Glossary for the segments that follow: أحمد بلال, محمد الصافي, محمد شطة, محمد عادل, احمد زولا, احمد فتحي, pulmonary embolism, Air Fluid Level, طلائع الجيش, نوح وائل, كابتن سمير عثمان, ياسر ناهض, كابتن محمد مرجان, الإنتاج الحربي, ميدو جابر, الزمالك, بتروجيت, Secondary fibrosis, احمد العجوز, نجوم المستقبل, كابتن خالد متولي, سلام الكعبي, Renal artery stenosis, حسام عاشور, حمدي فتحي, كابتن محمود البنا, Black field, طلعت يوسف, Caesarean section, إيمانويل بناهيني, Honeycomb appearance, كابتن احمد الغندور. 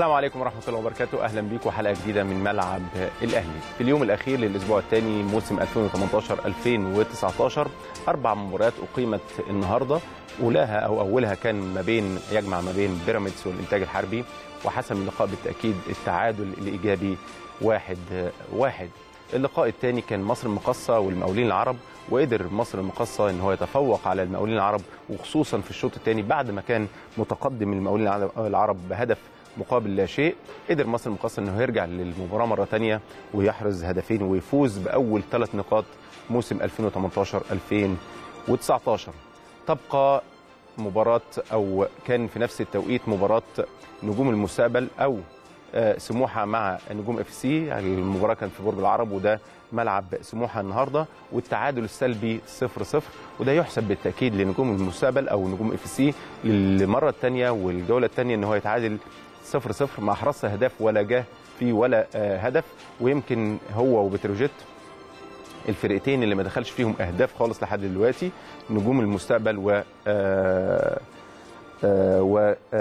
السلام عليكم ورحمة الله وبركاته، أهلا بيكم وحلقة جديدة من ملعب الأهلي. في اليوم الأخير للأسبوع الثاني موسم 2018-2019 أربع مباريات أقيمت النهاردة، أولاها أو أولها كان ما بين بيراميدز والإنتاج الحربي، وحسم اللقاء بالتأكيد التعادل الإيجابي 1-1. اللقاء الثاني كان مصر المقاصة والمقاولين العرب، وقدر مصر المقاصة ان هو يتفوق على المقاولين العرب، وخصوصا في الشوط الثاني بعد ما كان متقدم المقاولين العرب بهدف مقابل لا شيء. قدر مصر المقاصة انه يرجع للمباراة مرة ثانية ويحرز هدفين ويفوز بأول 3 نقاط موسم 2018-2019. تبقى مباراة او كان في نفس التوقيت مباراة نجوم المستقبل او سموحة مع نجوم اف سي، المباراة كانت في برج العرب وده ملعب سموحة النهارده، والتعادل السلبي 0-0، وده يحسب بالتأكيد لنجوم المستقبل أو نجوم اف سي للمرة الثانية والجولة الثانية إن هو يتعادل 0-0 ما أحرزش أهداف ولا جه فيه ولا هدف، ويمكن هو وبتروجيت الفرقتين اللي ما دخلش فيهم أهداف خالص لحد دلوقتي، نجوم المستقبل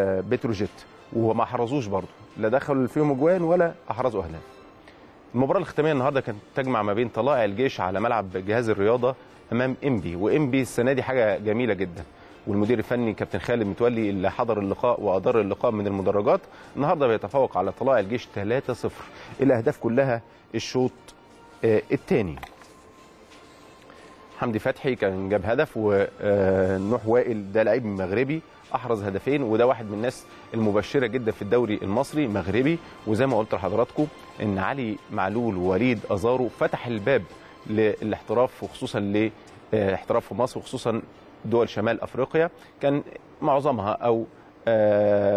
وبتروجيت، وما أحرزوش برضه لا دخلوا فيهم اجوان ولا احرزوا اهداف. المباراه الختاميه النهارده كانت تجمع ما بين طلائع الجيش على ملعب جهاز الرياضه امام إنبي، وإنبي السنه دي حاجه جميله جدا، والمدير الفني كابتن خالد متولي اللي حضر اللقاء وادار اللقاء من المدرجات النهارده بيتفوق على طلائع الجيش 3-0. الاهداف كلها الشوط الثاني، حمدي فتحي كان جاب هدف، ونوح وائل ده لعيب مغربي احرز هدفين، وده واحد من الناس المبشره جدا في الدوري المصري مغربي. وزي ما قلت لحضراتكم ان علي معلول ووليد أزارو فتح الباب للاحتراف، وخصوصا للاحتراف في مصر وخصوصا دول شمال افريقيا، كان معظمها او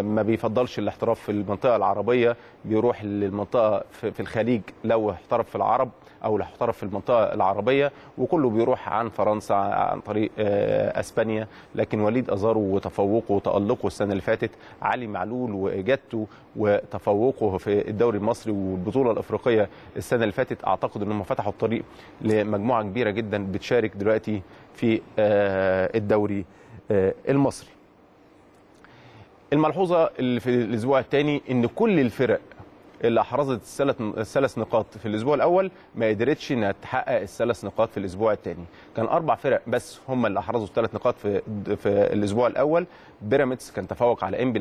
ما بيفضلش الاحتراف في المنطقه العربيه، بيروح للمنطقه في الخليج لو احترف في العرب او لو احترف في المنطقه العربيه، وكله بيروح عن فرنسا عن طريق اسبانيا. لكن وليد أزارو وتفوقه وتالقه السنه اللي فاتت، علي معلول واجادته وتفوقه في الدوري المصري والبطوله الافريقيه السنه اللي فاتت، اعتقد انهم فتحوا الطريق لمجموعه كبيره جدا بتشارك دلوقتي في الدوري المصري. الملحوظه اللي في الاسبوع الثاني ان كل الفرق اللي احرزت ال3 نقاط في الاسبوع الاول ما قدرتش انها تحقق ال3 نقاط في الاسبوع الثاني. كان 4 فرق بس هم اللي احرزوا 3 نقاط في الاسبوع الاول. بيراميدز كان تفوق على إنبي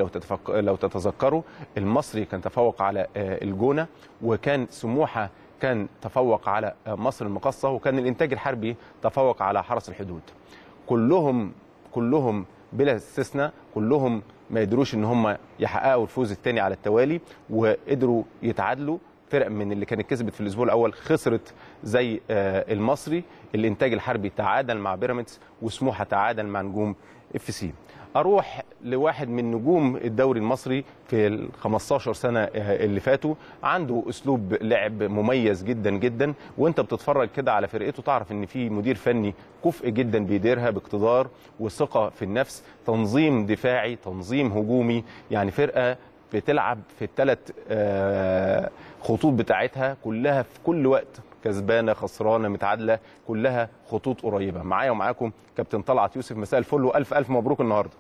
لو تتذكروا، المصري كان تفوق على الجونة، وكان سموحه كان تفوق على مصر المقاصه، وكان الانتاج الحربي تفوق على حرس الحدود. كلهم بلا استثناء كلهم ما قدروش ان هم يحققوا الفوز الثاني على التوالي، وقدروا يتعادلوا. فرق من اللي كانت كسبت في الاسبوع الاول خسرت زي المصري، الانتاج الحربي تعادل مع بيراميدز، وسموحه تعادل مع نجوم اف سي. اروح لواحد من نجوم الدوري المصري في ال15 سنه اللي فاتوا، عنده اسلوب لعب مميز جدا جدا، وانت بتتفرج كده على فرقته تعرف ان في مدير فني كفء جدا بيديرها باقتدار وثقه في النفس، تنظيم دفاعي، تنظيم هجومي، يعني فرقه بتلعب في ال3 خطوط بتاعتها كلها في كل وقت، كسبانه خسرانه متعادله، كلها خطوط قريبه. معايا ومعاكم كابتن طلعت يوسف، مساء الفل والف الف مبروك النهارده.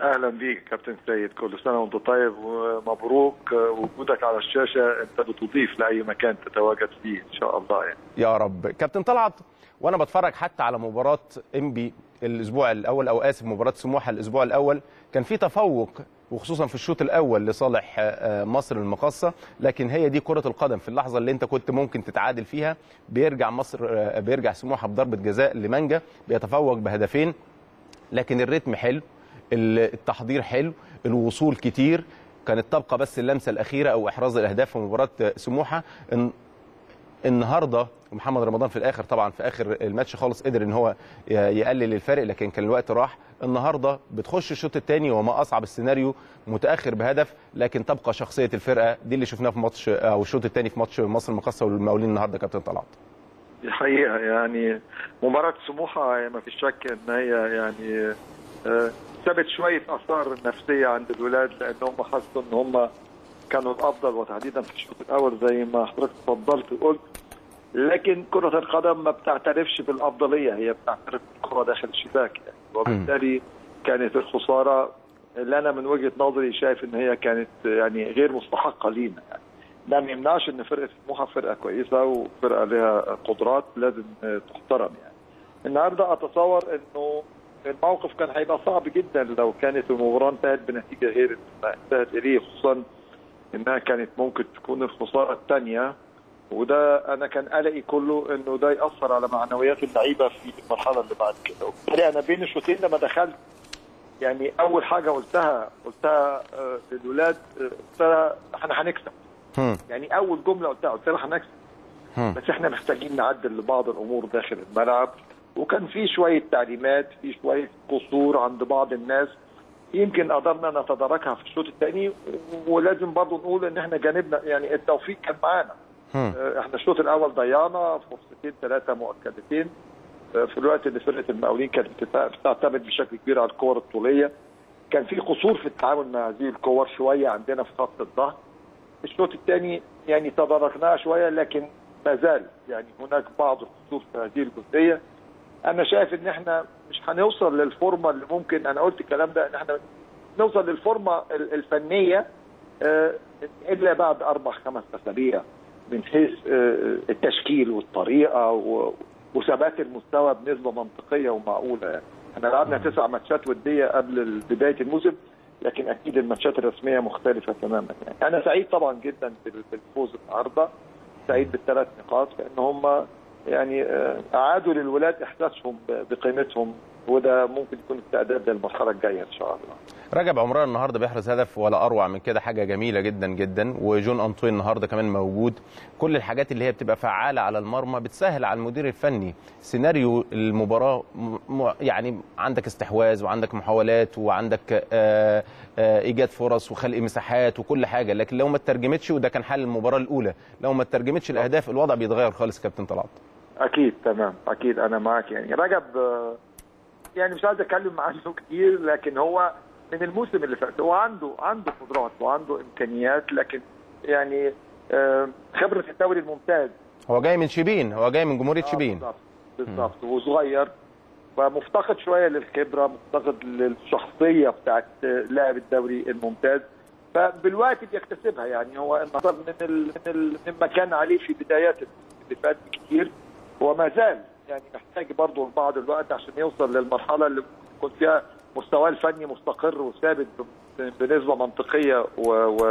اهلا بيك كابتن سيد، كل سنه وانت طيب، ومبروك وجودك على الشاشه، انت بتضيف لاي مكان تتواجد فيه ان شاء الله يعني. يا رب. كابتن طلعت، وانا بتفرج حتى على مباراه إنبي الاسبوع الاول او اسف مباراه سموحه الاسبوع الاول، كان في تفوق وخصوصا في الشوط الاول لصالح مصر المقاصه، لكن هي دي كره القدم، في اللحظه اللي انت كنت ممكن تتعادل فيها بيرجع سموحه بضربه جزاء لمانجا، بيتفوق بهدفين. لكن الريتم حلو، التحضير حلو، الوصول كتير، كانت تبقى بس اللمسه الاخيره او احراز الاهداف في مباراه سموحه. النهارده ومحمد رمضان في الاخر طبعا في اخر الماتش خالص قدر ان هو يقلل الفرق، لكن كان الوقت راح. النهارده بتخش الشوط الثاني وما اصعب السيناريو، متاخر بهدف، لكن تبقى شخصيه الفرقه دي اللي شفناها في ماتش او الشوط الثاني في ماتش مصر المقاصه والمقاولين النهارده. كابتن طلعت، دي حقيقه يعني مباراه سموحه ما فيش شك ان هي يعني سابت شويه اثار نفسيه عند الولاد، لان هم حسوا ان هم كانوا الافضل، وتحديدا في الشوط الاول زي ما حضرتك اتفضلت وقلت. لكن كرة القدم ما بتعترفش بالافضلية، هي بتعترف بالكرة داخل الشباك يعني، وبالتالي كانت الخسارة اللي انا من وجهه نظري شايف ان هي كانت يعني غير مستحقه لينا يعني. ده ما يمنعش ان فرقه سموحه فرقه كويسه وفرقه لها قدرات لازم تحترم يعني. النهارده اتصور انه الموقف كان هيبقى صعب جدا لو كانت المباراه انتهت بنتيجه غير ما انتهت اليه، خصوصا انها كانت ممكن تكون الخساره الثانيه، وده انا كان قلقي كله انه ده ياثر على معنويات اللعيبه في المرحله اللي بعد كده. وبالتالي انا بين الشوطين لما دخلت يعني اول حاجه قلتها للولاد، قلت لها احنا هنكسب. يعني اول جمله قلتها قلت لها هنكسب، بس احنا محتاجين نعدل بعض الامور داخل الملعب، وكان في شويه تعليمات، في شويه قصور عند بعض الناس يمكن قدرنا نتداركها في الشوط الثاني، ولازم برضه نقول ان احنا جانبنا يعني التوفيق كان معانا. احنا الشوط الاول ضيعنا فرصتين ثلاثه مؤكدتين في الوقت اللي فرقه المقاولين كانت بتعتمد بشكل كبير على الكور الطوليه، كان في قصور في التعامل مع هذه الكور شويه عندنا في خط الظهر. الشوط الثاني يعني تداركناها شويه، لكن ما زال يعني هناك بعض القصور في هذه الجزئيه. انا شايف ان احنا مش هنوصل للفورمه اللي ممكن، انا قلت الكلام ده، ان احنا نوصل للفورمه الفنيه الا بعد 4-5 أسابيع من حيث التشكيل والطريقه وثبات المستوى بنسبه منطقيه ومعقوله يعني. احنا لعبنا 9 ماتشات وديه قبل بدايه الموسم، لكن اكيد الماتشات الرسميه مختلفه تماما يعني. انا سعيد طبعا جدا بالفوز النهارده، سعيد ب3 نقاط، لان هم يعني اعادوا للولاد احساسهم بقيمتهم، وده ممكن يكون استعداد للمرحله الجايه ان شاء الله. رجب عمران النهارده بيحرز هدف ولا اروع من كده، حاجه جميله جدا جدا. وجون انطوي النهارده كمان موجود. كل الحاجات اللي هي بتبقى فعاله على المرمى بتسهل على المدير الفني سيناريو المباراه، يعني عندك استحواذ وعندك محاولات وعندك ايجاد فرص وخلق مساحات وكل حاجه، لكن لو ما اترجمتش، وده كان حال المباراه الاولى، لو ما اترجمتش الاهداف الوضع بيتغير خالص. كابتن طلعت اكيد تمام، اكيد انا معاك يعني. رجب يعني مش عايز اتكلم عنه كتير، لكن هو من الموسم اللي فات هو عنده قدرات وعنده امكانيات، لكن يعني خبره الدوري الممتاز، هو جاي من شبين، هو جاي من جمهوريه شبين بالظبط، وصغير فمفتقد شويه للخبره، مفتقد للشخصيه بتاعت لاعب الدوري الممتاز، فبالوقت بيكتسبها يعني. هو انتقل مما كان عليه في بدايات اللي فات كتير، وما زال يعني محتاج برضه لبعض الوقت عشان يوصل للمرحله اللي يكون فيها مستواه الفني مستقر وثابت بنسبه منطقيه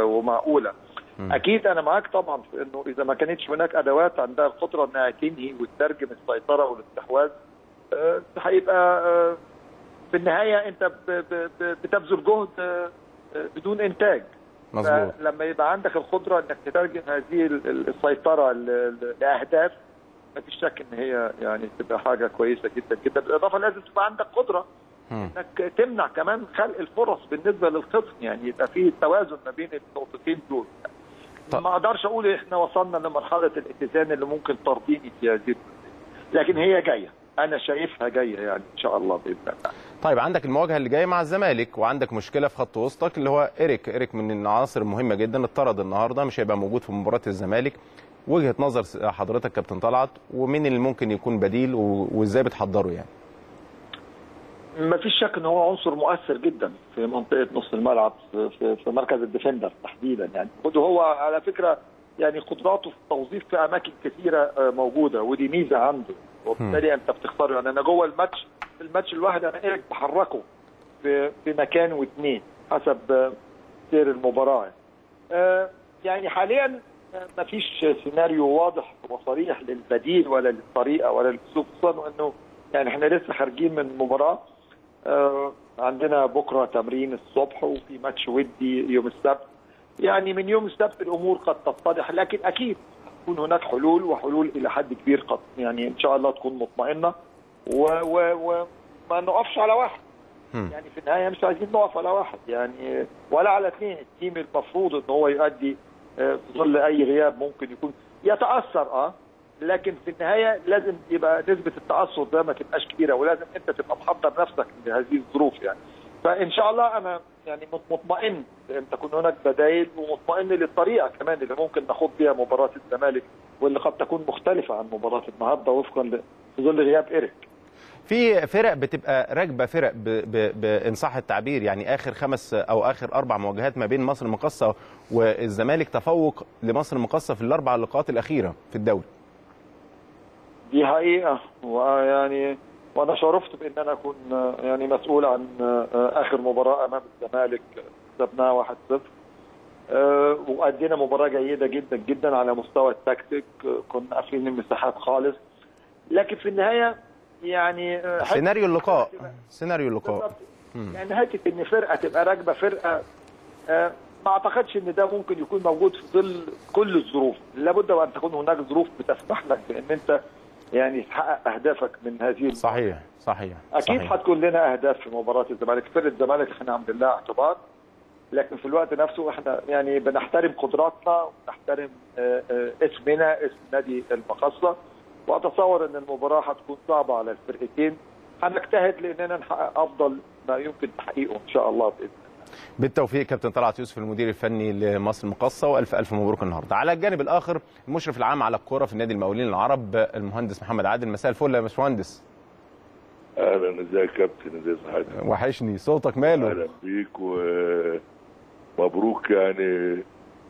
ومعقوله. اكيد انا معاك طبعا في انه اذا ما كانتش هناك ادوات عندها القدره انها تنهي وتترجم السيطره والاستحواذ، هيبقى في النهايه انت بتبذل جهد بدون انتاج. مظبوط. لما يبقى عندك القدره انك تترجم هذه السيطره لاهداف، ما فيش شك ان هي يعني تبقى حاجه كويسه جدا جدا. بالاضافه لازم تبقى عندك قدره انك تمنع كمان خلق الفرص بالنسبه للخصم، يعني يبقى في توازن ما بين النقطتين دول. ما اقدرش اقول احنا وصلنا لمرحله الاتزان اللي ممكن ترضيني فيها دي، لكن هي جايه، انا شايفها جايه يعني ان شاء الله باذن الله. طيب عندك المواجهه اللي جايه مع الزمالك، وعندك مشكله في خط وسطك اللي هو إيريك من العناصر المهمه جدا، اتطرد النهارده، مش هيبقى موجود في مباراه الزمالك. وجهه نظر حضرتك كابتن طلعت، ومين اللي ممكن يكون بديل وازاي بتحضره يعني؟ ما فيش شك ان هو عنصر مؤثر جدا في منطقه نص الملعب، في مركز الديفندر تحديدا يعني. هو على فكره يعني قدراته في التوظيف في اماكن كثيره موجوده، ودي ميزه عنده، وبالتالي انت بتختاره يعني. انا جوه الماتش الواحد انا إيريك بحركه في مكان واثنين حسب سير المباراه يعني. حاليا ما فيش سيناريو واضح وصريح للبديل ولا للطريقه ولا للاسلوب، خصوصا انه يعني احنا لسه خارجين من مباراه، عندنا بكره تمرين الصبح وفي ماتش ودي يوم السبت، يعني من يوم السبت الامور قد تتضح، لكن اكيد تكون هناك حلول، وحلول الى حد كبير قد يعني ان شاء الله تكون مطمئنه، وما نقفش على واحد يعني. في النهايه مش عايزين نقف على واحد يعني ولا على اثنين. التيم المفروض ان هو يؤدي في ظل اي غياب ممكن يكون يتاثر، لكن في النهايه لازم يبقى نسبه التاثر ده ما تبقاش كبيره، ولازم انت تبقى محضر نفسك لهذه الظروف يعني. فان شاء الله انا يعني مطمئن ان تكون هناك بدائل، ومطمئن للطريقه كمان اللي ممكن ناخد بيها مباراه الزمالك، واللي قد تكون مختلفه عن مباراه النهارده وفقا في ظل غياب إيريك. في فرق بتبقى راكبه فرق بإن صح التعبير، يعني اخر 4 مواجهات ما بين مصر المقاصة والزمالك تفوق لمصر المقاصة في الاربع لقاءات الاخيره في الدوري. دي حقيقه، ويعني وانا شرفت بان انا اكون يعني مسؤول عن اخر مباراه امام الزمالك، كسبناها 1-0 وادينا مباراه جيده جدا جدا على مستوى التكتيك، كنا قافلين المساحات خالص، لكن في النهايه يعني سيناريو اللقاء يعني حته ان فرقه تبقى راكبه فرقه، ما اعتقدش ان ده ممكن يكون موجود في ظل كل الظروف. لابد وان تكون هناك ظروف بتسمح لك بان انت يعني تحقق اهدافك من هذه المباراة. صحيح اكيد هتكون لنا اهداف في مباراه الزمالك، فرقه الزمالك احنا الحمد لله اعتبار، لكن في الوقت نفسه احنا يعني بنحترم قدراتنا وبنحترم اسمنا، اسم نادي المقاصة، واتصور ان المباراه هتكون صعبه على الفرقتين، هنجتهد لاننا نحقق افضل ما يمكن تحقيقه ان شاء الله باذن الله. بالتوفيق كابتن طلعت يوسف المدير الفني لمصر المقاصة، والف الف مبروك النهارده. على الجانب الاخر المشرف العام على الكوره في نادي المقاولين العرب المهندس محمد عادل، مساء الفل يا باشمهندس. اهلا، ازيك يا كابتن، ازي صحتك؟ وحشني صوتك، ماله؟ اهلا بيك ومبروك يعني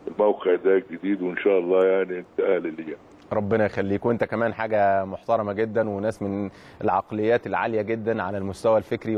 الموقع ده الجديد، وان شاء الله يعني انت اهل ليا. ربنا يخليك، وانت كمان حاجه محترمه جدا وناس من العقليات العاليه جدا على المستوى الفكري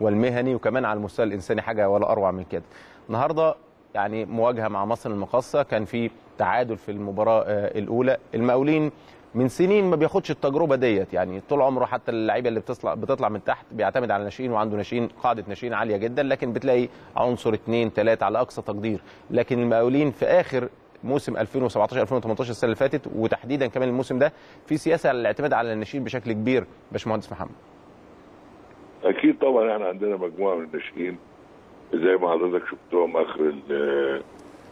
والمهني، وكمان على المستوى الانساني، حاجه ولا اروع من كده. النهارده يعني مواجهه مع مصر المقاصة، كان في تعادل في المباراه الاولى. المقاولين من سنين ما بياخدش التجربه ديت، يعني طول عمره حتى اللعيبه اللي بتطلع من تحت بيعتمد على ناشئين، وعنده ناشئين، قاعده ناشئين عاليه جدا، لكن بتلاقي عنصر 2 3 على اقصى تقدير. لكن المقاولين في اخر موسم 2017 2018 السنه اللي فاتت، وتحديدا كمان الموسم ده، في سياسه على الاعتماد على الناشئين بشكل كبير. باشمهندس محمد. اكيد طبعا احنا عندنا مجموعه من الناشئين زي ما حضرتك شفتهم اخر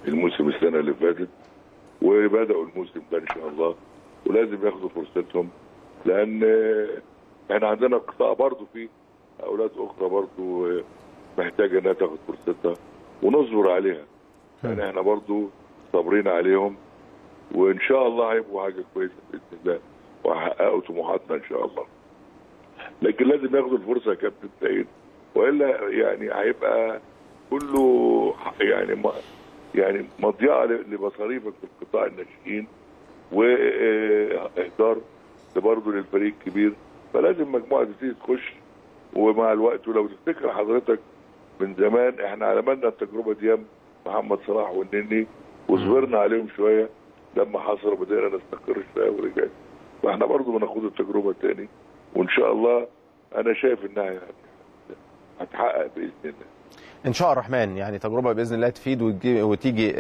الموسم السنه اللي فاتت، وبداوا الموسم ده ان شاء الله، ولازم ياخدوا فرصتهم، لان احنا عندنا قطاع برضه فيه اولاد اخرى برضه محتاجه انها تاخد فرصتها ونصبر عليها، يعني احنا برضه صابرين عليهم، وان شاء الله هيبقوا حاجه كويسه باذن الله، وهيحققوا طموحاتنا ان شاء الله. لكن لازم ياخدوا الفرصه يا كابتن سيد، والا يعني هيبقى كله يعني مضيعه لمصاريفك في القطاع الناشئين، واهدار برضه للفريق الكبير، فلازم مجموعه تبتدي تخش ومع الوقت. ولو تفتكر حضرتك من زمان احنا عملنا التجربه دي، محمد صلاح والنني، وصبرنا عليهم شويه، لما حصلوا بدأنا نستقر شويه ورجعنا، فاحنا برضه بناخد التجربه تاني، وان شاء الله انا شايف انها هتحقق باذن الله. ان شاء الرحمن، يعني تجربه باذن الله تفيد وتيجي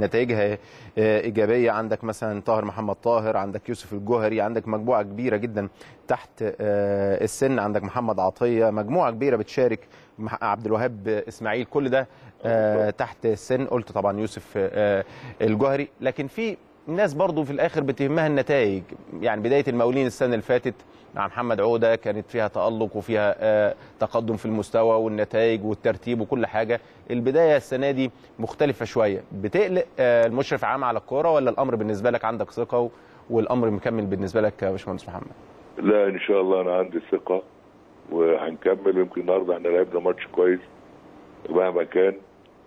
نتائجها ايجابيه. عندك مثلا طاهر محمد طاهر، عندك يوسف الجوهري، عندك مجموعه كبيره جدا تحت السن، عندك محمد عطيه، مجموعه كبيره بتشارك، عبد الوهاب اسماعيل، كل ده تحت السن. قلت طبعا يوسف الجوهري، لكن في الناس برضو في الاخر بتهمها النتائج. يعني بدايه المقاولين السنه اللي فاتت مع محمد عوده كانت فيها تالق وفيها تقدم في المستوى والنتائج والترتيب وكل حاجه. البدايه السنه دي مختلفه شويه، بتقلق المشرف عام على الكوره، ولا الامر بالنسبه لك عندك ثقه والامر مكمل بالنسبه لك يا باشمهندس محمد؟ لا ان شاء الله انا عندي ثقه وهنكمل، ويمكن النهارده احنا لعبنا ماتش كويس مهما كان.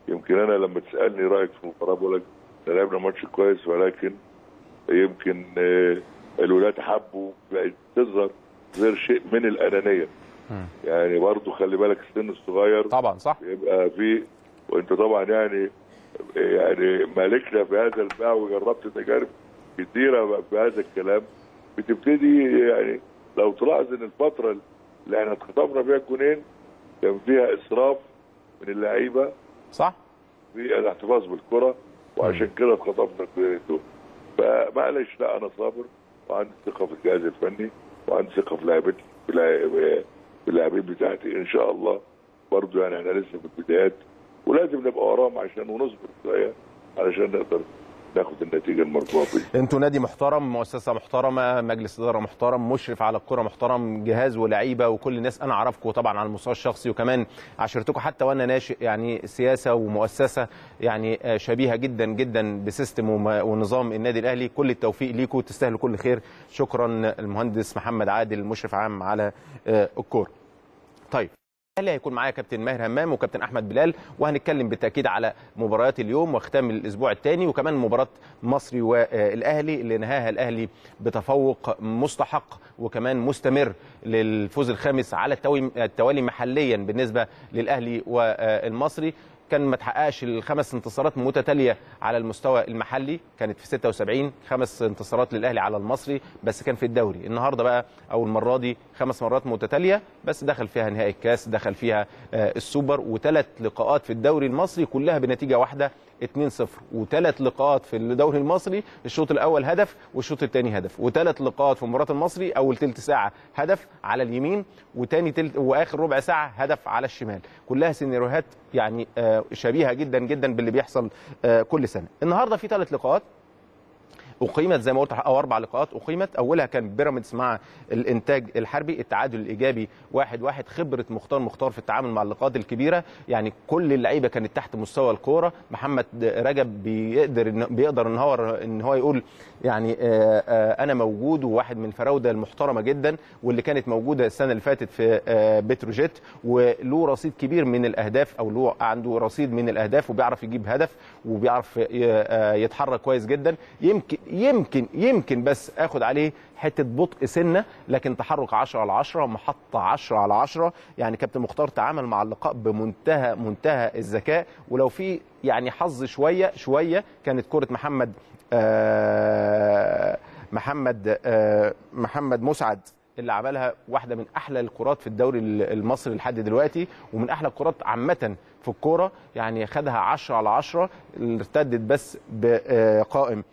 يمكن انا لما تسالني رايك في المباراه بقول لك لعبنا ماتش كويس، ولكن يمكن الولاد حبوا بقت تظهر غير شيء من الانانيه. يعني برضه خلي بالك السن الصغير طبعا صح بيبقى فيه، وانت طبعا يعني مالكنا في هذا الباع وجربت تجارب كتيره في هذا الكلام. بتبتدي يعني لو تلاحظ ان الفتره اللي احنا اتخطفنا فيها الجونين كان فيها اسراف من اللعيبه صح في الاحتفاظ بالكره، وعشان كده اتخطفنا الجونين دول. فمعلش، لا انا صابر وعندي ثقه في الجهاز الفني، وعندي ثقه في لعيبتي في اللاعبين بتاعتي ان شاء الله. برضه يعني احنا لسه في البدايات، ولازم نبقى وراهم عشان ونصبر شويه علشان نقدر ناخد النتيجه المرجوه بيها. انتوا نادي محترم، مؤسسه محترمه، مجلس اداره محترم، مشرف على الكره محترم، جهاز ولاعيبه وكل الناس. انا اعرفكم طبعا على المستوى الشخصي وكمان عشرتكم حتى وانا ناشئ، يعني سياسه ومؤسسه يعني شبيهه جدا جدا بسيستم ونظام النادي الاهلي. كل التوفيق ليكم، تستاهلوا كل خير. شكرا المهندس محمد عادل مشرف عام على الكوره. طيب الاهلي هيكون معايا كابتن ماهر همام وكابتن احمد بلال، وهنتكلم بالتاكيد على مباريات اليوم واختام الاسبوع الثاني، وكمان مباراه مصري والاهلي اللي نهاها الاهلي بتفوق مستحق وكمان مستمر للفوز الخامس على التوالي محليا بالنسبه للاهلي والمصري. كان ما تحققش الخمس انتصارات متتاليه على المستوى المحلي، كانت في 76 خمس انتصارات للاهلي على المصري بس كان في الدوري. النهارده بقى او المره دي خمس مرات متتاليه، بس دخل فيها نهائي الكاس، دخل فيها السوبر، وثلاث لقاءات في الدوري المصري كلها بنتيجه واحده 2-0، وثلاث لقاءات في الدوري المصري الشوط الاول هدف والشوط الثاني هدف، وثلاث لقاءات في مباراه المصري اول ثلث ساعه هدف على اليمين وثاني ثلث واخر ربع ساعه هدف على الشمال، كلها سيناريوهات يعني شبيهه جدا جدا باللي بيحصل كل سنه. النهارده في ثلاث لقاءات اقيمت زي ما قلت، او اربع لقاءات اقيمت. اولها كان بيراميدز مع الانتاج الحربي، التعادل الايجابي 1-1. خبره مختار مختار في التعامل مع اللقاءات الكبيره، يعني كل اللعيبه كانت تحت مستوى الكوره. محمد رجب بيقدر ان هو يقول يعني انا موجود، وواحد من الفراوده المحترمه جدا واللي كانت موجوده السنه اللي فاتت في بتروجيت، وله رصيد كبير من الاهداف، او له عنده رصيد من الاهداف وبيعرف يجيب هدف وبيعرف يتحرك كويس جدا. يمكن بس اخد عليه حته بطء سنه، لكن تحرك 10/10، محطه 10/10. يعني كابتن مختار تعامل مع اللقاء بمنتهى الذكاء، ولو في يعني حظ شويه كانت كره محمد مسعد اللي عملها واحده من احلى الكرات في الدوري المصري لحد دلوقتي، ومن احلى الكرات عامه في الكوره. يعني خدها 10/10، ارتدت بس بقائم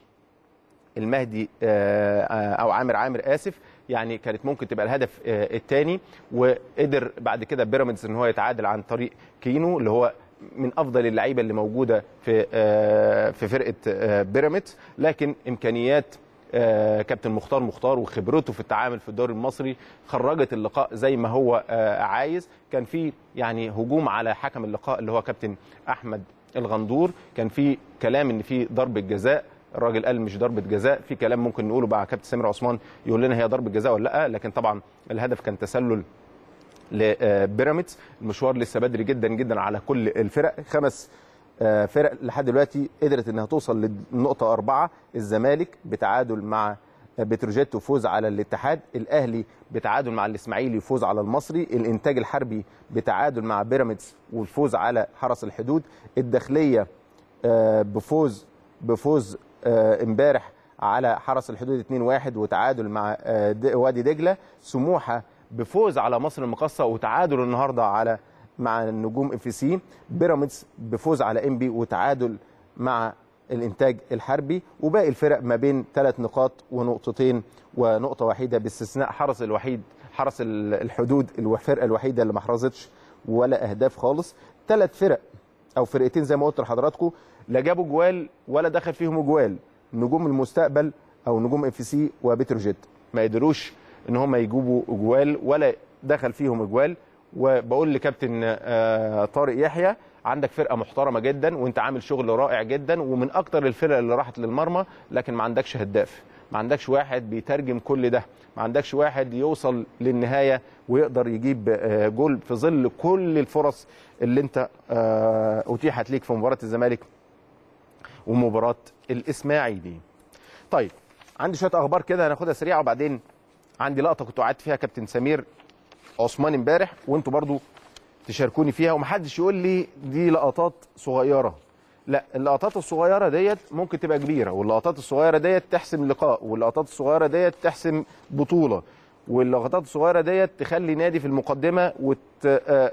المهدي او عامر اسف، يعني كانت ممكن تبقى الهدف الثاني. وقدر بعد كده بيراميدز ان هو يتعادل عن طريق كينو اللي هو من افضل اللعيبه اللي موجوده في فرقه بيراميدز. لكن امكانيات كابتن مختار وخبرته في التعامل في الدوري المصري خرجت اللقاء زي ما هو عايز. كان في يعني هجوم على حكم اللقاء اللي هو كابتن احمد الغندور، كان في كلام ان في ضربه جزاء، الراجل قال مش ضربه جزاء، في كلام ممكن نقوله بقى كابتن سمير عثمان يقول لنا هي ضربه جزاء ولا لا، لكن طبعا الهدف كان تسلل لبيراميدز. المشوار لسه بدري جدا جدا على كل الفرق، خمس فرق لحد دلوقتي قدرت انها توصل للنقطه 4. الزمالك بتعادل مع بتروجيت وفوز على الاتحاد، الاهلي بتعادل مع الاسماعيلي وفوز على المصري، الانتاج الحربي بتعادل مع بيراميدز والفوز على حرس الحدود، الداخليه بفوز امبارح على حرس الحدود 2-1 وتعادل مع وادي دجله، سموحه بفوز على مصر المقاصه وتعادل النهارده مع النجوم اف سي، بيراميدز بفوز على إنبي وتعادل مع الانتاج الحربي، وباقي الفرق ما بين 3 نقاط ونقطتين ونقطه وحيده، باستثناء حرس الحدود الفرقه الوحيده اللي ما حرزتش ولا اهداف خالص. 3 فرق او فرقتين زي ما قلت لحضراتكم لا جابوا جوال ولا دخل فيهم جوال، نجوم المستقبل او نجوم اف سي وبتروجيت، ما قدروش ان هم يجيبوا جوال ولا دخل فيهم جوال. وبقول لكابتن طارق يحيى عندك فرقه محترمه جدا، وانت عامل شغل رائع جدا، ومن اكتر الفرق اللي راحت للمرمى، لكن ما عندكش هداف، ما عندكش واحد بيترجم كل ده، ما عندكش واحد يوصل للنهايه ويقدر يجيب جول في ظل كل الفرص اللي انت اتيحت ليك في مباراه الزمالك ومباراه الاسماعيلي. طيب عندي شويه اخبار كده هناخدها سريعه، وبعدين عندي لقطه كنت قعدت فيها كابتن سمير عثمان امبارح، وانتوا برضو تشاركوني فيها، ومحدش يقول لي دي لقطات صغيره. لا، اللقطات الصغيره ديت ممكن تبقى كبيره، واللقطات الصغيره ديت تحسم لقاء، واللقطات الصغيره ديت تحسم بطوله، واللقطات الصغيره ديت تخلي نادي في المقدمه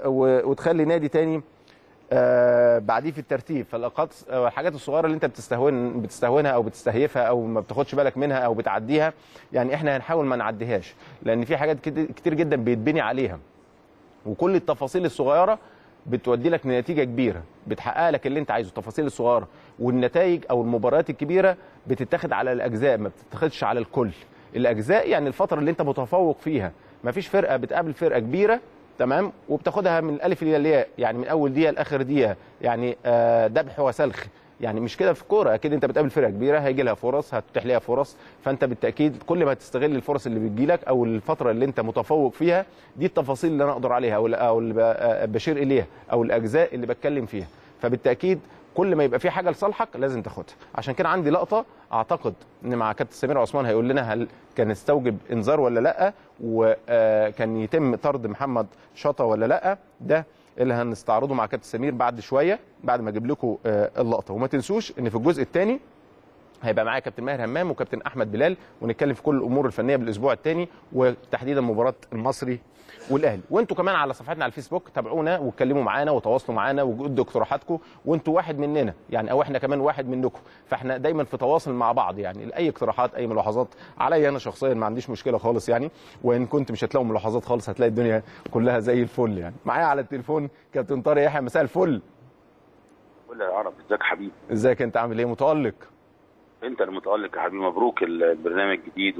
وتخلي نادي تاني بعديه في الترتيب. فالحاجات الصغيره اللي انت بتستهونها او بتستهيفها او ما بتاخدش بالك منها او بتعديها، يعني احنا هنحاول ما نعديهاش، لان في حاجات كتير جدا بيتبني عليها، وكل التفاصيل الصغيره بتودي لك نتيجه كبيره، بتحقق لك اللي انت عايزه، التفاصيل الصغيره، والنتائج او المباريات الكبيره بتتاخد على الاجزاء، ما بتتاخدش على الكل. الاجزاء يعني الفتره اللي انت متفوق فيها، ما فيش فرقه بتقابل فرقه كبيره تمام وبتاخدها من الالف الى الياء، يعني من اول دقيقه لاخر دقيقه، يعني ذبح وسلخ، يعني مش كده في الكوره. اكيد انت بتقابل فرقه كبيره هيجي لها فرص، هتتيح لها فرص، فانت بالتاكيد كل ما تستغل الفرص اللي بتجي لك او الفتره اللي انت متفوق فيها دي، التفاصيل اللي انا اقدر عليها او اللي بشير اليها او الاجزاء اللي بتكلم فيها، فبالتاكيد كل ما يبقى في حاجه لصالحك لازم تاخدها. عشان كده عندي لقطه اعتقد ان مع كابتن سمير عثمان هيقول لنا هل كان استوجب انذار ولا لا، وكان يتم طرد محمد شطه ولا لا، ده اللي هنستعرضه مع كابتن سمير بعد شويه بعد ما اجيب لكم اللقطه. وما تنسوش ان في الجزء الثاني هيبقى معايا كابتن ماهر همام وكابتن احمد بلال، ونتكلم في كل الامور الفنيه بالاسبوع الثاني، وتحديدا مباراه المصري والاهلي. وانتم كمان على صفحتنا على الفيسبوك تابعونا واتكلموا معانا وتواصلوا معانا وادوا اقتراحاتكم، وانتم واحد مننا يعني او احنا كمان واحد منكم، فاحنا دايما في تواصل مع بعض. يعني اي اقتراحات اي ملاحظات عليا انا شخصيا ما عنديش مشكله خالص يعني، وان كنت مش هتلاقوا ملاحظات خالص، هتلاقي الدنيا كلها زي الفل يعني. معايا على التليفون كابتن طارق يحيى، مساء الفل. كل العرب، ازيك حبيبي؟ ازيك انت، عامل ايه؟ متالق انت المتالق يا حبيبي، مبروك البرنامج الجديد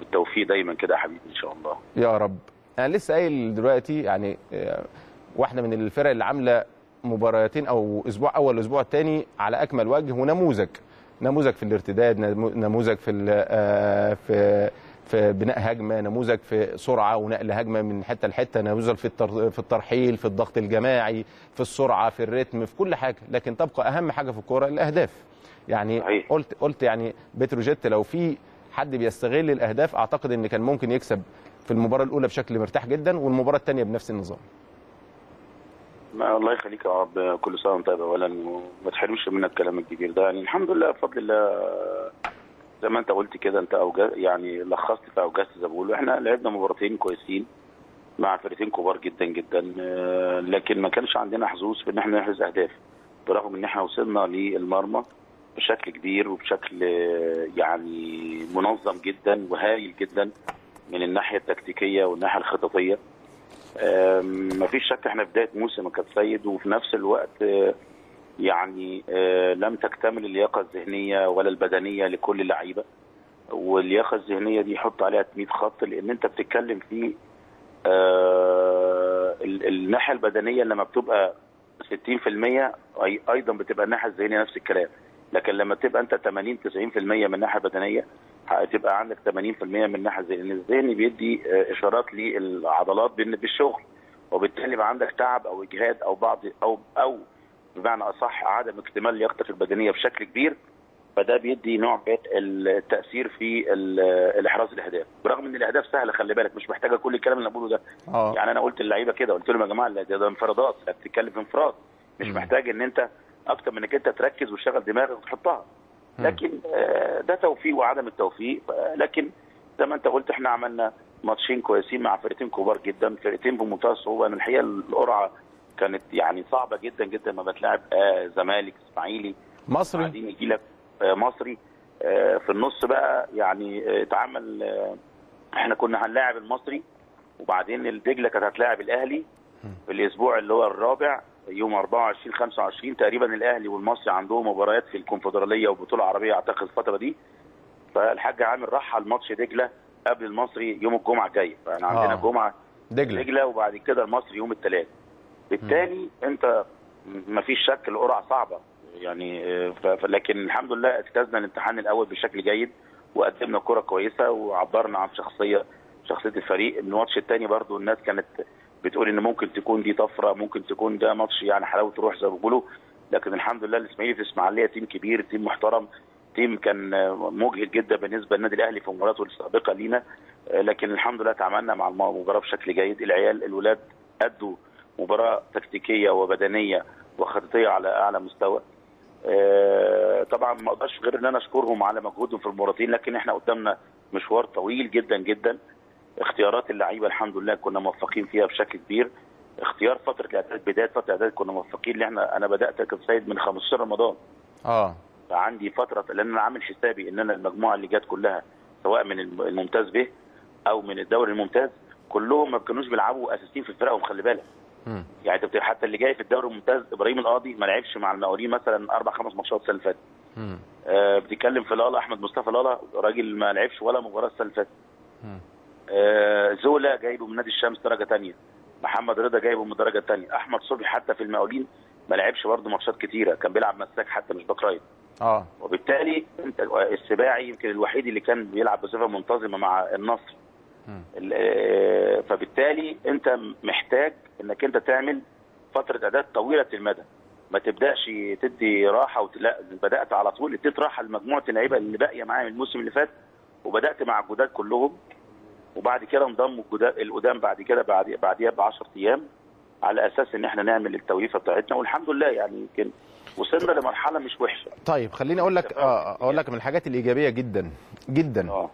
والتوفيق دايما كده يا حبيبي ان شاء الله يا رب. انا لسه قايل دلوقتي يعني واحده من الفرق اللي عامله مباراتين او اسبوع اول واسبوع الثاني على اكمل وجه، ونموذج في الارتداد، نموذج في بناء هجمه، نموذج في سرعه ونقل هجمه من حته لحته، نموذج في الترحيل، في الضغط الجماعي، في السرعه، في الريتم، في كل حاجه. لكن تبقى اهم حاجه في الكوره الاهداف. يعني صحيح. قلت يعني بتروجيت لو في حد بيستغل الاهداف اعتقد ان كان ممكن يكسب في المباراه الاولى بشكل مرتاح جدا، والمباراه الثانيه بنفس النظام. ما الله يخليك يا رب، كل سنه وانت طيب اولا، وما تحرمش منك الكلام الكبير ده يعني. الحمد لله بفضل الله زي ما انت قلت كده، انت يعني لخصت فاوجزت زي ما بيقولوا. احنا لعبنا مباراتين كويسين مع فرقتين كبار جدا جدا، لكن ما كانش عندنا حظوظ في ان احنا نحرز اهداف، برغم ان احنا وصلنا للمرمى بشكل كبير وبشكل يعني منظم جدا وهايل جدا من الناحيه التكتيكيه والناحيه الخططيه. مفيش شك احنا بدايه موسم يا كابتن سيد، وفي نفس الوقت يعني لم تكتمل اللياقه الذهنيه ولا البدنيه لكل اللعيبه، واللياقه الذهنيه دي حط عليها 100 خط، لان انت بتتكلم في الناحيه البدنيه لما بتبقى 60% ايضا بتبقى الناحيه الذهنيه نفس الكلام، لكن لما تبقى انت 80 90% من الناحيه البدنيه هتبقى عندك 80% من الناحيه الذهنيه. الذهن بيدي اشارات للعضلات بالشغل، وبالتالي بقى عندك تعب او اجهاد او بعض او بمعنى اصح عدم اكتمال لياقتك البدنيه بشكل كبير، فده بيدي نوع من التاثير في الاحراز الاهداف، برغم ان الاهداف سهله خلي بالك، مش محتاجه كل الكلام اللي انا بقوله ده. يعني انا قلت للعيبه كده، قلت لهم يا جماعه ده انفرادات، انت بتتكلم في انفراد، مش محتاج ان انت اكتر من انك انت تركز وتشغل دماغك وتحطها، لكن ده توفيق وعدم التوفيق. لكن زي ما انت قلت احنا عملنا ماتشين كويسين مع فرقتين كبار جدا، فرقتين بمنتهى الصعوبه. انا الحقيقه القرعه كانت يعني صعبه جدا جدا، ما بتلاعب زمالك، اسماعيلي، مصري، بعدين يجي لك مصري في النص بقى يعني اتعمل. احنا كنا هنلاعب المصري، وبعدين الدجله كانت هتلاعب الاهلي في الاسبوع اللي هو الرابع يوم 24 25 تقريبا. الاهلي والمصري عندهم مباريات في الكونفدراليه وبطوله عربيه اعتقد الفتره دي، فالحاج عامر راح على الماتش دجله قبل المصري يوم الجمعه الجايه، فاحنا عندنا جمعه دجله وبعد كده المصري يوم الثلاث. بالتالي انت مفيش شك القرعه صعبه يعني، لكن الحمد لله اجتزنا الامتحان الاول بشكل جيد، وقدمنا كره كويسه وعبرنا عن شخصيه الفريق. الماتش الثاني برضو الناس كانت بتقول ان ممكن تكون دي طفره، ممكن تكون ده ماتش يعني حلاوه روح زي ما بيقولوا، لكن الحمد لله الاسماعيلي في اسماعيليه تيم كبير، تيم محترم، تيم كان مجهد جدا بالنسبه للنادي الاهلي في مباراته السابقه لينا، لكن الحمد لله تعاملنا مع المباراه بشكل جيد. الولاد ادوا مباراه تكتيكيه وبدنيه وخططيه على اعلى مستوى. طبعا ما اقدرش غير ان انا اشكرهم على مجهودهم في المباراتين، لكن احنا قدامنا مشوار طويل جدا جدا. اختيارات اللعيبه الحمد لله كنا موفقين فيها بشكل كبير، اختيار فتره الاعداد، بدايه فتره الاعداد كنا موفقين، لان انا بدات يا كابتن سيد من 15 رمضان. فعندي فتره، لان انا عامل حسابي ان انا المجموعه اللي جت كلها سواء من الممتاز به او من الدوري الممتاز كلهم ما كانوش بيلعبوا اساسيين في فرقهم خلي بالك. يعني انت حتى اللي جاي في الدوري الممتاز ابراهيم القاضي ما لعبش مع المقاولين مثلا 4 5 ماتشات السنه اللي فاتت. بتتكلم في لالا احمد مصطفى لالا راجل ما لعبش ولا مباراه السنه اللي فاتت. زولا جايبه من نادي الشمس درجه ثانيه. محمد رضا جايبه من درجه ثانيه. احمد صبحي حتى في المقاولين ما لعبش برضه ماتشات كتيره، كان بيلعب مساك حتى مش باك رايت. وبالتالي انت السباعي يمكن الوحيد اللي كان بيلعب بصفه منتظمه مع النصر. فبالتالي انت محتاج انك انت تعمل فتره اداء طويله المدى، ما تبداش تدي راحه لا بدات على طول اديت راحه لمجموعه اللعيبه اللي باقيه معايا من الموسم اللي فات، وبدات مع الجداد كلهم، وبعد كده انضموا القدام بعد كده بعديها ب 10 ايام على اساس ان احنا نعمل التوليفه بتاعتنا، والحمد لله يعني يمكن وصلنا لمرحله مش وحشه. طيب خليني اقول لك اقول لك من الحاجات الايجابيه جدا جدا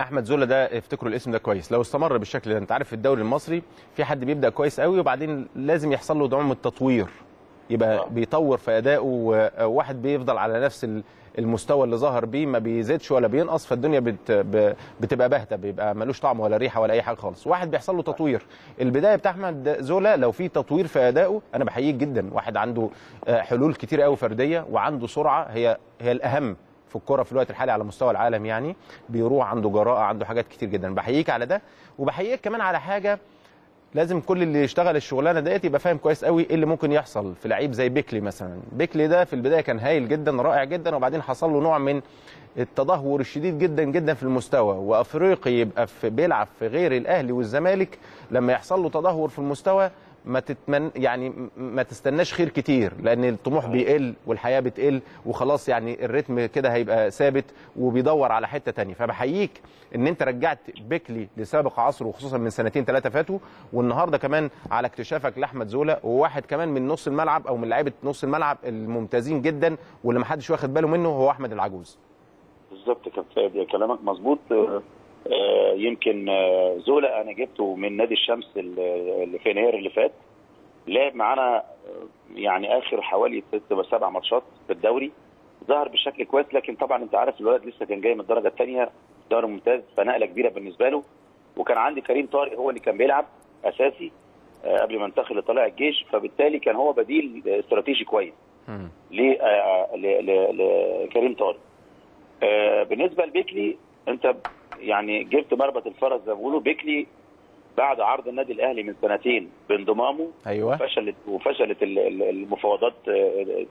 احمد زولا ده، افتكروا الاسم ده كويس، لو استمر بالشكل ده انت عارف في الدوري المصري في حد بيبدا كويس قوي وبعدين لازم يحصل له دعم التطوير، يبقى بيطور في ادائه، وواحد بيفضل على نفس المستوى اللي ظهر بيه ما بيزيدش ولا بينقص، فالدنيا بتبقى باهته، بيبقى ملوش طعم ولا ريحه ولا اي حاجه خالص. واحد بيحصل له تطوير، البدايه بتاع احمد زولا لو في تطوير في ادائه انا بحييه جدا، واحد عنده حلول كتير قوي فرديه وعنده سرعه هي الاهم في الكرة في الوقت الحالي على مستوى العالم، يعني بيروح عنده جراءة، عنده حاجات كتير جدا، بحييك على ده. وبحييك كمان على حاجة لازم كل اللي يشتغل الشغلانة ديت يبقى فاهم كويس قوي ايه اللي ممكن يحصل في لعيب زي بيكلي مثلا. بيكلي ده في البداية كان هايل جدا رائع جدا، وبعدين حصل له نوع من التدهور الشديد جدا جدا في المستوى، وافريقي يبقى بيلعب في غير الاهلي والزمالك لما يحصل له تدهور في المستوى ما تستناش خير كتير، لان الطموح بيقل والحياه بتقل وخلاص، يعني الريتم كده هيبقى ثابت وبيدور على حته ثانيه. فبحييك ان انت رجعت بيكلي لسابق عصره، وخصوصا من 2 3 سنين فاتوا، والنهارده كمان على اكتشافك لاحمد زولا، وواحد كمان من نص الملعب او من لعيبه نص الملعب الممتازين جدا واللي ما حدش واخد باله منه هو احمد العجوز. بالظبط كده، كلامك مظبوط. يمكن زولا انا جبته من نادي الشمس اللي في يناير اللي فات، لعب معانا يعني اخر حوالي 6 7 ماتشات في الدوري، ظهر بشكل كويس، لكن طبعا انت عارف الولد لسه كان جاي من الدرجه الثانيه دوري ممتاز، فنقله كبيره بالنسبه له. وكان عندي كريم طارق هو اللي كان بيلعب اساسي قبل ما انتقل لطلائع الجيش، فبالتالي كان هو بديل استراتيجي كويس لكريم طارق. بالنسبه لبيكلي انت يعني جبت مربط الفرس زي ما بيقولوا. بيكلي بعد عرض النادي الاهلي من 2 سنين بانضمامه، أيوة. وفشلت المفاوضات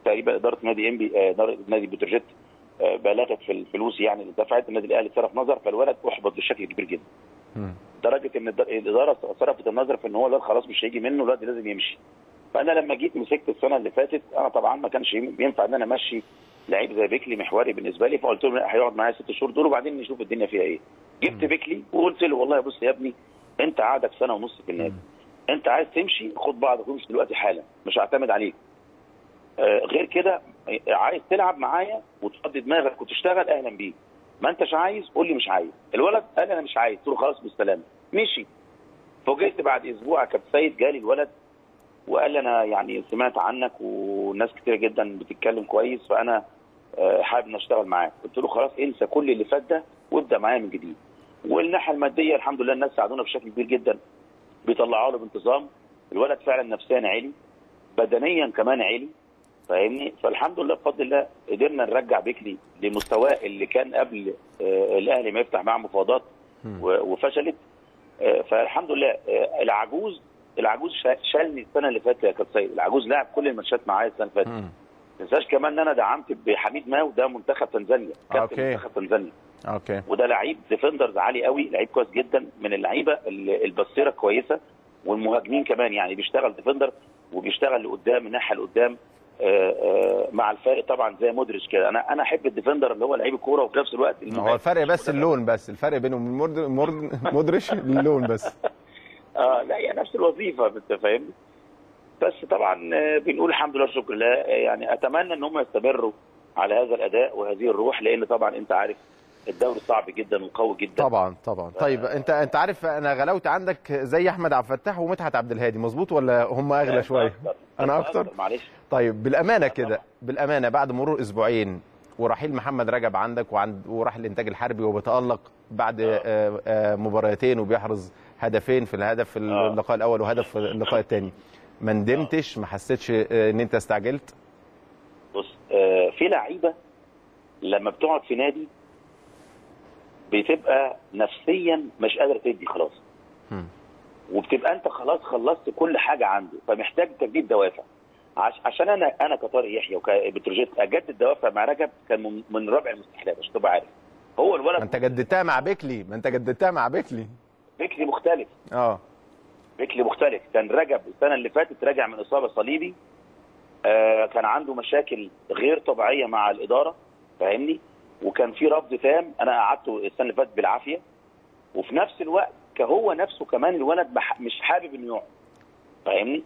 تقريبا، اداره نادي إنبي نادي بتروجيت بالغت في الفلوس يعني اللي دفعت، النادي الاهلي صرف نظر، فالولد احبط بشكل كبير جدا لدرجه ان الاداره صرفت النظر في ان هو الولد خلاص مش هيجي منه، الولد لازم يمشي. فانا لما جيت مسكت السنه اللي فاتت انا طبعا ما كانش ينفع ان انا امشي لعيب زي بيكلي محوري بالنسبه لي، فقلت له هيقعد معايا 6 شهور دول وبعدين نشوف الدنيا فيها ايه. جبت بيكلي وقلت له والله بص يا ابني انت قعدك 1.5 سنة في النادي، انت عايز تمشي خد بعضك وامشي دلوقتي حالا، مش هعتمد عليك. غير كده عايز تلعب معايا وتفضي دماغك وتشتغل اهلا بيك، ما انتش عايز قول لي مش عايز. الولد قال انا مش عايز، قلت له خلاص بالسلامه مشي. فوجئت بعد اسبوع كابتن سيد جالي الولد وقال لي انا يعني سمعت عنك وناس كتير جدا بتتكلم كويس، فانا حابب ان اشتغل معاك. قلت له خلاص انسى كل اللي فات ده وابدا معايا من جديد. والناحيه الماديه الحمد لله الناس ساعدونا بشكل كبير جدا، بيطلعوا له بانتظام، الولد فعلا نفسيا عالي، بدنيا كمان عالي، فاهمني؟ فالحمد لله بفضل الله قدرنا نرجع بيكلي لمستواه اللي كان قبل الاهلي ما يفتح معاه مفاوضات وفشلت. فالحمد لله. العجوز شالني السنه اللي فاتت يا كابتن سيد، العجوز لعب كل الماتشات معايا السنه اللي فاتت. ما تنساش كمان ان انا دعمت بحميد ماو، ده منتخب تنزانيا، كابتن منتخب تنزانيا. وده لعيب ديفندرز عالي قوي، لعيب كويس جدا، من اللعيبه البصيره كويسه والمهاجمين كمان، يعني بيشتغل ديفندر وبيشتغل لقدام الناحيه لقدام مع الفارق طبعا زي مودريتش كده. انا احب الديفندر اللي هو لعيب الكوره وفي نفس الوقت هو الفرق بس اللون، بس الفرق بينه وبين مودريتش اللون بس. لا هي يعني نفس الوظيفه انت فاهمني، بس طبعا بنقول الحمد لله شكر لله، يعني اتمنى ان هم يستمروا على هذا الاداء وهذه الروح، لان طبعا انت عارف الدوري صعب جدا وقوي جدا طبعا. طيب انت عارف انا غلاوتي عندك زي احمد عبد الفتاح ومدحت عبد الهادي، مظبوط ولا هم اغلى شويه؟ انا اكتر معلش. طيب بالامانه كده، بالامانه بعد مرور اسبوعين ورحيل محمد رجب عندك وراح الانتاج الحربي وبيتالق بعد مباراتين وبيحرز هدفين، في الهدف في اللقاء الاول وهدف في اللقاء الثاني، ما ندمتش؟ ما حسيتش ان انت استعجلت؟ بص، في لعيبه لما بتقعد في نادي بتبقى نفسيا مش قادره تدي خلاص، وبتبقى انت خلاص خلصت كل حاجه عنده، فمحتاج تجديد دوافع. عشان انا كطارق يحيى وكبتروجيت اجدد دوافع مع رجب كان من رابع المستحيلات عشان تبقى عارف. هو الولد ما انت جددتها مع بيكلي، بيكلي مختلف. بيكلي مختلف. كان رجب السنه اللي فاتت راجع من اصابه صليبي، كان عنده مشاكل غير طبيعيه مع الاداره، فاهمني؟ وكان في رفض تام، انا قعدته السنه اللي فاتت بالعافيه. وفي نفس الوقت هو نفسه كمان الولد مش حابب انه يقعد، فاهمني؟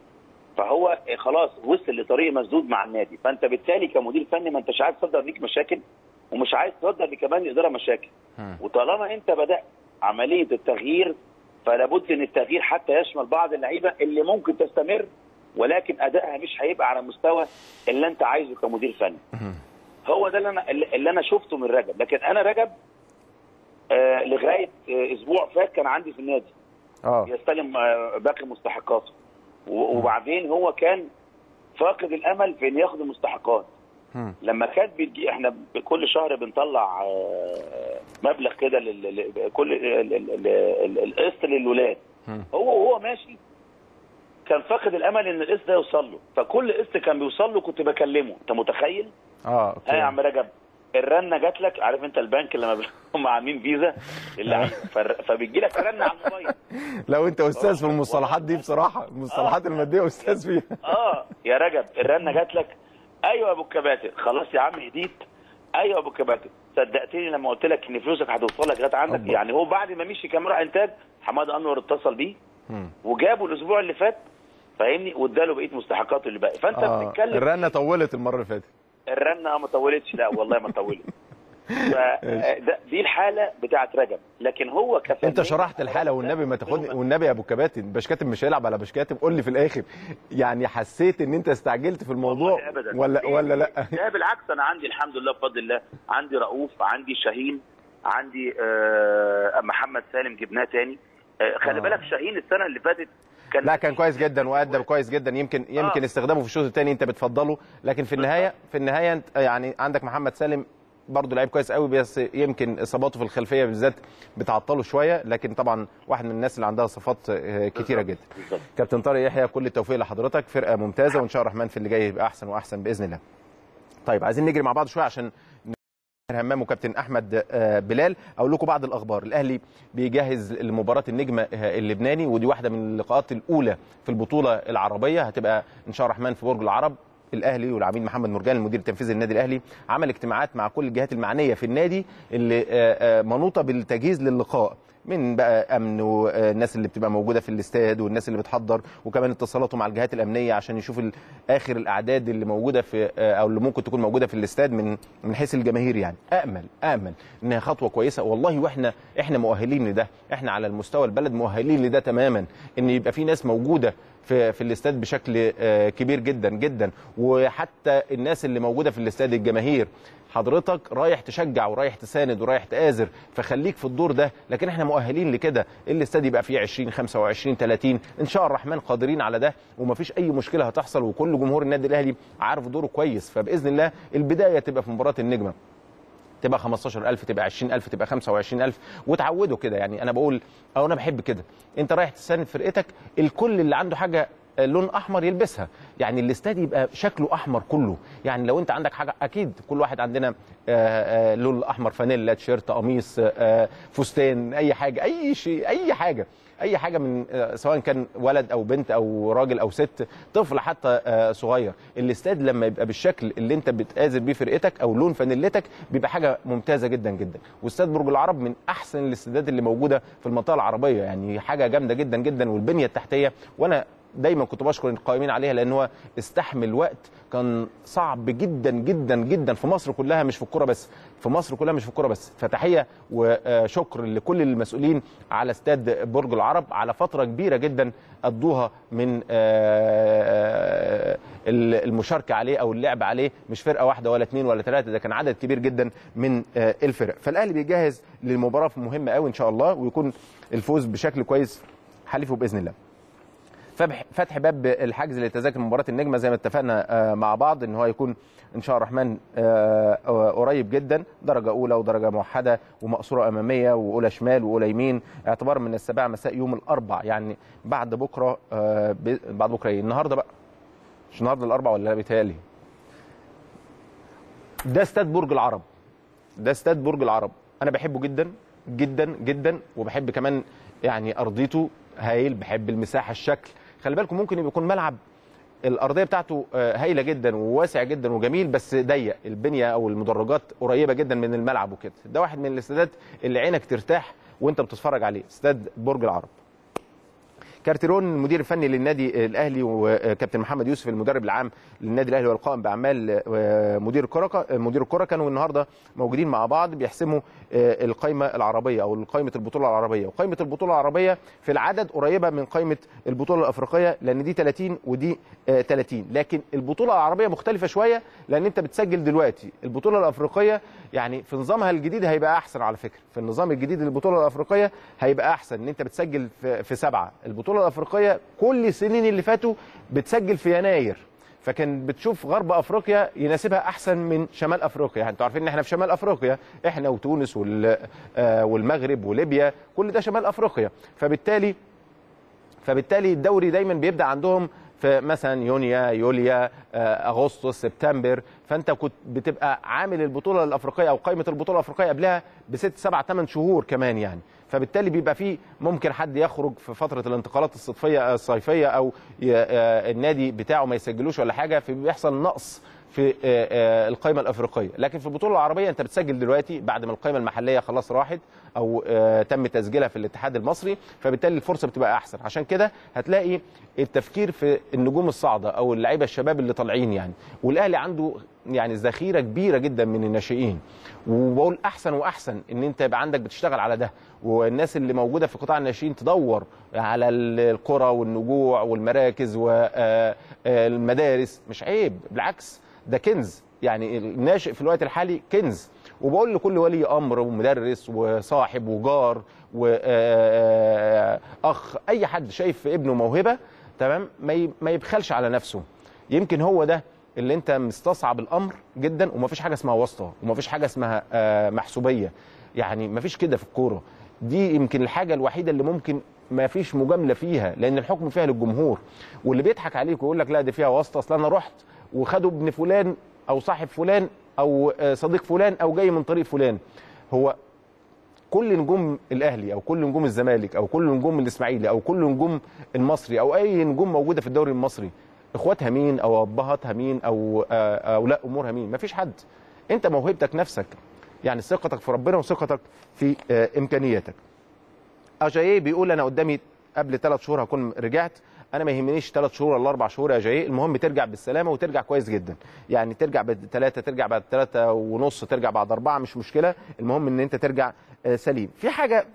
فهو خلاص وصل لطريق مسدود مع النادي، فانت بالتالي كمدير فني ما انتش عايز تصدر ليك مشاكل، ومش عايز تصدر لكمان الاداره مشاكل. وطالما انت بدات عمليه التغيير، فلا بد ان التغيير حتى يشمل بعض اللعيبه اللي ممكن تستمر ولكن ادائها مش هيبقى على مستوى اللي انت عايزه كمدير فني. هو ده اللي انا شفته من رجب. لكن انا رجب لغايه اسبوع فات كان عندي في النادي يستلم باقي مستحقاته، وبعدين هو كان فاقد الامل في ان ياخد المستحقات. لما كانت بتجي، احنا كل شهر بنطلع مبلغ كده كل القسط للولاد، هو ماشي كان فاقد الامل ان القسط ده يوصل له، فكل قسط كان بيوصل له كنت بكلمه. انت متخيل؟ ها يا عم رجب، الرنه جات لك، عارف انت البنك لما هم عاملين فيزا اللعيبه فبتجي لك رنه على الموبايل. لو انت استاذ في المصطلحات دي بصراحه، المصطلحات الماديه استاذ فيها. يا رجب الرنه جات لك، ايوه يا ابو الكباتن، خلاص يا عم هديت، ايوه يا ابو الكباتن صدقتني لما قلت لك ان فلوسك هتوصل لك جت عندك. يعني هو بعد ما مشي كمان راح انتاج، حماده انور اتصل بيه وجابه الاسبوع اللي فات، فاهمني؟ واداله بقيه مستحقاته اللي باقي. فانت بتتكلم الرنه طولت المره اللي فاتت، الرنه ما طولتش، لا والله ما طولت. دي الحاله بتاعت رجب. لكن هو كفايه انت شرحت الحاله، والنبي ما تاخدني، والنبي يا ابو الكباتن بشكاتم مش هيلعب على بشكاتم، قول لي في الاخر يعني حسيت ان انت استعجلت في الموضوع ولا لا؟ لا بالعكس، انا عندي الحمد لله بفضل الله، عندي رؤوف، عندي شاهين، عندي محمد سالم جبناه تاني. خلي بالك شاهين السنه اللي فاتت كان كويس جدا وادى كويس جدا، يمكن استخدامه في الشوط الثاني انت بتفضله، لكن في النهايه انت يعني عندك محمد سالم برضه لعيب كويس قوي، بس يمكن اصاباته في الخلفيه بالذات بتعطله شويه، لكن طبعا واحد من الناس اللي عندها صفات كتيره جدا. كابتن طارق يحيى كل التوفيق لحضرتك، فرقه ممتازه وان شاء الله الرحمن في اللي جاي يبقى احسن واحسن باذن الله. طيب عايزين نجري مع بعض شويه عشان همام وكابتن احمد بلال. اقول لكم بعض الاخبار. الاهلي بيجهز لمباراه النجم اللبناني، ودي واحده من اللقاءات الاولى في البطوله العربيه، هتبقى ان شاء الله الرحمن في برج العرب. الاهلي والعميد محمد مرجان المدير التنفيذي للنادي الاهلي عمل اجتماعات مع كل الجهات المعنيه في النادي اللي منوطه بالتجهيز للقاء، من بقى امن والناس اللي بتبقى موجوده في الاستاد والناس اللي بتحضر، وكمان اتصالاته مع الجهات الامنيه عشان يشوف اخر الاعداد اللي موجوده في او اللي ممكن تكون موجوده في الاستاد من حيث الجماهير. يعني امل انها خطوه كويسه والله، واحنا مؤهلين لده، احنا على المستوى البلد مؤهلين لده تماما، ان يبقى في ناس موجوده في الاستاد بشكل كبير جدا جدا. وحتى الناس اللي موجوده في الاستاد الجماهير، حضرتك رايح تشجع ورايح تساند ورايح تآزر، فخليك في الدور ده، لكن احنا مؤهلين لكده. الاستاد يبقى فيه 20 25 30 ان شاء الله الرحمن قادرين على ده، ومفيش اي مشكله هتحصل، وكل جمهور النادي الاهلي عارف دوره كويس. فباذن الله البدايه تبقى في مباراه النجمه، تبقى 15000 تبقى 20000 تبقى 25000، وتعودوا كده. يعني انا بقول او انا بحب كده، انت رايح تساند فرقتك، الكل اللي عنده حاجه لون احمر يلبسها، يعني الاستاد يبقى شكله احمر كله. يعني لو انت عندك حاجه، اكيد كل واحد عندنا لون احمر، فانيلا، تيشيرت، قميص، فستان، اي حاجه، اي شيء، اي حاجه من سواء كان ولد او بنت او راجل او ست، طفل حتى صغير. الاستاد لما يبقى بالشكل اللي انت بتآزر بيه فرقتك او لون فانيلتك، بيبقى حاجه ممتازه جدا جدا. واستاد برج العرب من احسن الاستادات اللي موجوده في المنطقه العربيه، يعني حاجه جامده جدا جدا. والبنيه التحتيه، وانا دايما كنت بشكر القائمين عليها، لان هو استحمل وقت كان صعب جدا جدا جدا في مصر كلها، مش في الكوره بس، فتحيه وشكر لكل المسؤولين على استاد برج العرب على فتره كبيره جدا قضوها من المشاركه عليه او اللعب عليه، مش فرقه واحده ولا اثنين ولا ثلاثه، ده كان عدد كبير جدا من الفرق. فالاهلي بيجهز للمباراه مهمه قوي ان شاء الله، ويكون الفوز بشكل كويس حليفه باذن الله. فتح باب الحجز لتذاكر مباراه النجمه زي ما اتفقنا مع بعض ان هو يكون ان شاء الرحمن قريب جدا، درجه اولى ودرجه موحده ومقصوره اماميه واولى شمال واولى يمين، اعتبار من 7 مساء يوم الاربع، يعني بعد بكره. بعد بكره ايه؟ النهارده بقى، مش النهارده الاربع ولا لا؟ بيتهيألي ده استاد برج العرب، ده استاد برج العرب، انا بحبه جدا جدا جدا، وبحب كمان يعني ارضيته هايل، بحب المساحه الشكل. خلي بالكم ممكن يكون ملعب الارضيه بتاعته هايله جدا وواسع جدا وجميل، بس ضيق، البنيه او المدرجات قريبه جدا من الملعب وكده. ده واحد من الاستادات اللي عينك ترتاح وانت بتتفرج عليه، استاد برج العرب. كارتيرون المدير الفني للنادي الاهلي وكابتن محمد يوسف المدرب العام للنادي الاهلي والقائم باعمال مدير الكره كانوا النهارده موجودين مع بعض بيحسموا القائمه العربيه او قائمه البطوله العربيه، وقائمه البطوله العربيه في العدد قريبه من قائمه البطوله الافريقيه لان دي 30 ودي 30، لكن البطوله العربيه مختلفه شويه لان انت بتسجل دلوقتي. البطوله الافريقيه يعني في نظامها الجديد هيبقى احسن، على فكره في النظام الجديد للبطوله الافريقيه هيبقى احسن ان انت بتسجل في 7. البطوله الافريقيه كل السنين اللي فاتوا بتسجل في يناير، فكان بتشوف غرب افريقيا يناسبها احسن من شمال افريقيا. يعني انتوا عارفين ان احنا في شمال افريقيا، احنا وتونس والمغرب وليبيا، كل ده شمال افريقيا، فبالتالي الدوري دايما بيبدا عندهم في مثلا يونيو، يوليو، اغسطس، سبتمبر، فانت كنت بتبقى عامل البطوله الافريقيه او قائمه البطوله الافريقيه قبلها بست 7 8 شهور كمان يعني، فبالتالي بيبقى فيه ممكن حد يخرج في فتره الانتقالات الصيفيه او النادي بتاعه ما يسجلوش ولا حاجه، فبيحصل نقص في القائمه الافريقيه. لكن في البطوله العربيه انت بتسجل دلوقتي بعد ما القائمه المحليه خلاص راحت او تم تسجيلها في الاتحاد المصري، فبالتالي الفرصه بتبقى احسن. عشان كده هتلاقي التفكير في النجوم الصاعده او اللعيبه الشباب اللي طالعين يعني، والاهلي عنده يعني ذخيره كبيره جدا من الناشئين، وبقول احسن واحسن ان انت يبقى عندك بتشتغل على ده، والناس اللي موجوده في قطاع الناشئين تدور على القرى والنجوع والمراكز والمدارس، مش عيب، بالعكس ده كنز يعني. الناشئ في الوقت الحالي كنز، وبقول لكل ولي امر ومدرس وصاحب وجار واخ، اي حد شايف في ابنه موهبه تمام ما يبخلش على نفسه. يمكن هو ده اللي انت مستصعب الامر جدا، ومفيش حاجه اسمها واسطه ومفيش حاجه اسمها محسوبيه، يعني مفيش كده في الكوره دي. يمكن الحاجه الوحيده اللي ممكن مفيش مجامله فيها، لان الحكم فيها للجمهور، واللي بيضحك عليك ويقول لك لا دي فيها واسطه، اصل انا رحت وخدوا ابن فلان او صاحب فلان او صديق فلان او جاي من طريق فلان. هو كل نجوم الاهلي او كل نجوم الزمالك او كل نجوم الاسماعيلي او كل نجوم المصري او اي نجوم موجوده في الدوري المصري، اخواتها مين او ابهاتها مين او لا امورها مين؟ مفيش حد، انت موهبتك نفسك يعني، ثقتك في ربنا وثقتك في امكانياتك. اجاييه بيقول انا قدامي قبل 3 شهور هكون رجعت، انا ما يهمنيش 3 شهور ولا 4 شهور يا جاي، المهم ترجع بالسلامه وترجع كويس جدا يعني، ترجع ب3، ترجع ب3.5، ترجع بعد 4، مش مشكله، المهم ان انت ترجع سليم. في حاجه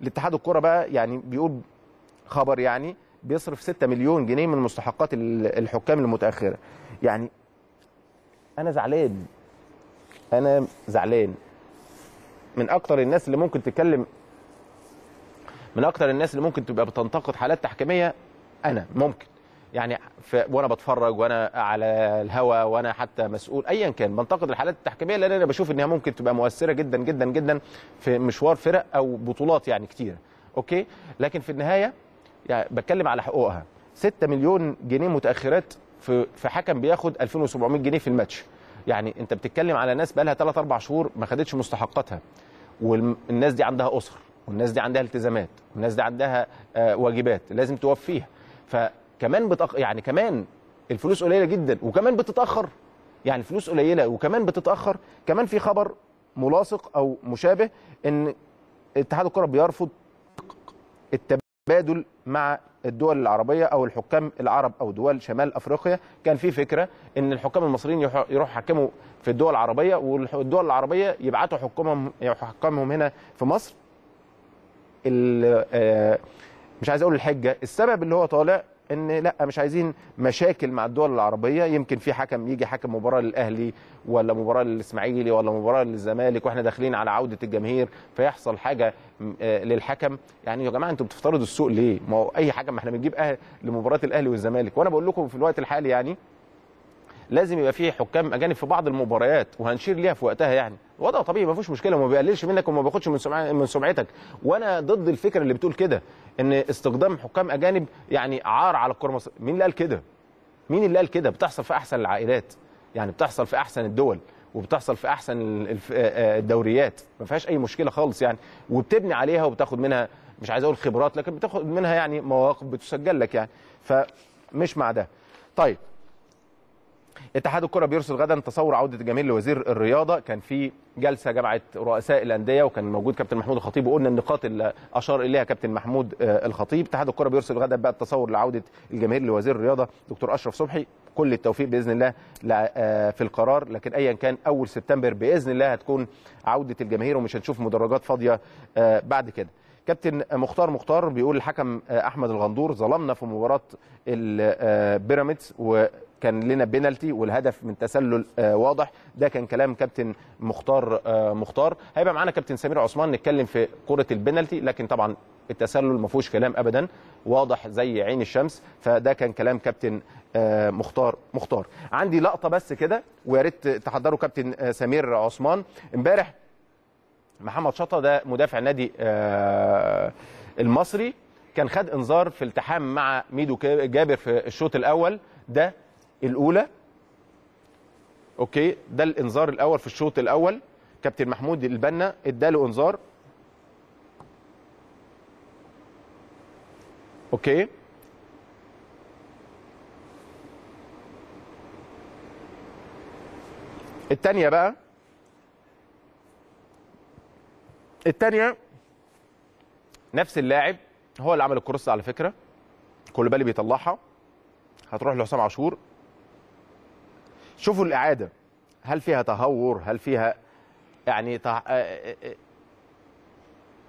لاتحاد الكره بقى يعني، بيقول خبر يعني بيصرف 6 مليون جنيه من مستحقات الحكام المتاخره. يعني انا زعلان من اكتر الناس اللي ممكن تتكلم، من اكتر الناس اللي ممكن تبقى بتنتقد حالات تحكيميه. انا ممكن يعني وانا بتفرج وانا على الهوا وانا حتى مسؤول ايا كان بنتقد الحالات التحكيميه، لان انا بشوف انها ممكن تبقى مؤثره جدا جدا جدا في مشوار فرق او بطولات يعني كتيره، اوكي، لكن في النهايه يعني بتكلم على حقوقها. 6 مليون جنيه متاخرات في حكم بياخد 2700 جنيه في الماتش، يعني انت بتتكلم على ناس بقى لها 3 4 شهور ما خدتش مستحقاتها، والناس دي عندها اسر، والناس دي عندها التزامات، والناس دي عندها واجبات لازم توفيها، فكمان يعني كمان الفلوس قليله جدا وكمان بتتاخر، يعني الفلوس قليله وكمان بتتاخر. كمان في خبر ملاصق او مشابه ان اتحاد الكره بيرفض التبادل مع الدول العربيه او الحكام العرب او دول شمال افريقيا. كان في فكره ان الحكام المصريين يروحوا يحكموا في الدول العربيه، والدول العربيه يبعتوا حكامهم هنا في مصر. مش عايز اقول الحجه، السبب اللي هو طالع ان لا مش عايزين مشاكل مع الدول العربيه، يمكن في حكم يجي حكم مباراه للاهلي ولا مباراه للاسماعيلي ولا مباراه للزمالك واحنا داخلين على عوده الجماهير فيحصل حاجه للحكم. يعني يا جماعه انتوا بتفترضوا السوق ليه؟ ما هو اي حكم، ما احنا بنجيب اهل لمباراه الاهلي والزمالك. وانا بقول لكم في الوقت الحالي يعني لازم يبقى في حكام اجانب في بعض المباريات وهنشير ليها في وقتها، يعني وضع طبيعي ما فيهوش مشكله وما بيقللش منك وما بياخدش من سمعتك. وانا ضد الفكره اللي بتقول كده ان استخدام حكام اجانب يعني عار على الكره المصريه. مين اللي قال كده؟ مين اللي قال كده؟ بتحصل في احسن العائلات، يعني بتحصل في احسن الدول وبتحصل في احسن الدوريات، ما فيهاش اي مشكله خالص يعني، وبتبني عليها وبتاخد منها مش عايز اقول خبرات لكن بتاخد منها يعني مواقف بتسجل لك يعني، فمش مع ده. طيب اتحاد الكره بيرسل غدا تصور عوده الجماهير لوزير الرياضه. كان في جلسه جمعت رؤساء الانديه وكان موجود كابتن محمود الخطيب وقلنا النقاط اللي اشار اليها كابتن محمود الخطيب. اتحاد الكره بيرسل غدا بقى التصور لعوده الجماهير لوزير الرياضه دكتور اشرف صبحي. كل التوفيق باذن الله في القرار، لكن ايا كان اول سبتمبر باذن الله هتكون عوده الجماهير ومش هنشوف مدرجات فاضيه بعد كده. كابتن مختار مختار بيقول الحكم احمد الغندور ظلمنا في مباراه بيراميدز كان لنا بينالتي والهدف من تسلل واضح. ده كان كلام كابتن مختار مختار. هيبقى معانا كابتن سمير عثمان نتكلم في كرة البينالتي، لكن طبعا التسلل ما فيهوش كلام ابدا، واضح زي عين الشمس. فده كان كلام كابتن مختار مختار. عندي لقطة بس كده ويا ريت تحضروا كابتن سمير عثمان. امبارح محمد شطة ده مدافع نادي المصري كان خد انذار في التحام مع ميدو جابر في الشوط الاول، ده الاولى اوكي، ده الانذار الاول في الشوط الاول. كابتن محمود البنا اداله انذار اوكي، الثانيه بقى الثانيه نفس اللاعب هو اللي عمل الكروس على فكره، كوليبالي بيطلعها هتروح لحسام عاشور. شوفوا الإعادة هل فيها تهور، هل فيها يعني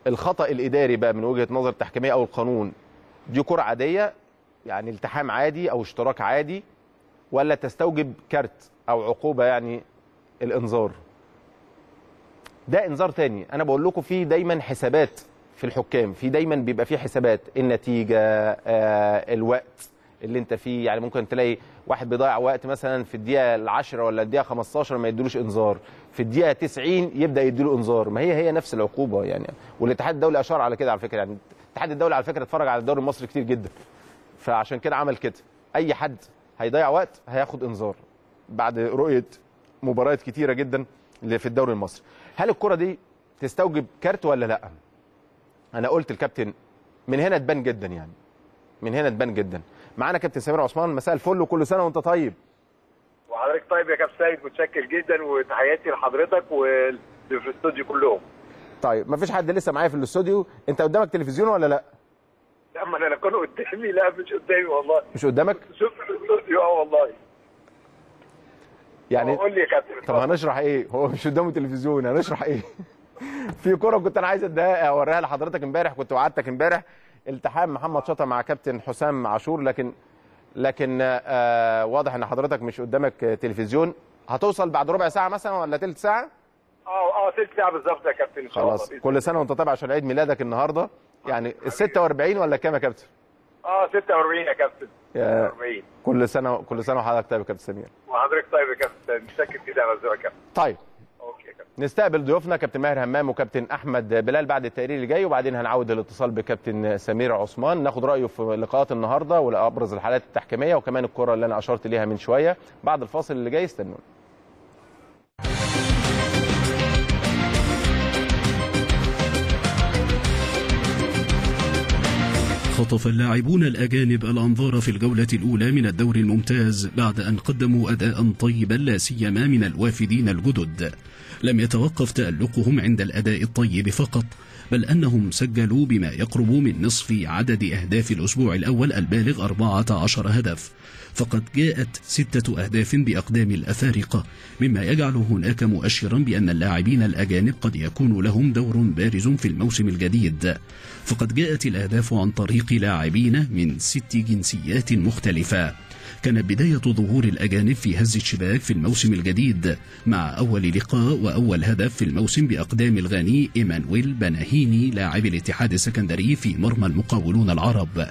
الخطأ الإداري بقى من وجهة نظر التحكيمية أو القانون. دي كرة عادية يعني التحام عادي أو اشتراك عادي ولا تستوجب كارت أو عقوبة يعني الإنذار؟ ده إنذار تاني. أنا بقول لكم في دايما حسابات في الحكام، في دايما بيبقى في حسابات النتيجة الوقت اللي انت فيه، يعني ممكن تلاقي واحد بيضيع وقت مثلا في الدقيقه 10 ولا الدقيقه 15 ما يديلوش انذار، في الدقيقه 90 يبدا يديله انذار. ما هي نفس العقوبه يعني. والاتحاد الدولي اشار على كده على فكره، يعني الاتحاد الدولي على فكره اتفرج على الدوري المصري كتير جدا فعشان كده عمل كده، اي حد هيضيع وقت هياخد انذار بعد رؤيه مباريات كتيره جدا اللي في الدوري المصري. هل الكره دي تستوجب كارت ولا لا؟ انا قلت الكابتن من هنا تبان جدا يعني، من هنا تبان جدا. معانا كابتن سمير عثمان، مساء الفل وكل سنه وانت طيب. وحضرتك طيب يا كابتن سيد، متشكر جدا وتحياتي لحضرتك واللي في الاستوديو كلهم. طيب مفيش حد لسه معايا في الاستوديو، انت قدامك تلفزيون ولا لا؟ لا ما انا لو كانوا قدامي. لا مش قدامي والله. مش قدامك؟ شفت الاستوديو اه والله. يعني قول لي يا كابتن. طب هنشرح ايه؟ هو مش قدامه تلفزيون، هنشرح ايه؟ في كوره كنت انا عايز اوريها لحضرتك امبارح، كنت وعدتك امبارح التحام محمد شطة مع كابتن حسام عاشور، لكن واضح ان حضرتك مش قدامك تلفزيون. هتوصل بعد ربع ساعه مثلا ولا ثلث ساعه؟ ثلث ساعه بالظبط يا كابتن. خلاص كل سنه وانت طيب عشان عيد ميلادك النهارده، يعني ال 46 ولا كام يا كابتن؟ 46 يا كابتن. 46. كل سنه وحضرتك طيب يا كابتن سمير. وحضرتك طيب يا كابتن، متشكر جدا على زورك يا كابتن. طيب نستقبل ضيوفنا كابتن ماهر همام وكابتن احمد بلال بعد التقرير اللي جاي، وبعدين هنعود الاتصال بكابتن سمير عثمان ناخد رايه في لقاءات النهارده وابرز الحالات التحكيميه وكمان الكره اللي انا اشرت ليها من شويه. بعد الفاصل اللي جاي استنونا. خطف اللاعبون الأجانب الأنظار في الجولة الأولى من الدوري الممتاز بعد أن قدموا أداء طيبا لا سيما من الوافدين الجدد، لم يتوقف تألقهم عند الأداء الطيب فقط، بل أنهم سجلوا بما يقرب من نصف عدد أهداف الأسبوع الأول البالغ 14 هدف، فقد جاءت 6 أهداف بأقدام الأفارقة، مما يجعل هناك مؤشرا بأن اللاعبين الأجانب قد يكون لهم دور بارز في الموسم الجديد، فقد جاءت الأهداف عن طريق لاعبين من 6 جنسيات مختلفة. كانت بداية ظهور الأجانب في هز الشباك في الموسم الجديد مع أول لقاء وأول هدف في الموسم بأقدام الغاني إيمانويل بناهيني لاعب الاتحاد السكندري في مرمى المقاولون العرب،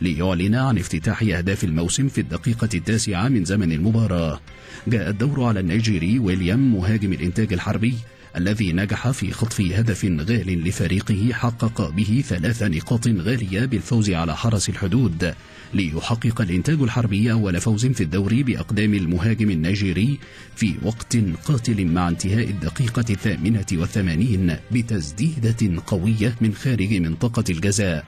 ليعلن عن افتتاح أهداف الموسم في الدقيقة 9 من زمن المباراة. جاء الدور على النيجيري ويليام مهاجم الإنتاج الحربي الذي نجح في خطف هدف غال لفريقه حقق به 3 نقاط غالية بالفوز على حرس الحدود، ليحقق الإنتاج الحربي أول فوز في الدوري بأقدام المهاجم النيجيري في وقت قاتل مع انتهاء الدقيقة 88 بتسديدة قوية من خارج منطقة الجزاء.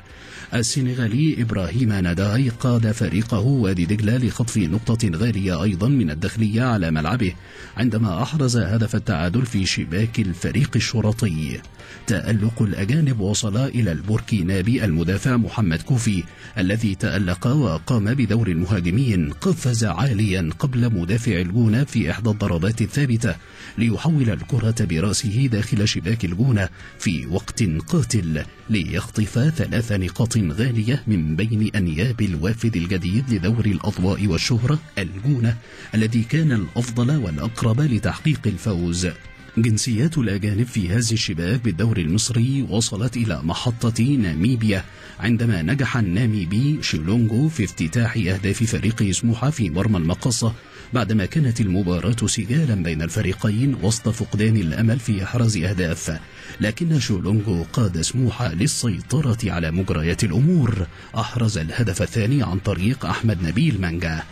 السنغالي إبراهيم ناداي قاد فريقه وادي دجلة لخطف نقطة غالية أيضا من الداخلية على ملعبه عندما أحرز هدف التعادل في شباك الفريق الشرطي. تألق الأجانب وصل إلى البوركينابي المدافع محمد كوفي الذي تألق وقام بدور المهاجمين، قفز عاليا قبل مدافع الجونة في إحدى الضربات الثابتة ليحول الكرة برأسه داخل شباك الجونة في وقت قاتل ليخطف 3 نقاط غالية من بين أنياب الوافد الجديد لدور الأضواء والشهرة الجونة الذي كان الأفضل والأقرب لتحقيق الفوز. جنسيات الأجانب في هز الشباك بالدور المصري وصلت إلى محطة ناميبيا عندما نجح الناميبي شيلونجو في افتتاح أهداف فريق سموحة في مرمى المقاصة بعدما كانت المباراة سجالا بين الفريقين وسط فقدان الأمل في إحراز أهداف، لكن شيلونجو قاد سموحة للسيطرة على مجريات الأمور، أحرز الهدف الثاني عن طريق أحمد نبيل مانجا.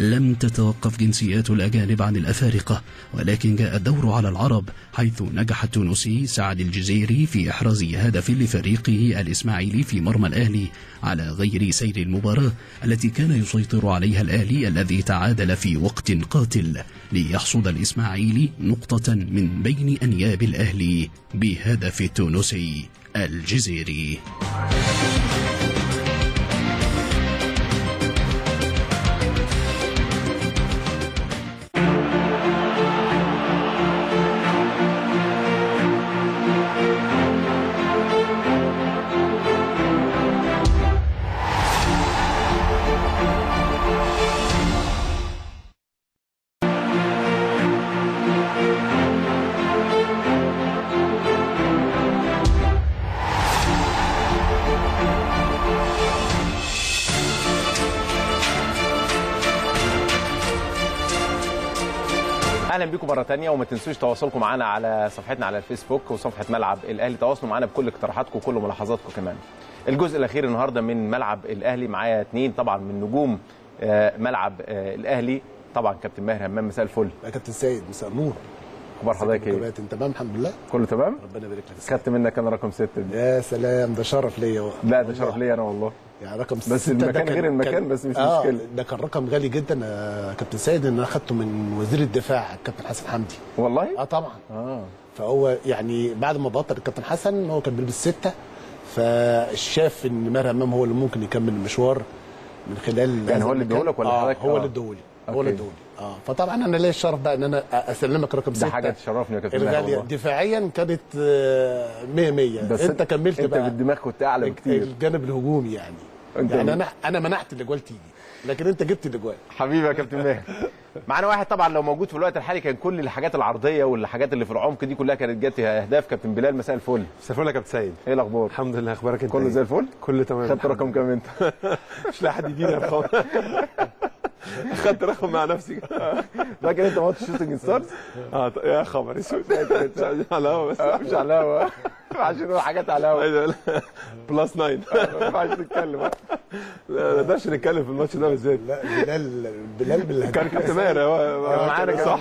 لم تتوقف جنسيات الأجانب عن الأفارقة، ولكن جاء الدور على العرب حيث نجح التونسي سعد الجزيري في إحراز هدف لفريقه الإسماعيلي في مرمى الأهلي على غير سير المباراة التي كان يسيطر عليها الأهلي الذي تعادل في وقت قاتل ليحصد الإسماعيلي نقطة من بين أنياب الأهلي بهدف التونسي الجزيري. مرة تانية، وما تنسوش تواصلكم معانا على صفحتنا على الفيسبوك وصفحة ملعب الأهلي، تواصلوا معانا بكل اقتراحاتكم وكل ملاحظاتكم. كمان الجزء الأخير النهاردة من ملعب الأهلي معايا 2 طبعا من نجوم ملعب الأهلي، طبعا كابتن ماهر همام مساء الفل. يا كابتن سيد مساء النور، اخبار حضرتك ايه؟ تمام الحمد لله كله تمام، ربنا يبارك لك. خدت منك انا رقم 6 دي. يا سلام، ده شرف ليا. لا ده شرف ليا انا والله، يعني رقم 6 بس المكان غير المكان، بس مش مشكله. ده كان رقم غالي جدا يا كابتن سيد، ان انا خدته من وزير الدفاع الكابتن حسن حمدي. والله؟ طبعا. فهو يعني بعد ما بطل الكابتن حسن هو كان بيلبس 6، فشاف ان ماهر همام هو اللي ممكن يكمل المشوار من خلال، يعني هو اللي اداهولك ولا حضرتك؟ هو اللي اداهولي، هو اللي اداهولي. فطبعا انا ليا الشرف بقى ان انا اسلمك رقم 6. ده حاجه تشرفني يا كابتن ماهر والله. دفاعيا كانت 100 بس انت كملت بقى، انت بالدماغ كنت اعلى بكتير، الجانب الهجومي يعني انا منعت الاجوال تيجي لكن انت جبت الاجوال. حبيبي يا كابتن ماهر. معانا واحد طبعا لو موجود في الوقت الحالي كان كل الحاجات العرضيه والحاجات اللي في العمق دي كلها كانت جت اهداف. كابتن بلال مساء الفل. مساء الفل يا كابتن سيد، ايه الاخبار؟ الحمد لله، اخبارك انت؟ كله زي الفل، كله تمام. خدت رقم كام انت؟ مش لاقي حد يدينا خالص. خدت رقم مع نفسي. فاكر انت ماتش شوتنج ستارز؟ يا خبر اسود، على الهوا بس. مش على الهوا عشان هو حاجات على الهوا بلس 9 ما ينفعش نتكلم، لا ما نقدرش نتكلم في الماتش ده بالذات. لا بلال بالهدف كان كابتن ماهر معانا، صح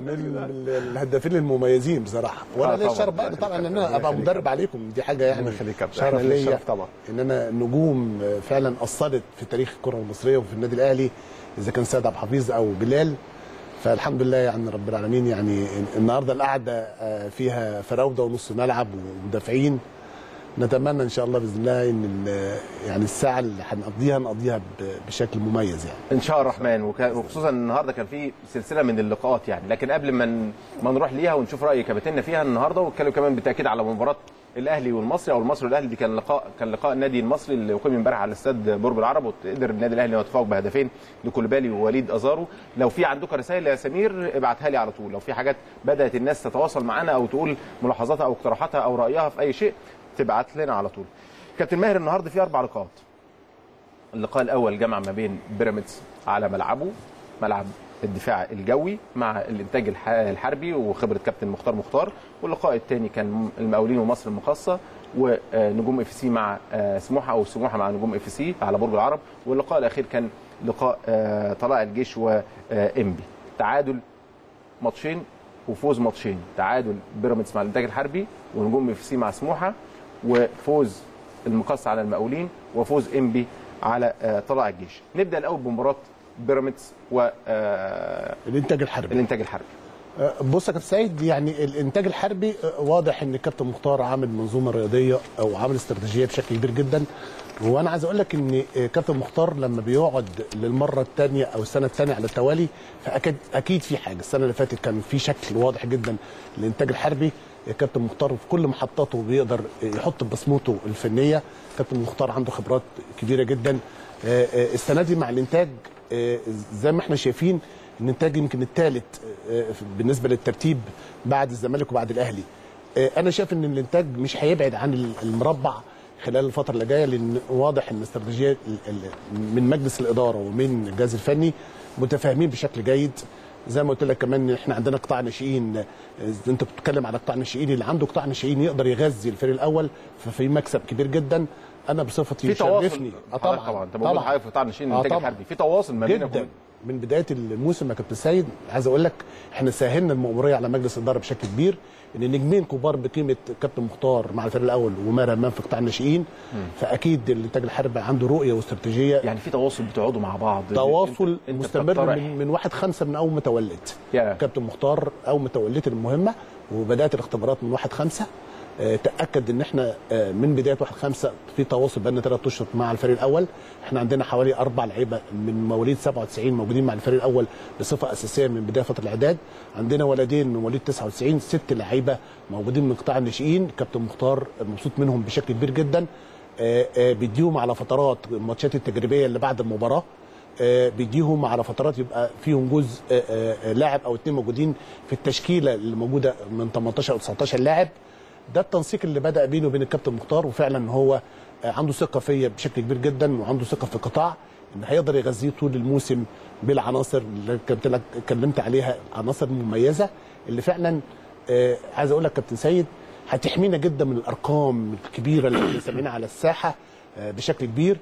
من الهدافين المميزين بصراحه، وانا ليا الشرف بقى طبعا ان انا ابقى مدرب عليكم، دي حاجه يعني شرف ليا طبعا ان انا نجوم فعلا اثرت في تاريخ الكره المصريه وفي النادي الاهلي، اذا كان سيد عبد الحفيظ او بلال، فالحمد لله يعني رب العالمين. يعني النهارده القعده فيها فراوده ونص ملعب ومدافعين، نتمنى ان شاء الله باذن الله ان يعني الساعه اللي هنقضيها نقضيها بشكل مميز يعني ان شاء الله الرحمن. وخصوصا النهارده كان في سلسله من اللقاءات يعني، لكن قبل ما نروح ليها ونشوف راي كابتننا فيها النهارده، واتكلم كمان بالتاكيد على مباراه الاهلي والمصري او المصري والاهلي، دي كان لقاء النادي المصري اللي اقيم امبارح على استاد برج العرب، وقدر النادي الاهلي انه يتفوق بهدفين لكوليبالي ووليد ازارو. لو في عندكم رسائل يا سمير ابعتها لي على طول، لو في حاجات بدات الناس تتواصل معانا او تقول ملاحظاتها او اقتراحاتها او رايها في اي شيء تبعت لنا على طول. كابتن ماهر النهارده في 4 لقاءات. اللقاء الاول جمع ما بين بيراميدز على ملعبه، ملعب الدفاع الجوي، مع الانتاج الحربي وخبره كابتن مختار. واللقاء الثاني كان المقاولين ومصر المقاصه ونجوم اف سي مع سموحه، او سموحه مع نجوم اف سي على برج العرب. واللقاء الاخير كان لقاء طلائع الجيش وإنبي. تعادل ماتشين وفوز ماتشين، تعادل بيراميدز مع الانتاج الحربي ونجوم اف سي مع سموحه، وفوز المقاصه على المقاولين، وفوز إنبي على طلائع الجيش. نبدا الاول بمباراه بيراميدز و الانتاج الحربي. بص يا كابتن سيد، يعني الانتاج الحربي واضح ان الكابتن مختار عامل منظومه رياضيه او عامل استراتيجيه بشكل كبير جدا. وانا عايز اقول لك ان كابتن مختار لما بيقعد للمره الثانيه او السنه الثانيه على التوالي، فاكيد في حاجه. السنه اللي فاتت كان في شكل واضح جدا للانتاج الحربي، كابتن مختار في كل محطاته بيقدر يحط بصمته الفنيه. كابتن مختار عنده خبرات كبيره جدا. السنه دي مع الانتاج زي ما احنا شايفين الانتاج يمكن الثالث بالنسبه للترتيب بعد الزمالك وبعد الاهلي. انا شايف ان الانتاج مش هيبعد عن المربع خلال الفتره اللي جايه، لان واضح ان الاستراتيجيه من مجلس الاداره ومن الجهاز الفني متفاهمين بشكل جيد. زي ما قلت لك كمان احنا عندنا قطاع ناشئين، انت بتتكلم على قطاع ناشئين، اللي عنده قطاع ناشئين يقدر يغذي الفريق الاول، ففي مكسب كبير جدا. انا بصفتي يشرفني طبعا انت موجود حضرتك في قطاع ناشئين الانتاج الحربي، في تواصل ما بينكم من بدايه الموسم يا كابتن سيد. عايز اقول لك احنا سهلنا المأموريه على مجلس الاداره بشكل كبير، ان نجمين كبار بقيمه كابتن مختار مع الفريق الاول وماهر همام في قطاع الناشئين، فاكيد الانتاج الحربي عنده رؤيه واستراتيجيه. يعني في تواصل، بتقعدوا مع بعض، تواصل مستمر من 1/5 من اول ما توليت كابتن مختار، اول ما توليت المهمه وبدات الاختبارات من 1/5. تاكد ان احنا من بدايه 1/5 في تواصل بقالنا 3 اشهر مع الفريق الاول. احنا عندنا حوالي 4 لعيبه من مواليد 97 موجودين مع الفريق الاول بصفه اساسيه من بدايه فتره الاعداد، عندنا ولدين من مواليد 99، 6 لعيبه موجودين من قطاع الناشئين. كابتن مختار مبسوط منهم بشكل كبير جدا، بيديهم على فترات الماتشات التجريبيه اللي بعد المباراه، بيديهم على فترات يبقى فيهم جزء لاعب او 2 موجودين في التشكيله اللي موجوده من 18 او 19 لاعب. ده التنسيق اللي بدأ بينه وبين الكابتن مختار، وفعلا هو عنده ثقة فيا بشكل كبير جدا، وعنده ثقة في القطاع ان هيقدر يغذيه طول الموسم بالعناصر اللي كابتن اتكلمت عليها، عناصر مميزة اللي فعلا عايز اقول لك كابتن سيد هتحمينا جدا من الارقام الكبيرة اللي سامعينها على الساحة بشكل كبير.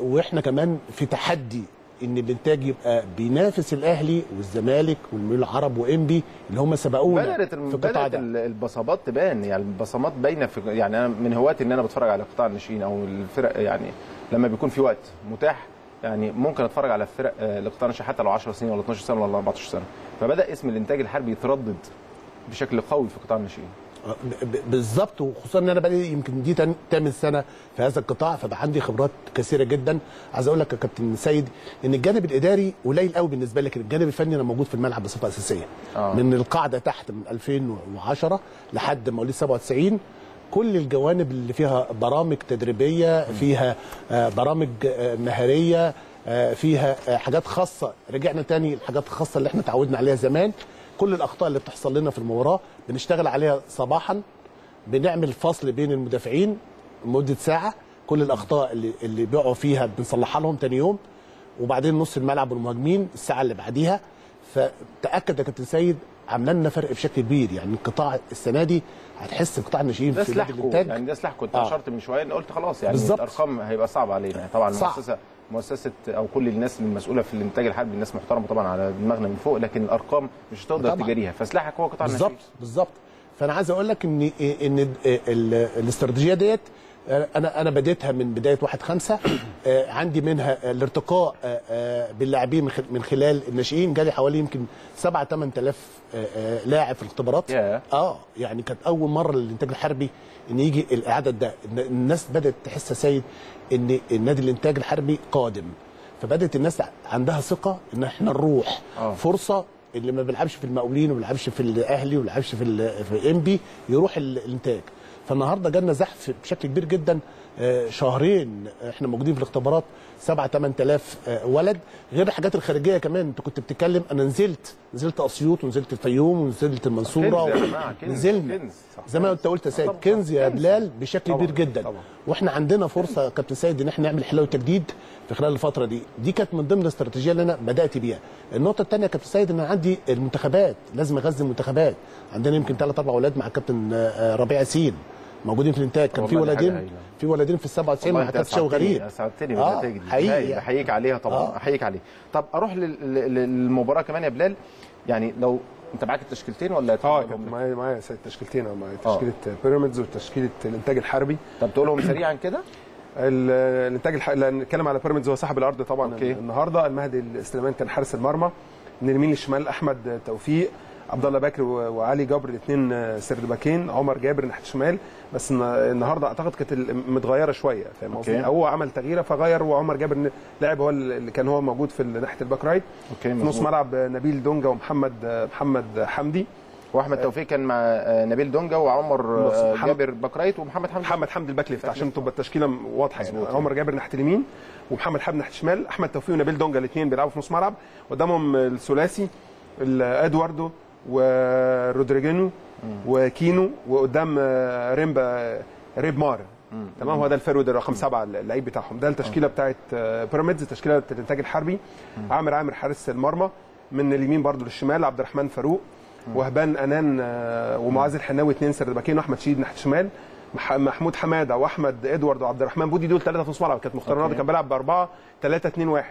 واحنا كمان في تحدي ان الانتاج يبقى بينافس الاهلي والزمالك والمقاولون العرب وإنبي اللي هم سبقونا في القطاع ده. البصمات تبان يعني، البصمات باينه في، يعني انا من هواتي ان انا بتفرج على قطاع الناشئين او الفرق، يعني لما بيكون في وقت متاح يعني ممكن اتفرج على الفرق القطاع الناشئ حتى لو 10 سنين ولا 12 سنه ولا 14 سنه. فبدا اسم الانتاج الحربي يتردد بشكل قوي في قطاع الناشئين بالظبط، وخصوصا ان انا بقالي يمكن دي تاني سنه في هذا القطاع، فبقى عندي خبرات كثيره جدا. عايز اقول لك يا كابتن سيد ان الجانب الاداري قليل قوي بالنسبه لي، لكن الجانب الفني انا موجود في الملعب بصفه اساسيه من القاعده تحت من 2010 لحد مواليد 97. كل الجوانب اللي فيها برامج تدريبيه، فيها برامج مهاريه، فيها حاجات خاصه، رجعنا تاني الحاجات الخاصه اللي احنا اتعودنا عليها زمان. كل الاخطاء اللي بتحصل لنا في المباراه بنشتغل عليها صباحا، بنعمل فصل بين المدافعين مده ساعه، كل الاخطاء اللي بيقعوا فيها بنصلحها لهم ثاني يوم، وبعدين نص الملعب والمهاجمين الساعه اللي بعديها. فتاكد يا كابتن سيد عامله لنا فرق بشكل كبير، يعني القطاع السنه دي هتحس قطاع الناشئين في الانتاج يعني ده سلاحكم. انت اشرت من شويه ان قلت خلاص يعني بالزبط. الارقام هيبقى صعب علينا طبعا، صعب. مؤسسه او كل الناس المسؤوله في الانتاج الحربي الناس محترمه طبعا على دماغنا من فوق، لكن الارقام مش هتقدر تجاريها، فسلاحك هو قطاع الناشئين بالظبط. فانا عايز اقول لك ان الاستراتيجيه ديت انا بديتها من بدايه 1/5. عندي منها الارتقاء باللاعبين من خلال الناشئين، جالي حوالي يمكن 7 8000 لاعب في الاختبارات. يعني كانت اول مره للانتاج الحربي ان يجي العدد ده. الناس بدات تحس يا سيد ان النادي الانتاج الحربي قادم، فبدات الناس عندها ثقه ان احنا نروح. فرصه اللي ما بيلعبش في المقاولين وما بيلعبش في الاهلي وما بيلعبش في إنبي يروح الانتاج. فالنهارده جالنا زحف بشكل كبير جدا، شهرين احنا موجودين في الاختبارات 7 8000 ولد، غير الحاجات الخارجيه كمان. انت كنت بتتكلم، انا نزلت اسيوط ونزلت الفيوم ونزلت المنصوره نزلنا زي ما انت قلت يا سيد، كنز يا بلال بشكل كبير جدا. واحنا عندنا فرصه كابتن سيد ان احنا نعمل حلاوه تجديد في خلال الفتره دي كانت من ضمن الاستراتيجيه اللي انا بدات بيها. النقطه الثانيه يا كابتن سيد ان عندي المنتخبات، لازم اغذي المنتخبات. عندنا يمكن 3 4 ولاد مع كابتن ربيع ياسين موجودين في الانتاج. كان في ولدين في 97 مع كابتن شوقي غريب. ساعدتني بالنتائج دي، احييك عليها طبعا، احييك عليها. طب اروح للمباراه كمان يا بلال. يعني لو انت معاك التشكيلتين ولا معايا يا سيد التشكيلتين، معايا تشكيله بيراميدز وتشكيله الانتاج الحربي. طب تقولهم سريعا كده. الانتاج نتكلم على بيراميدز، هو صاحب الارض طبعا النهارده. المهدي سليمان كان حارس المرمى، من اليمين للشمال احمد توفيق، عبد الله بكر وعلي جبر الاثنين سردباكين، عمر جابر ناحيه الشمال. بس النهارده اعتقد كانت متغيره شويه، فاهم قصدي؟ هو عمل تغييره فغير، وعمر جابر لعب هو اللي كان هو موجود في ناحيه الباك رايت. في نص ملعب نبيل دونجا ومحمد حمدي، واحمد توفيق كان مع نبيل دونجا وعمر جابر باك رايت، ومحمد حمدي الباك ليفت، عشان تبقى التشكيله واضحه. يعني عمر جابر ناحيه اليمين ومحمد حمدي ناحيه الشمال، احمد توفيق ونبيل دونجا الاثنين بيلعبوا في نص ملعب، قدامهم الثلاثي ادواردو ورودريجينو وكينو، وقدام ريبمار. تمام، هو ده الفرود رقم 7 اللعيب بتاعهم. ده التشكيله بتاعت بيراميدز، تشكيله الانتاج الحربي. عامر حارس المرمى، من اليمين برده للشمال عبد الرحمن فاروق، وهبان انان ومعاذ الحناوي اثنين سردباكين، واحمد شيد ناحيه الشمال، محمود حماده واحمد ادوارد وعبد الرحمن بودي، دول 3 في نص ملعب. كانت مختار النهارده كان بيلعب ب 4 3 2 1.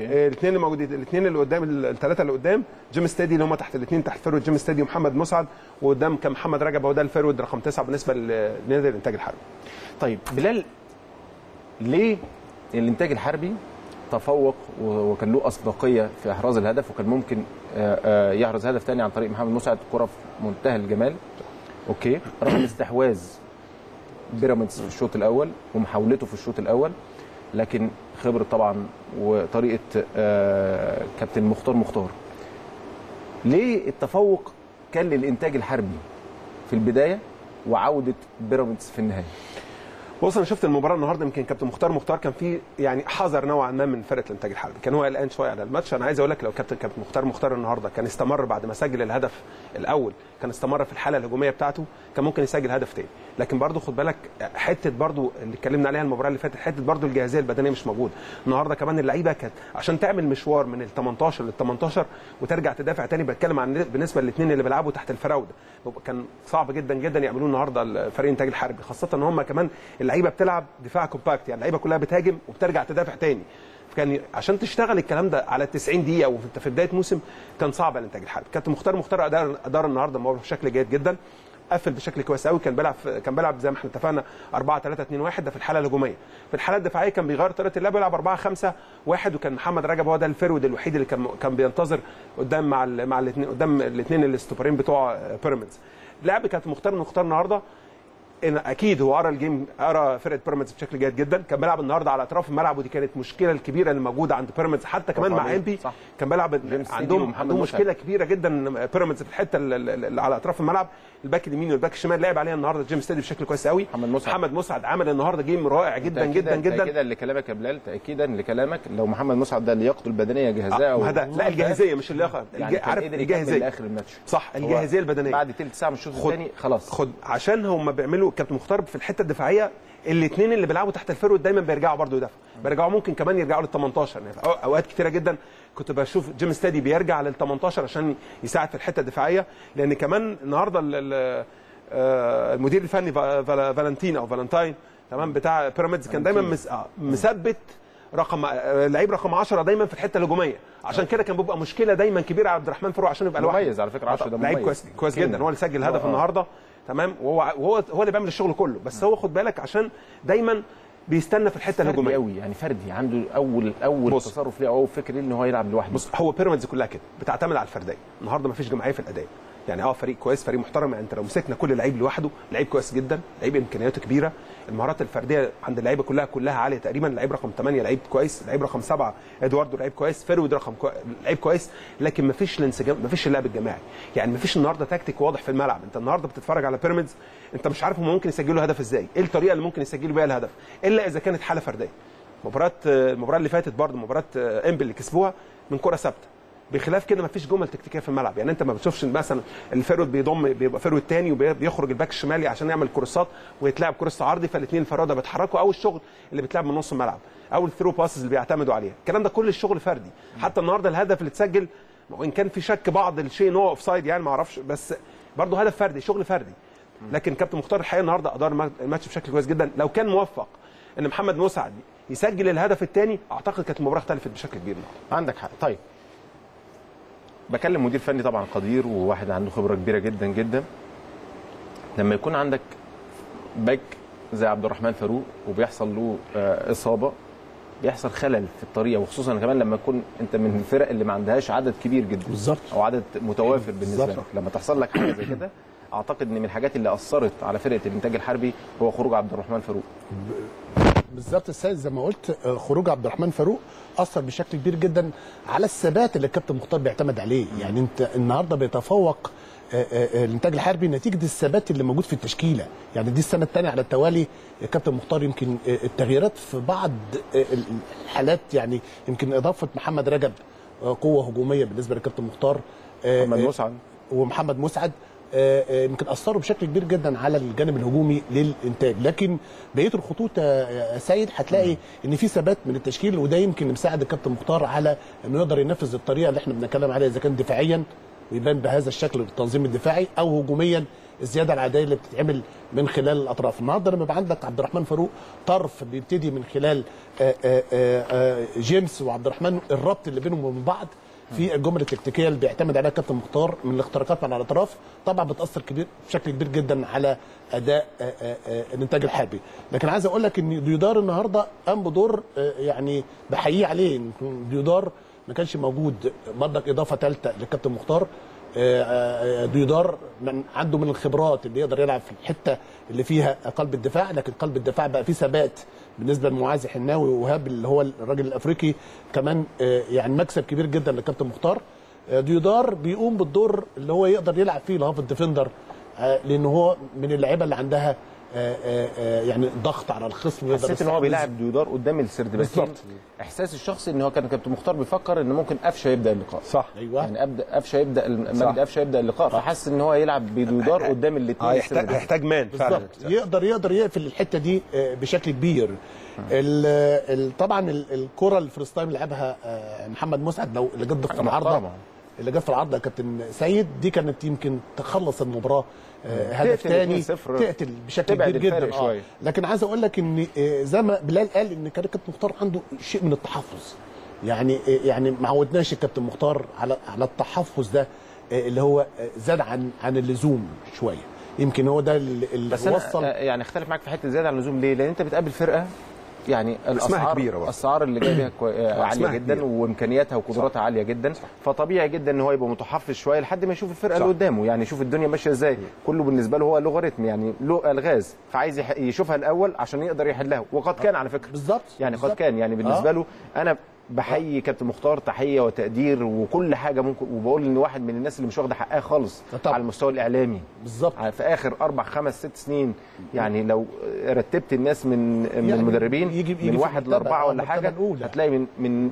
الاثنين اللي موجودين، الاثنين اللي قدام، الثلاثه اللي قدام جيم ستادي اللي هم تحت، الاثنين تحت فرود جيم ستادي ومحمد مسعد، وقدام كان محمد رجب. هو ده الفرود رقم 9 بالنسبه لنادي الانتاج الحربي. طيب بلال، ليه الانتاج الحربي تفوق وكان له اصداقيه في احراز الهدف، وكان ممكن يحرز هدف ثاني عن طريق محمد مسعد، كره في منتهى الجمال. رغم استحواذ بيراميدز في الشوط الاول ومحاولته في الشوط الاول، لكن خبرة طبعا وطريقه كابتن مختار. ليه التفوق كان للانتاج الحربي في البدايه وعوده بيراميدز في النهايه؟ بص، انا شفت المباراه النهارده، يمكن كابتن مختار كان فيه يعني حذر نوعا ما من فرقه الانتاج الحربي، كان هو قلقان شويه على الماتش. انا عايز اقول لك، لو كابتن مختار النهارده كان استمر بعد ما سجل الهدف الاول، كان استمر في الحاله الهجوميه بتاعته، كان ممكن يسجل هدف تاني. لكن برضه خد بالك، حته برضه اللي اتكلمنا عليها المباراه اللي فاتت، حته برضه الجاهزيه البدنيه مش موجوده النهارده. كمان اللعيبه كانت عشان تعمل مشوار من ال 18 لل 18 وترجع تدافع تاني. بتكلم عن بالنسبه للاثنين اللي بيلعبوا تحت الفراوده، كان صعب جدا جدا يعملوه النهارده فريق الانتاج الحربي، خاصه ان هم كمان اللعيبه بتلعب دفاع كومباكت، يعني اللعيبه كلها بتهاجم وبترجع تدافع تاني. فكان عشان تشتغل الكلام ده على 90 دقيقه وانت في بدايه موسم، كان صعب على الانتاج الحربي. كابتن مختار ادار النهارده المباراه بشكل جيد جدا، قفل بشكل كويس قوي. كان بيلعب زي ما احنا اتفقنا 4 3 2 1، ده في الحاله الهجوميه. في الحاله الدفاعيه كان بيغير طريقه اللعب، بيلعب 4 5 1، وكان محمد رجب هو ده الفرود الوحيد اللي كان بينتظر قدام مع الاثنين، قدام الاثنين الاستوبرين بتوع بيراميدز. لعب كابتن مختار النهارده، اكيد هو قرا الجيم، قرا فرقه بيراميدز بشكل جيد جدا. كان بيلعب النهارده على اطراف الملعب، ودي كانت المشكله الكبيره اللي موجوده عند بيراميدز، حتى كمان مع إنبي كان بيلعب عندهم مشكله كبيره جدا بيراميدز في الحته اللي على اطراف الملعب، الباك اليمين والباك الشمال لعب عليها النهارده جيم ستادي بشكل كويس قوي. محمد مسعد عمل النهارده جيم رائع جدا جدا جدا. تاكيدا لكلامك يا بلال، تاكيدا لكلامك، لو محمد مسعد ده لياقته البدنيه جاهزه لا الجاهزيه مش اللياقه، عارف الجاهزيه لاخر الماتش، صح، الجاهزيه البدنيه بعد ثلث ساعه من الشوط الثاني خلاص. خد عشان هم بيعملوا كابتن مختار في الحته الدفاعيه، الاثنين اللي بيلعبوا تحت الفرود دايما بيرجعوا برضه يدافعوا، بيرجعوا ممكن كمان يرجعوا لل 18. يعني اوقات كتيره جدا كنت بشوف جيم ستادي بيرجع لل 18 عشان يساعد في الحته الدفاعيه. لان كمان النهارده المدير الفني فالنتاين تمام بتاع بيراميدز كان دايما مثبت لعيب رقم 10 دايما في الحته الهجوميه، عشان كده كان بيبقى مشكله دايما كبيره على عبد الرحمن فاروق، عشان يبقى لوحده. مميز على فكره، 10 ده لعيب كويس جدا، هو اللي سجل هدف النهارده تمام، وهو اللي بيعمل الشغل كله، بس هو خد بالك عشان دايما بيستنى في الحته الهجوميه قوي، يعني فردي عنده اول تصرف ليه او فكر ليه ان هو يلعب لوحده. بص، هو بيراميدز كلها كده بتعتمد على الفرديه، النهارده ما فيش جماعيه في الاداء، يعني فريق كويس، فريق محترم، يعني انت لو مسكنا كل لعيب لوحده، لعيب كويس جدا، لعيب امكانياته كبيره، المهارات الفرديه عند اللعيبه كلها عاليه تقريبا، لعيب رقم 8 لعيب كويس، لعيب رقم 7 ادواردو لعيب كويس، فيرويد لعيب كويس، لكن ما فيش الانسجام، ما فيش اللعب الجماعي، يعني ما فيش النهارده تكتيك واضح في الملعب. انت النهارده بتتفرج على بيراميدز، انت مش عارف هم ممكن يسجلوا هدف ازاي، ايه الطريقه اللي ممكن يسجلوا بيها الهدف، الا اذا كانت حاله فرديه. المباراه اللي فاتت برده، مباراه إنبي اللي كسبوها من كره ثابته، بخلاف كده مفيش جمل تكتيكيه في الملعب، يعني انت ما بتشوفش مثلا الفيرويد بيضم بيبقى فيرويد تاني وبيخرج الباك الشمالي عشان يعمل كورسات ويتلعب كورس عرضي، فالاثنين الفراده بيتحركوا، او الشغل اللي بيتلعب من نص الملعب، او الثرو باسز اللي بيعتمدوا عليها، الكلام ده كل الشغل فردي. حتى النهارده الهدف اللي اتسجل، وان كان في شك بعض الشيء ان هو اوف سايد، يعني ما اعرفش، بس برضه هدف فردي، شغل فردي. لكن كابتن مختار الحقيقه النهارده ادار الماتش بشكل كويس جدا، لو كان موفق ان محمد مسعد يسجل الهدف الثاني اعتقد كانت المباراه اختلفت بشكل كبير. عندك حق. طيب، بكلم مدير فني طبعا قدير وواحد عنده خبره كبيره جدا جدا، لما يكون عندك باك زي عبد الرحمن فاروق وبيحصل له اصابه، بيحصل خلل في الطريقه، وخصوصا كمان لما يكون انت من الفرق اللي ما عندهاش عدد كبير جدا بالظبط، او عدد متوافر بالنسبه لك، لما تحصل لك حاجه زي كده اعتقد ان من الحاجات اللي اثرت على فرقه الانتاج الحربي هو خروج عبد الرحمن فاروق. بالظبط السيد، زي ما قلت خروج عبد الرحمن فاروق اثر بشكل كبير جدا على الثبات اللي الكابتن مختار بيعتمد عليه، يعني انت النهارده بيتفوق الانتاج الحربي نتيجه الثبات اللي موجود في التشكيله، يعني دي السنه الثانيه على التوالي الكابتن مختار، يمكن التغييرات في بعض الحالات، يعني يمكن اضافه محمد رجب قوه هجوميه بالنسبه للكابتن مختار، ومحمد مسعد يمكن اثروا بشكل كبير جدا على الجانب الهجومي للانتاج، لكن بقيه الخطوط يا سيد هتلاقي ان في ثبات من التشكيل، وده يمكن مساعد الكابتن مختار على انه يقدر ينفذ الطريقه اللي احنا بنتكلم عليها، اذا كان دفاعيا ويبان بهذا الشكل بالتنظيم الدفاعي، او هجوميا الزياده العاديه اللي بتتعمل من خلال الاطراف. النهارده لما يبقى عندك عبد الرحمن فاروق طرف بيبتدي من خلال جيمس وعبد الرحمن، الربط اللي بينهم وبين بعض في الجمل التكتيكيه اللي بيعتمد عليها كابتن مختار من الاختراقات على الاطراف، طبعا بتاثر بشكل كبير جدا على اداء الانتاج الحربي. لكن عايز اقول لك ان ديودار النهارده قام بدور يعني بحييه عليه، ديودار ما كانش موجود، برضك اضافه ثالثه للكابتن مختار. ديودار عنده من الخبرات اللي يقدر يلعب في الحته اللي فيها قلب الدفاع، لكن قلب الدفاع بقى فيه ثبات بالنسبه لمعاذ حناوي ووهاب اللي هو الراجل الافريقي، كمان يعني مكسب كبير جدا للكابتن مختار. ديودار بيقوم بالدور اللي هو يقدر يلعب فيه الهاف ديفندر، لان هو من اللعيبه اللي عندها يعني ضغط على الخصم. حسيت ان هو بيلعب ديودار قدام السردباكين، احساس الشخصي ان هو كان كابتن مختار بيفكر ان ممكن قفشه يبدا اللقاء، صح؟ ايوه، يعني قفشه يبدا اللقاء، فحس ان هو يلعب بديودار قدام الاثنين، هيحتاج مان فعلا يقدر يقفل الحته دي بشكل كبير. طبعا الكره الفريست تايم لعبها محمد مسعد، لو اللي جد في العارضه يا كابتن سيد، دي كانت يمكن تخلص المباراه هدف ثاني، تقتل بشكل كبير جدا شوية. لكن عايز اقول لك ان زي ما بلال قال ان كابتن مختار عنده شيء من التحفظ، يعني ما عودناش الكابتن مختار على التحفظ ده، اللي هو زاد عن اللزوم شويه، يمكن هو ده اللي وصل. يعني اختلف معاك في حته زياده عن اللزوم، ليه؟ لان انت بتقابل فرقه يعني الاسعار اللي جايه عاليه جدا، وامكانياتها وقدراتها عاليه جدا، فطبيعي جدا ان هو يبقى متحفظ شويه لحد ما يشوف الفرقه اللي قدامه، يعني يشوف الدنيا ماشيه ازاي، كله بالنسبه له هو لوغاريتم، يعني له الغاز، فعايز يشوفها الاول عشان يقدر يحلها، وقد كان على فكره بالظبط، يعني قد كان، يعني بالنسبه له انا بحيي كابتن مختار تحيه وتقدير وكل حاجه ممكن، وبقول ان واحد من الناس اللي مش واخده حقها خالص على المستوى الاعلامي بالظبط في اخر 4 5 6 سنين، يعني لو رتبت الناس من المدربين يجي من 1 ل4 ولا حاجه، هتلاقي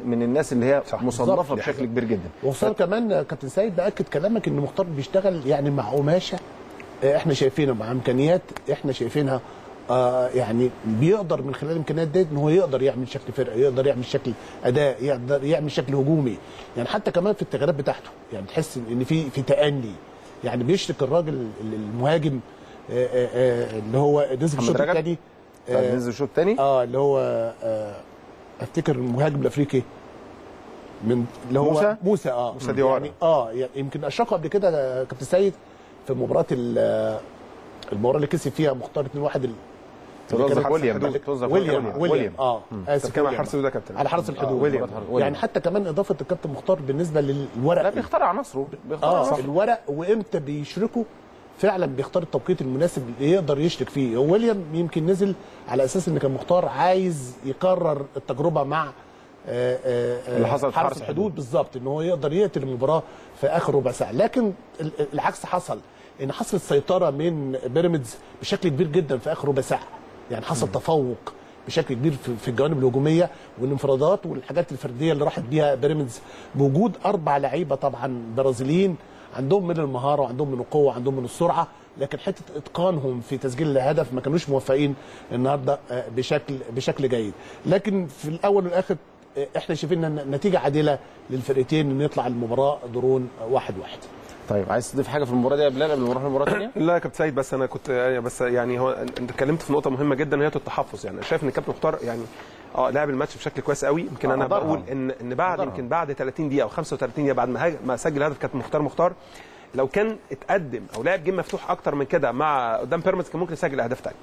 من الناس اللي هي مصنفه بشكل كبير جدا. وخصوصا كمان كابتن سيد باكد كلامك ان مختار بيشتغل يعني مع قماشه احنا شايفينها، مع امكانيات احنا شايفينها، يعني بيقدر من خلال الامكانيات دي ان هو يقدر يعمل شكل فرقه، يقدر يعمل شكل اداء، يقدر يعمل شكل هجومي، يعني حتى كمان في التغييرات بتاعته، يعني تحس ان في تأني، يعني بيشتك الراجل المهاجم اللي هو نزل الشوط الثاني، نزل الشوط الثاني اللي هو افتكر المهاجم الافريقي من اللي هو موسى موسى ديوارا، يعني يمكن اشرقه قبل كده كابتن سيد في مباراه المباراه اللي كسب فيها مختار 2-1 ويليام اسف على حرس الحدود على حرس الحدود. يعني حتى كمان اضافه الكابتن مختار بالنسبه للورق، لا بيخترع نصره، بيخترع الورق وامتى بيشركه فعلا بيختار التوقيت المناسب اللي يقدر يشرك فيه. ويليام يمكن نزل على اساس ان كان مختار عايز يكرر التجربه مع اللي حصل في حرس الحدود بالظبط، ان هو يقدر يقتل المباراه في اخر ربع ساعه، لكن العكس حصل، ان حصلت سيطره من بيراميدز بشكل كبير جدا في اخر ربع ساعه. يعني حصل تفوق بشكل كبير في الجوانب الهجوميه والانفرادات والحاجات الفرديه اللي راحت بيها بيراميدز، بوجود 4 لعيبه طبعا برازيليين عندهم من المهاره وعندهم من القوه وعندهم من السرعه، لكن حته اتقانهم في تسجيل الهدف ما كانوش موفقين النهارده بشكل جيد. لكن في الاول والاخر احنا شايفين ان نتيجه عادله للفرقتين، ان يطلع المباراه درون 1-1. طيب عايز تضيف حاجه في المباراه دي يا بلال قبل ما نروح للمباراه الثانيه؟ لا يا كابتن سيد، بس انا كنت بس يعني هو انت اتكلمت في نقطه مهمه جدا وهي التحفظ. يعني شايف ان الكابتن مختار يعني لعب الماتش بشكل كويس قوي. يمكن انا بقول ان بعد يمكن بعد 30 دقيقه او 35 دقيقه بعد ما سجل هدف كابتن مختار لو كان اتقدم او لعب جيم مفتوح اكتر من كده مع قدام بيراميدز كان ممكن يسجل اهداف ثانيه.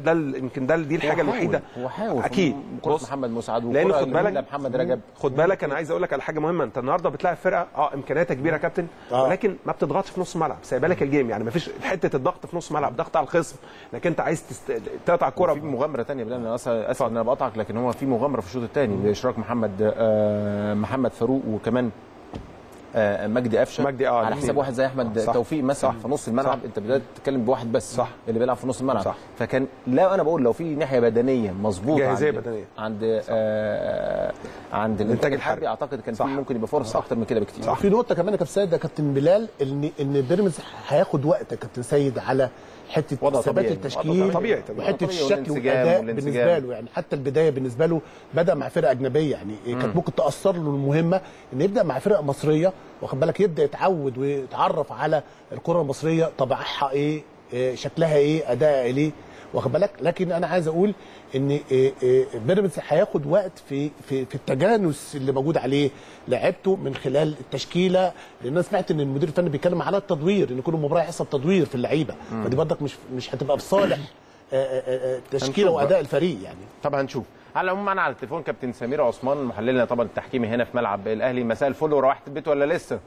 ده يمكن دي الحاجه الوحيده. هو اكيد بص محمد مسعد لان خد بالك محمد رجب، خد بالك انا عايز اقول لك على حاجه مهمه. انت النهارده بتلاعب فرقه امكانياتها كبيره يا كابتن، ولكن ما بتضغطش في نص الملعب، سايبه لك الجيم. يعني ما فيش حته الضغط في نص الملعب، ضغط على الخصم انك انت عايز تقطع الكره. في مغامره ثانيه بلال، انا اسف ان انا بقطعك، لكن هو في مغامره في الشوط الثاني باشراك محمد فاروق وكمان مجدي قفشه على حساب واحد زي احمد توفيق مثلا في نص الملعب. انت بدات تتكلم بواحد بس صح اللي بيلعب في نص الملعب صح. فكان لا انا بقول لو في ناحيه بدنيه مظبوطه عند الانتاج الحربي اعتقد كان في ممكن يبقى فرصه اكتر من كده بكتير. وفي نقطه كمان يا كابتن سيد، ده كابتن بلال ان بيراميدز هياخد وقت يا كابتن سيد على حته ثبات التشكيل وحته الشكل والاداء بالنسبه له. يعني حتى البدايه بالنسبه له بدا مع فرقه اجنبيه، يعني كانت ممكن تاثر له المهمه ان يبدا مع فرقه مصريه، واخد بالك يبدا يتعود ويتعرف على الكره المصريه، طبعها ايه، شكلها ايه، ادائها ايه، واخد بالك. لكن انا عايز اقول ان بيراميدز هياخد وقت في التجانس اللي موجود عليه لعبته من خلال التشكيله، لان انا سمعت ان المدير الفني بيتكلم على التدوير، ان كل مباراه هيحصل تدوير في اللعيبه، فدي برضك مش هتبقى بصالح التشكيله واداء الفريق. يعني طبعا نشوف. على العموم معانا على التليفون كابتن سمير عثمان محللنا طبعا التحكيمي هنا في ملعب الاهلي. مساء الفل، وروحت البيت ولا لسه؟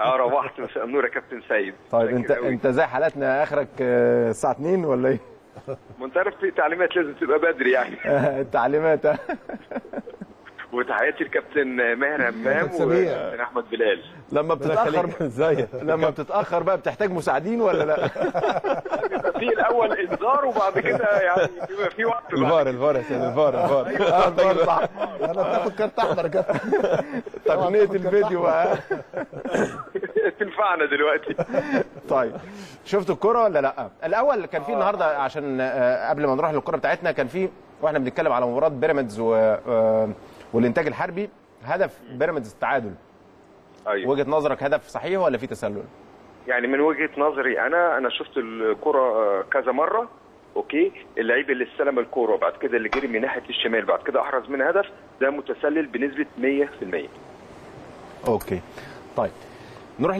روحت، مساء النور يا كابتن سيد. طيب انت زي حالاتنا اخرك الساعه 2 ولا ايه؟ ما انت عارف في تعليمات لازم تبقى بدري يعني. التعليمات. وتحياتي لكابتن ماهر همام وكابتن احمد بلال. لما بتتاخر بقى بتحتاج مساعدين ولا لا؟ بيبقى في الاول انذار وبعد كده يعني بيبقى في وقت. الفار يا سيدي، الفار صح. انا بتاخد كارت احمر كده. تقنيه الفيديو تنفعنا دلوقتي. طيب شفت الكرة ولا لا؟ الاول كان في النهارده، عشان قبل ما نروح للكرة بتاعتنا، كان في واحنا بنتكلم على مباراة بيراميدز والانتاج الحربي هدف بيراميدز التعادل. ايوه، وجهه نظرك هدف صحيح ولا في تسلل؟ يعني من وجهه نظري انا شفت الكره كذا مره. اوكي، اللعيب اللي استلم الكره بعد كده اللي جري من ناحيه الشمال بعد كده احرز من هدف، ده متسلل بنسبه 100%. اوكي طيب نروح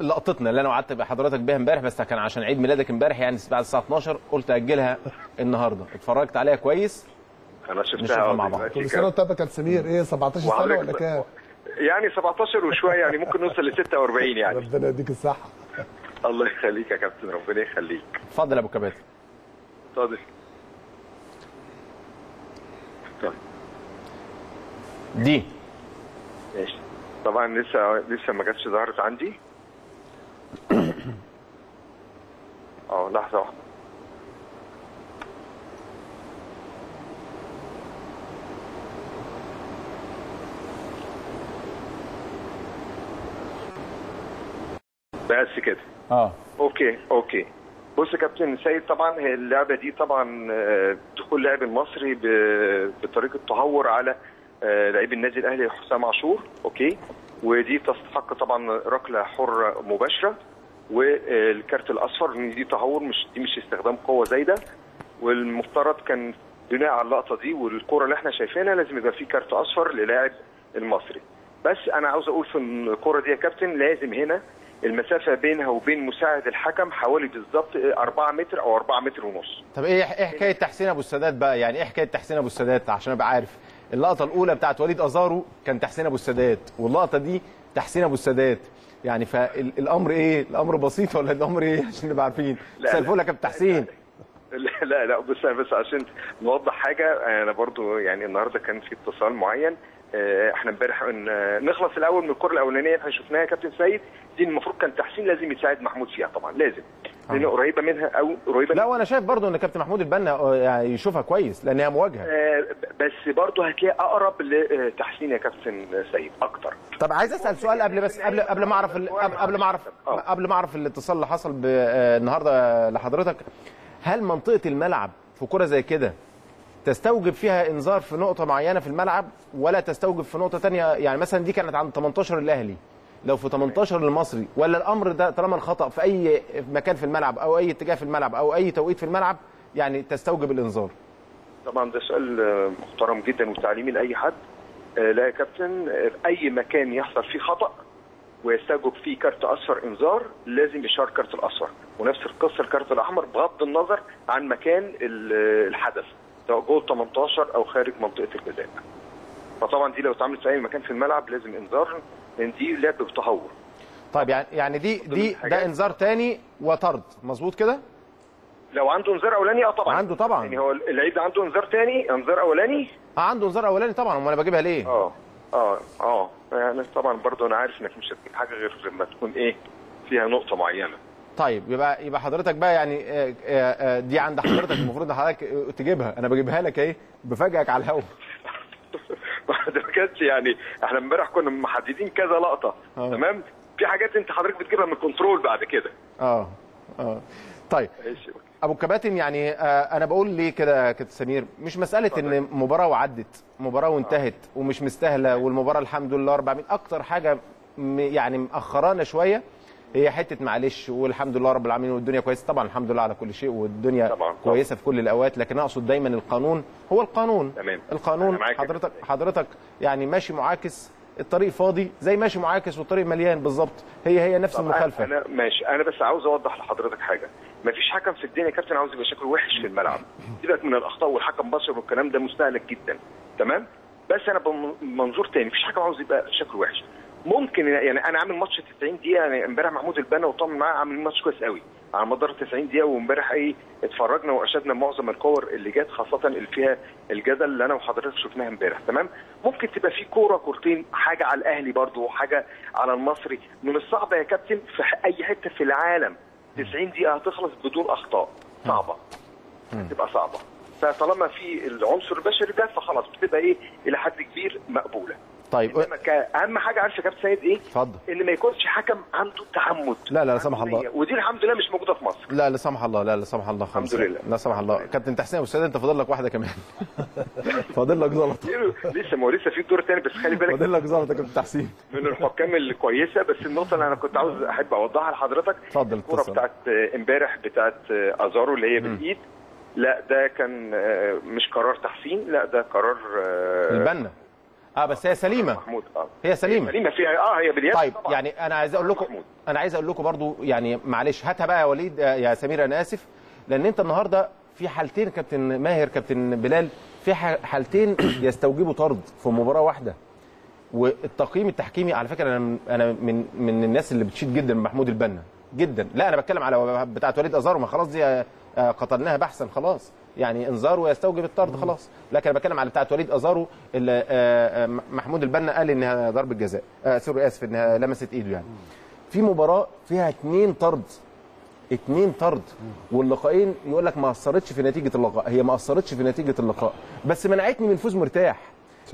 للقطتنا اللي انا وعدت بحضرتك بيها امبارح، بس كان عشان عيد ميلادك امبارح يعني بعد الساعه 12 قلت اجلها النهارده. اتفرجت عليها كويس؟ انا شفتها مع بعض. كل سنه وانت كابتن سمير، ايه 17 سنه ولا كام؟ يعني 17 وشويه، يعني ممكن نوصل ل 46 يعني. ربنا يديك الصحه. الله يخليك يا كابتن، ربنا يخليك. اتفضل يا ابو كباتن. اتفضل. طيب دي ماشي طبعا لسه ما جاتش، ظهرت عندي. لحظه واحده. بس كده. اوكي بص يا كابتن سيد، طبعا هي اللعبه دي طبعا دخول لاعب المصري بطريقه تهور على لعيب النادي الاهلي حسام عاشور. اوكي، ودي تستحق طبعا ركله حره مباشره والكارت الاصفر، ان دي تهور، مش استخدام قوه زايده. والمفترض كان بناء على اللقطه دي والكره اللي احنا شايفينها لازم يبقى في كارت اصفر للاعب المصري. بس انا عاوز اقول في الكره دي يا كابتن لازم هنا المسافه بينها وبين مساعد الحكم حوالي بالظبط 4 متر او 4 متر ونص. طب ايه حكايه تحسين ابو السادات بقى؟ يعني ايه حكايه تحسين ابو السادات؟ عشان ابقى عارف، اللقطه الاولى بتاعت وليد ازارو كان تحسين ابو السادات، واللقطه دي تحسين ابو السادات، يعني فالامر ايه؟ الامر بسيط ولا الامر ايه عشان نبقى عارفين؟ سالفوا لك يا كابتن تحسين. لا بس عشان نوضح حاجه، انا برضو يعني النهارده كان في اتصال معين، احنا امبارح نخلص الاول من الكره الاولانيه احنا شفناها يا كابتن سيد، دي المفروض كان تحسين لازم يساعد محمود فيها طبعا، لازم لانه قريبه منها او قريبه. لا وانا شايف برضو ان كابتن محمود البنا يعني يشوفها كويس لانها مواجهه، بس برضو هتلاقي اقرب لتحسين يا كابتن سيد اكتر. طب عايز اسال سؤال قبل، بس قبل ما اعرف الاتصال اللي حصل النهارده لحضرتك، هل منطقه الملعب في كره زي كده تستوجب فيها انذار في نقطه معينه في الملعب ولا تستوجب في نقطه ثانيه؟ يعني مثلا دي كانت عند 18 الاهلي، لو في 18 المصري، ولا الامر ده طالما الخطا في اي مكان في الملعب او اي اتجاه في الملعب او اي توقيت في الملعب يعني تستوجب الانذار؟ طبعا ده سؤال محترم جدا وتعليمي لاي حد. لا يا كابتن، في اي مكان يحصل فيه خطا ويستوجب فيه كارت اصفر انذار لازم اشاره كارت الاصفر، ونفس القصه الكارت الاحمر بغض النظر عن مكان الحدث سواء جوه 18 او خارج منطقه الجزاء. فطبعا دي لو اتعملت في اي مكان في الملعب لازم انذار، لان دي لعب بتهور. طيب يعني دي ده انذار ثاني وطرد، مظبوط كده؟ لو عنده انذار اولاني طبعا عنده، طبعا يعني هو اللعيب عنده انذار ثاني، انذار اولاني عنده انذار اولاني طبعا. امال انا بجيبها ليه؟ يعني طبعا برضه انا عارف انك مش هتجيب حاجه غير لما تكون فيها نقطه معينه. طيب يبقى حضرتك بقى يعني دي عند حضرتك المفروض حضرتك تجيبها، انا بجيبها لك بفاجئك على الهوا. ده بجد يعني احنا امبارح كنا محددين كذا لقطه، تمام؟ في حاجات انت حضرتك بتجيبها من الكنترول بعد كده. طيب ابو الكباتن، يعني انا بقول ليه كده يا كابتن سمير؟ مش مساله ان مباراه وعدت، مباراه وانتهت ومش مستاهله، والمباراه الحمد لله 400. اكتر حاجه يعني مأخرانا شويه هي حته معلش، والحمد لله رب العالمين والدنيا كويسه، طبعا الحمد لله على كل شيء والدنيا طبعاً كويسه في كل الاوقات، لكن اقصد دايما القانون هو القانون. تمام. القانون حضرتك يعني ماشي معاكس، الطريق فاضي زي ماشي معاكس والطريق مليان بالظبط، هي نفس المخالفه. انا ماشي، انا بس عاوز اوضح لحضرتك حاجه، مفيش حكم في الدنيا يا كابتن عاوز يبقى شكله وحش في الملعب، سيبك من الاخطاء والحكم بشر والكلام ده مستهلك جدا، تمام؟ بس انا بمنظور تاني، مفيش حكم عاوز يبقى شكله وحش. ممكن يعني انا عامل ماتش 90 دقيقه، يعني امبارح محمود البنا وطمن معاه عاملين ماتش كويس قوي على مدار 90 دقيقه، وامبارح اتفرجنا واشدنا معظم الكور اللي جت، خاصه اللي فيها الجدل اللي انا وحضرتك شفناها امبارح، تمام؟ ممكن تبقى في كوره كورتين، حاجه على الاهلي برضه وحاجه على المصري، من الصعب يا كابتن في اي حته في العالم 90 دقيقه هتخلص بدون اخطاء، صعبه، هتبقى صعبه. فطالما في العنصر البشري ده فخلاص بتبقى الى حد كبير مقبوله. طيب اهم حاجه عارف يا كابتن سيد اتفضل، ان ما يكونش حكم عنده تعمد، لا سمح الله، ودي الحمد لله مش موجوده في مصر، لا سمح الله، لا سمح الله خالص، الحمد لله لا سمح الله. كابتن تحسين ابو السادات انت فاضل لك واحده كمان. فاضل لك زلطه. لسه في دور ثاني، بس خلي بالك فاضل لك زلطه يا كابتن تحسين من الحكام الكويسه. بس النقطه اللي انا كنت عاوز احب اوضحها لحضرتك، اتفضل. الكوره بتاعت امبارح بتاعت ازارو اللي هي بالايد، لا ده كان مش قرار تحسين، لا ده قرار البنا. بس هي سليمه محمود. هي سليمه فيها هي باليد. طيب طبعا. يعني انا عايز اقول لكم برضو يعني معلش، هاتها بقى يا وليد يا سمير، انا اسف، لان انت النهارده في حالتين كابتن ماهر كابتن بلال، في حالتين يستوجبوا طرد في مباراه واحده. والتقييم التحكيمي على فكره، انا من الناس اللي بتشيد جدا من محمود البنا جدا، لا انا بتكلم على بتاعه وليد ازارو، ما خلاص دي قتلناها بحثا خلاص، يعني انذار ويستوجب الطرد خلاص، لكن انا بتكلم على بتاعه وليد ازارو اللي محمود البنا قال انها ضربه جزاء، سوري اسف، انها لمست ايده. يعني في مباراه فيها اتنين طرد واللقاءين يقول لك ما اثرتش في نتيجه اللقاء، هي ما اثرتش في نتيجه اللقاء بس منعتني من فوز مرتاح.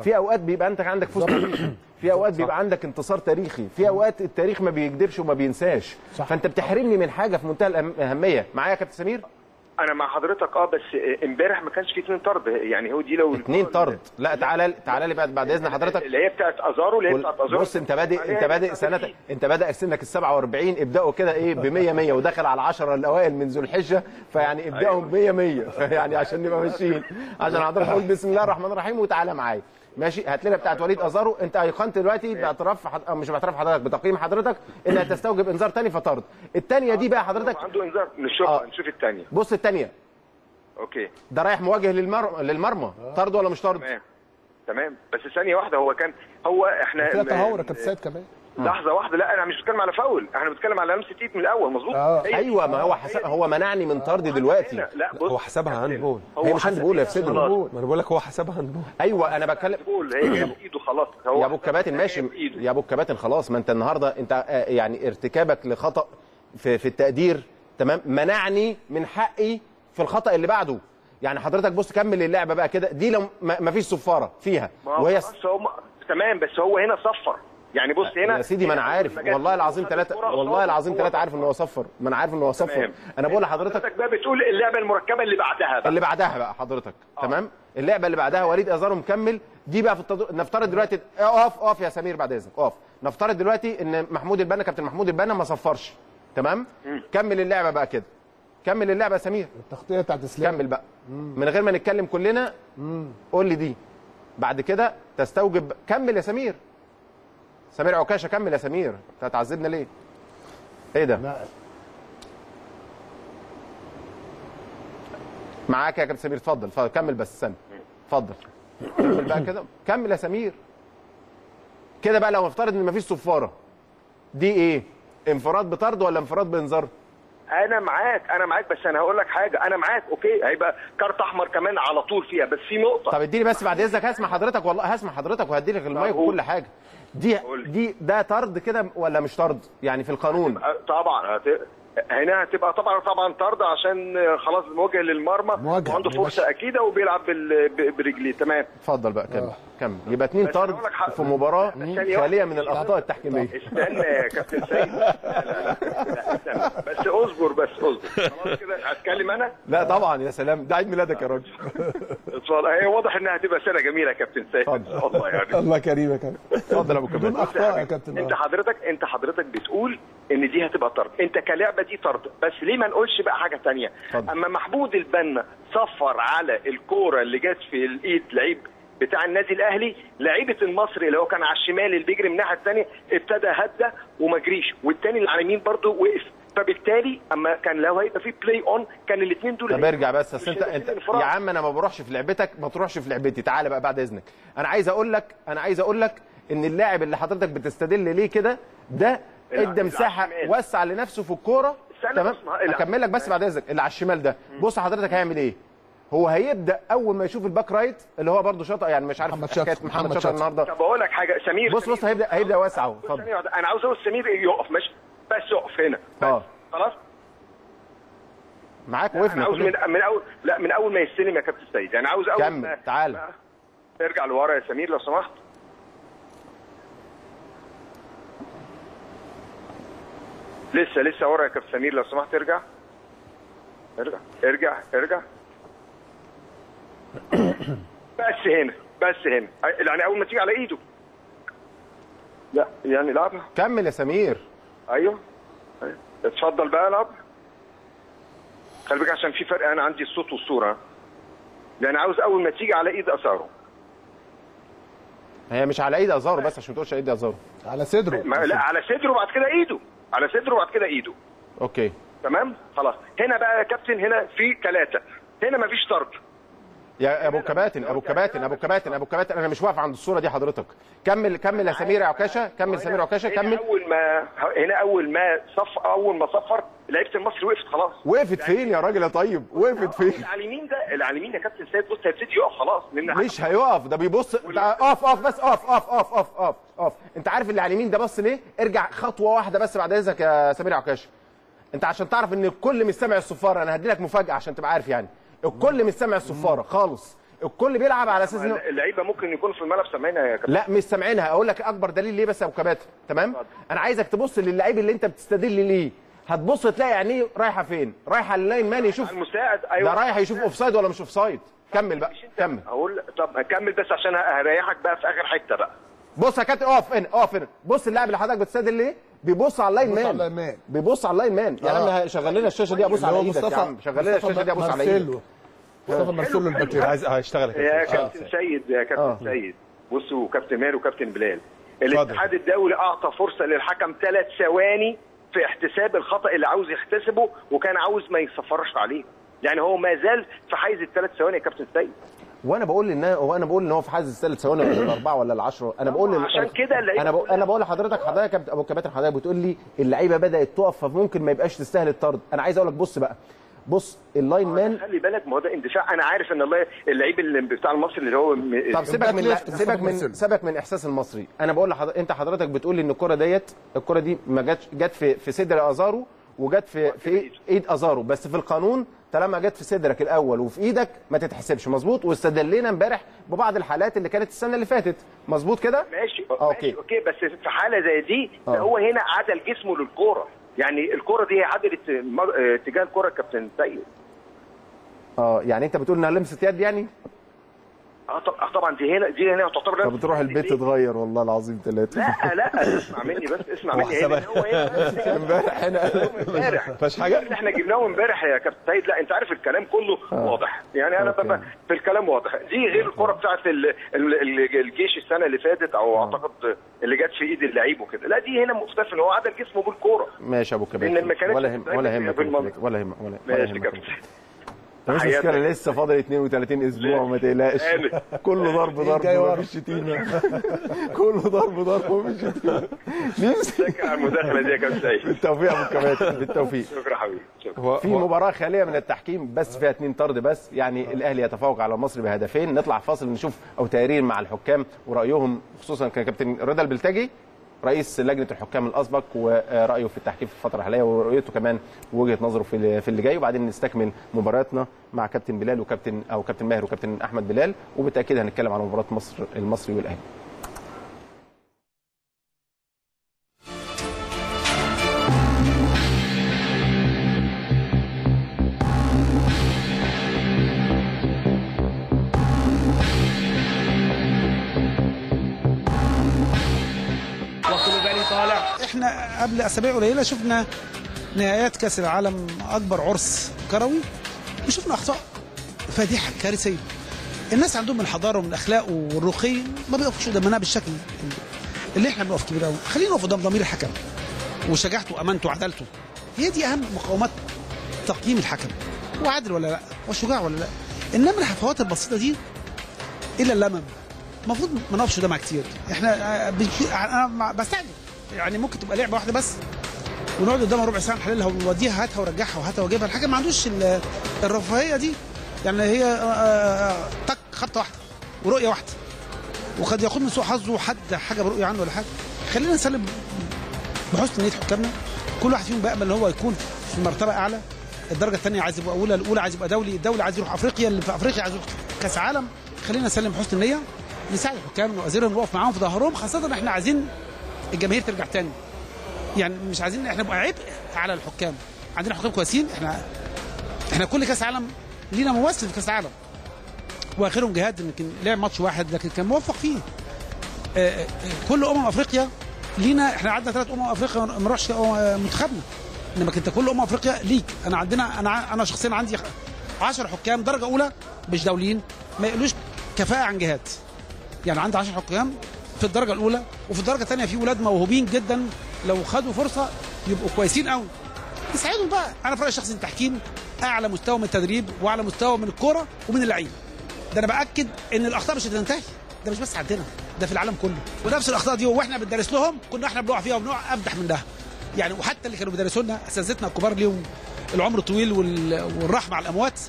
في اوقات بيبقى انت عندك فوز تاريخي، في اوقات بيبقى عندك انتصار تاريخي، في اوقات التاريخ ما بيكدبش وما بينساش، فانت بتحرمني من حاجه في منتهى الاهميه. معايا يا كابتن سمير؟ انا مع حضرتك بس امبارح ما كانش فيه 2 طرد، يعني هو دي لو 2 طرد. لا تعالى لي بعد اذن حضرتك، اللي هي بتاعت ازارو بص، انت بادئ سنه، انت بادئ سنك ال 47، ابداوا كده ب 100 ودخل على 10 الاوائل من ذو الحجه، فيعني ابداوا ب 100 يعني عشان نبقى ماشيين، عشان حضرتك قول بسم الله الرحمن الرحيم وتعالى معايا. ماشي، هات لنا بتاعت وليد أزارو. انت ايقنت دلوقتي باعتراف مش باعتراف حضرتك، بتقييم حضرتك انها تستوجب انذار ثاني فطرد. الثانيه دي بقى حضرتك عنده انذار نشوفها، نشوف الثانيه. بص الثانيه اوكي، ده رايح مواجه للمرمى، طرد ولا مش طرد؟ تمام، بس ثانيه واحده، هو كان هو احنا في تهور كابتن سيد كمان لحظه واحده. لا انا مش بتكلم على فاول، احنا بنتكلم على لمسه ايد من الاول، مظبوط؟ ايوه، ما هو هو منعني من طرد دلوقتي. لا بص، هو حسبها هاند بول، هي مش هاند بول يا سيدي، ما انا بقول لك هو حسبها هاند بول. ايوه انا بتكلم بول، هي جاب ايده خلاص. هو يا ابو الكباتن ماشي، يا ابو الكباتن خلاص، ما انت النهارده انت يعني ارتكابك لخطا في التقدير، تمام، منعني من حقي في الخطا اللي بعده. يعني حضرتك بص كمل اللعبه بقى كده، دي لو ما فيش صفاره فيها وهي تمام، بس هو هنا صفر. يعني بص هنا يا سيدي، ما انا عارف والله العظيم ثلاثة، والله العظيم ثلاثة عارف ان هو صفر، ما انا عارف ان هو صفر. انا بقول لحضرتك بقى بتقول اللعبه المركبه اللي بعدها بقى، اللي بعدها بقى حضرتك تمام، اللعبه اللي بعدها وليد أزارو مكمل دي بقى في نفترض دلوقتي اقف يا سمير بعد اذنك اقف. نفترض دلوقتي ان محمود البنا، كابتن محمود البنا ما صفرش، تمام، كمل اللعبه بقى كده، كمل اللعبه يا سمير، التغطيه بتاعت اسلام كمل بقى من غير ما نتكلم كلنا، قول لي دي بعد كده تستوجب. كمل يا سمير، سمير عكاشه كمل يا سمير، انت هتعذبنا ليه؟ ايه ده؟ معاك يا كابتن سمير، اتفضل كمل بس سامي، اتفضل كمل بقى كده، كمل يا سمير كده بقى. لو نفترض ان مفيش صفاره، دي ايه؟ انفراد بطرد ولا انفراد بانذار؟ انا معاك بس انا هقول لك حاجه، انا معاك اوكي، هيبقى كارت احمر كمان على طول فيها، بس في نقطه. طب اديني بس بعد اذنك، هسمع حضرتك والله، هسمع حضرتك وهدي لك المايك وكل حاجه. دي ده طرد كده ولا مش طرد يعني في القانون؟ طبعا هنا هتبقى طبعا طرد، عشان خلاص موجه للمرمى وعنده فرصه اكيده وبيلعب برجليه. تمام، اتفضل بقى كمل. يبقى 2 طرد في مباراه خاليه من الاخطاء التحكيميه. استنى يا كابتن سيد، لا بس اصبر خلاص كده هتكلم انا. لا طبعا يا سلام، ده عيد ميلادك يا راجل. اتفضل، هي واضح انها هتبقى سنه جميله يا كابتن سيد ان شاء الله. يعني الله كريمك يا كابتن. اتفضل يا ابو كابتن. اخطاء يا كابتن، انت حضرتك بتقول ان دي هتبقى طرد، انت كلعبه دي طرد، بس ليه ما نقولش بقى حاجه ثانيه؟ اما محمود البنا صفر على الكوره اللي جت في الايد لعيب بتاع النادي الاهلي، لعيبه المصري اللي هو كان على الشمال اللي بيجري من الناحيه الثانيه ابتدى هدى وما جريش، والثاني اللي على اليمين برده وقف، فبالتالي اما كان لو هيبقى في بلاي اون كان الاثنين دول. طب ارجع بس انت يا عم، انا ما بروحش في لعبتك، ما تروحش في لعبتي. تعالى بقى بعد اذنك، انا عايز اقول لك ان اللاعب اللي حضرتك بتستدل ليه كده ده ادى مساحه وسع لنفسه في الكوره، تمام. اكمل لك بس بعد اذنك، اللي على الشمال ده بص حضرتك هيعمل ايه؟ هو هيبدا اول ما يشوف الباك رايت اللي هو برده شاطئ، يعني مش عارف محمد شاطئ النهارده. طب اقول لك حاجه سمير، بص هيبدا واسع اهو. انا عاوز اقول سمير يقف، ماشي بس يقف هنا خلاص معاك، وقفنا. عاوز من اول ما يستلم يا كابتن سيد، يعني عاوز اول كمل. تعالى ارجع لورا يا سمير لو سمحت. لسه ورا يا كابتن سمير لو سمحت، ارجع ارجع ارجع ارجع بس هنا يعني اول ما تيجي على ايده، لا يعني لعبها. كمل يا سمير. ايوه اتفضل بقى العب، خلي بالك عشان في فرق، انا عندي الصوت والصوره، لان عاوز اول ما تيجي على ايد أزارو. هي مش على ايد أزارو بس عشان ما تقولش ايد أزارو، على صدره. لا على صدره بعد كده ايده، على صدره وبعد كده ايده. اوكي تمام خلاص. هنا بقى يا كابتن، هنا في 3، هنا مفيش طرد. يا ابو كباتن انا مش واقف عند الصوره دي حضرتك. كمل يا سمير عكاشه، كمل. اول ما صفر لعيبه المصري وقفت خلاص. وقفت فين يا راجل يا طيب؟ وقفت فين؟ على اليمين ده، على اليمين يا كابتن سيد. بص هيبتدي يقف خلاص، مش هيقف ده بيبص. اقف. انت عارف اللي على اليمين ده بص ليه؟ ارجع خطوه واحده بس بعد اذنك يا سمير عكاشه، انت عشان تعرف ان الكل مش سامع الصفاره. انا هدي لك مفاجاه عشان تبقى عارف، يعني الكل مش سامع الصفاره خالص، الكل بيلعب على اساس ان اللعيبه ممكن يكون في الملعب سامعينها يا كابتن. لا مش سامعينها، اقول لك اكبر دليل ليه بس يا ابو كباتن، تمام؟ انا عايزك تبص للعيب اللي انت بتستدل ليه، هتبص تلاقي عينيه رايحه فين؟ رايحه للاين مان يشوف المساعد. ايوه ده رايح يشوف اوف سايد ولا مش اوف سايد. كمل بقى، كمل. اقول طب كمل بس عشان هريحك بقى في اخر حته بقى. بص يا كابتن، اقف هنا. بص اللاعب اللي حضرتك بتستدل ليه بيبص على اللاين مان، يعني انا شغل لنا الشاشه دي، ابص على ايدك يا عم، شغل لنا الشاشه دي، ابص على ايدك. مصطفى مرسول البكير عايز هيشتغل يا كابتن سيد. بصوا كابتن ماهر وكابتن بلال، الاتحاد الدولي اعطى فرصه للحكم 3 ثواني في احتساب الخطا اللي عاوز يحتسبه، وكان عاوز ما يصفرش عليه، يعني هو ما زال في حيز ال3 ثواني يا كابتن سيد. وانا بقول ان هو في حيز ال3 ثواني ولا ال4 ولا ال10. انا بقول عشان كده انا بقول لحضرتك ابو كابتن، حضرتك بتقول لي اللعيبه بدات تقف فممكن ما يبقاش تستاهل الطرد. انا عايز اقول لك بص بقى، بص اللاين مان، خلي بالك، ما هو ده اندفاع. انا عارف ان اللعيب اللي بتاع المصري اللي هو طب سيبك من احساس المصري. انا بقول لحضرتك، انت حضرتك بتقول لي ان الكره دي ما جت في صدر ازارو وجت في ايد ازارو، بس في القانون طالما جت في صدرك الاول وفي ايدك ما تتحسبش، مظبوط؟ واستدلينا امبارح ببعض الحالات اللي كانت السنه اللي فاتت، مظبوط كده؟ ماشي اوكي بس في حاله زي دي هو هنا عدل جسمه للكوره، يعني الكوره دي هي عدلت اتجاه الكوره كابتن سيد. يعني انت بتقول انها لمست يد يعني؟ طبعا دي هنا تعتبر. طب تروح البيت تتغير والله العظيم 3. لا اسمع مني هنا. هو امبارح هنا مفيش حاجه، احنا جبناه امبارح يا كابتن سيد. لا انت عارف الكلام كله واضح، يعني انا ببقى في الكلام واضح. دي غير الكره بتاعت الجيش السنه اللي فاتت، او اعتقد اللي جت في ايد اللعيب وكده. لا دي هنا مختلف ان هو عدل جسمه بالكوره. ماشي يا ابو كبير، ولا هم ماشي كابتن، مش مشكلة، لسه فاضل 32 اسبوع وما تقلقش. كله ضرب ومفيش شتيمة. كله ضرب ومفيش شتيمة. نمسك على المداخلة دي يا كابتن سيد. بالتوفيق يا ابو الكباتن، بالتوفيق. شكرا حبيبي، شكرا. في مباراة خالية من التحكيم، بس فيها 2 طرد بس، يعني الاهلي يتفوق على المصري ب2 هدف. نطلع فاصل نشوف او تقارير مع الحكام ورأيهم، خصوصا كان كابتن رضا البلتاجي رئيس لجنه الحكام الاسبق ورايه في التحكيم في الفتره الحاليه، ورؤيته كمان وجهه نظره في اللي جاي. وبعدين نستكمل مباراتنا مع كابتن بلال كابتن ماهر وكابتن احمد بلال، وبالتاكيد هنتكلم عن مباراه مصر المصري والاهلي. احنا قبل اسابيع قليله شفنا نهائيات كاس العالم، اكبر عرس كروي، وشفنا اخطاء فادحه كارثيه. الناس عندهم الحضاره ومن الاخلاق والرقي ما بيقفوش قدامنا بالشكل اللي احنا بنقف كبير قوي. خلينا نقف قدام ضمير الحكم وشجاعته وامانته وعدالته، هي دي اهم مقومات تقييم الحكم، هو عادل ولا لا، هو شجاع ولا لا. انما الحفوات البسيطه دي الا اللمم المفروض ما نقفش قدامها كتير. احنا انا بستعجب، يعني ممكن تبقى لعبه واحده بس ونقعد قدامها ربع ساعه نحللها ونوديها، هاتها ورجعها وهاتها وجيبها. الحاجه ما عندوش الرفاهيه دي، يعني هي تك خبطه واحده ورؤيه واحده، وقد يكون من سوء حظه حد حاجه برؤيه عنه ولا حاجه. خلينا نسلم بحسن نيه حكامنا، كل واحد فيهم بامل ان هو يكون في مرتبه اعلى. الدرجه الثانيه عايز يبقى اولى، الاولى عايز يبقى دولي، الدولي عايز يروح افريقيا، اللي في افريقيا عايز يروح كاس عالم. خلينا نسلم بحسن نيه، نساعد الحكام ونوازيرهم، نوقف معاهم في ظهرهم، خاصه احنا عايزين الجماهير ترجع تاني، يعني مش عايزين احنا نبقى عبء على الحكام. عندنا حكام كويسين، احنا كل كاس عالم لينا ممثل في كاس عالم، واخرهم جهاد يمكن لعب ماتش واحد لكن كان موفق فيه. كل افريقيا لينا، احنا عندنا 3 افريقيا ما نروحش منتخبنا، انما انت كل افريقيا ليك. انا عندنا انا شخصيا عندي 10 حكام درجه اولى مش دوليين، ما يقولوش كفاءه عن جهاد، يعني عندي 10 حكام في الدرجه الاولى، وفي الدرجه الثانيه في ولاد موهوبين جدا لو خدوا فرصه يبقوا كويسين قوي، نساعدهم بقى. انا في رايي الشخصي التحكيم اعلى مستوى من التدريب واعلى مستوى من الكوره ومن اللعيبه. ده انا باكد ان الاخطاء مش هتنتهي، ده مش بس عندنا، ده في العالم كله. ونفس الاخطاء دي واحنا بندرس لهم كنا احنا بنقع فيها وبنقع ابدح من ده يعني. وحتى اللي كانوا بيدرسوا لنا اساتذتنا الكبار ليهم العمر الطويل والرحمه على الاموات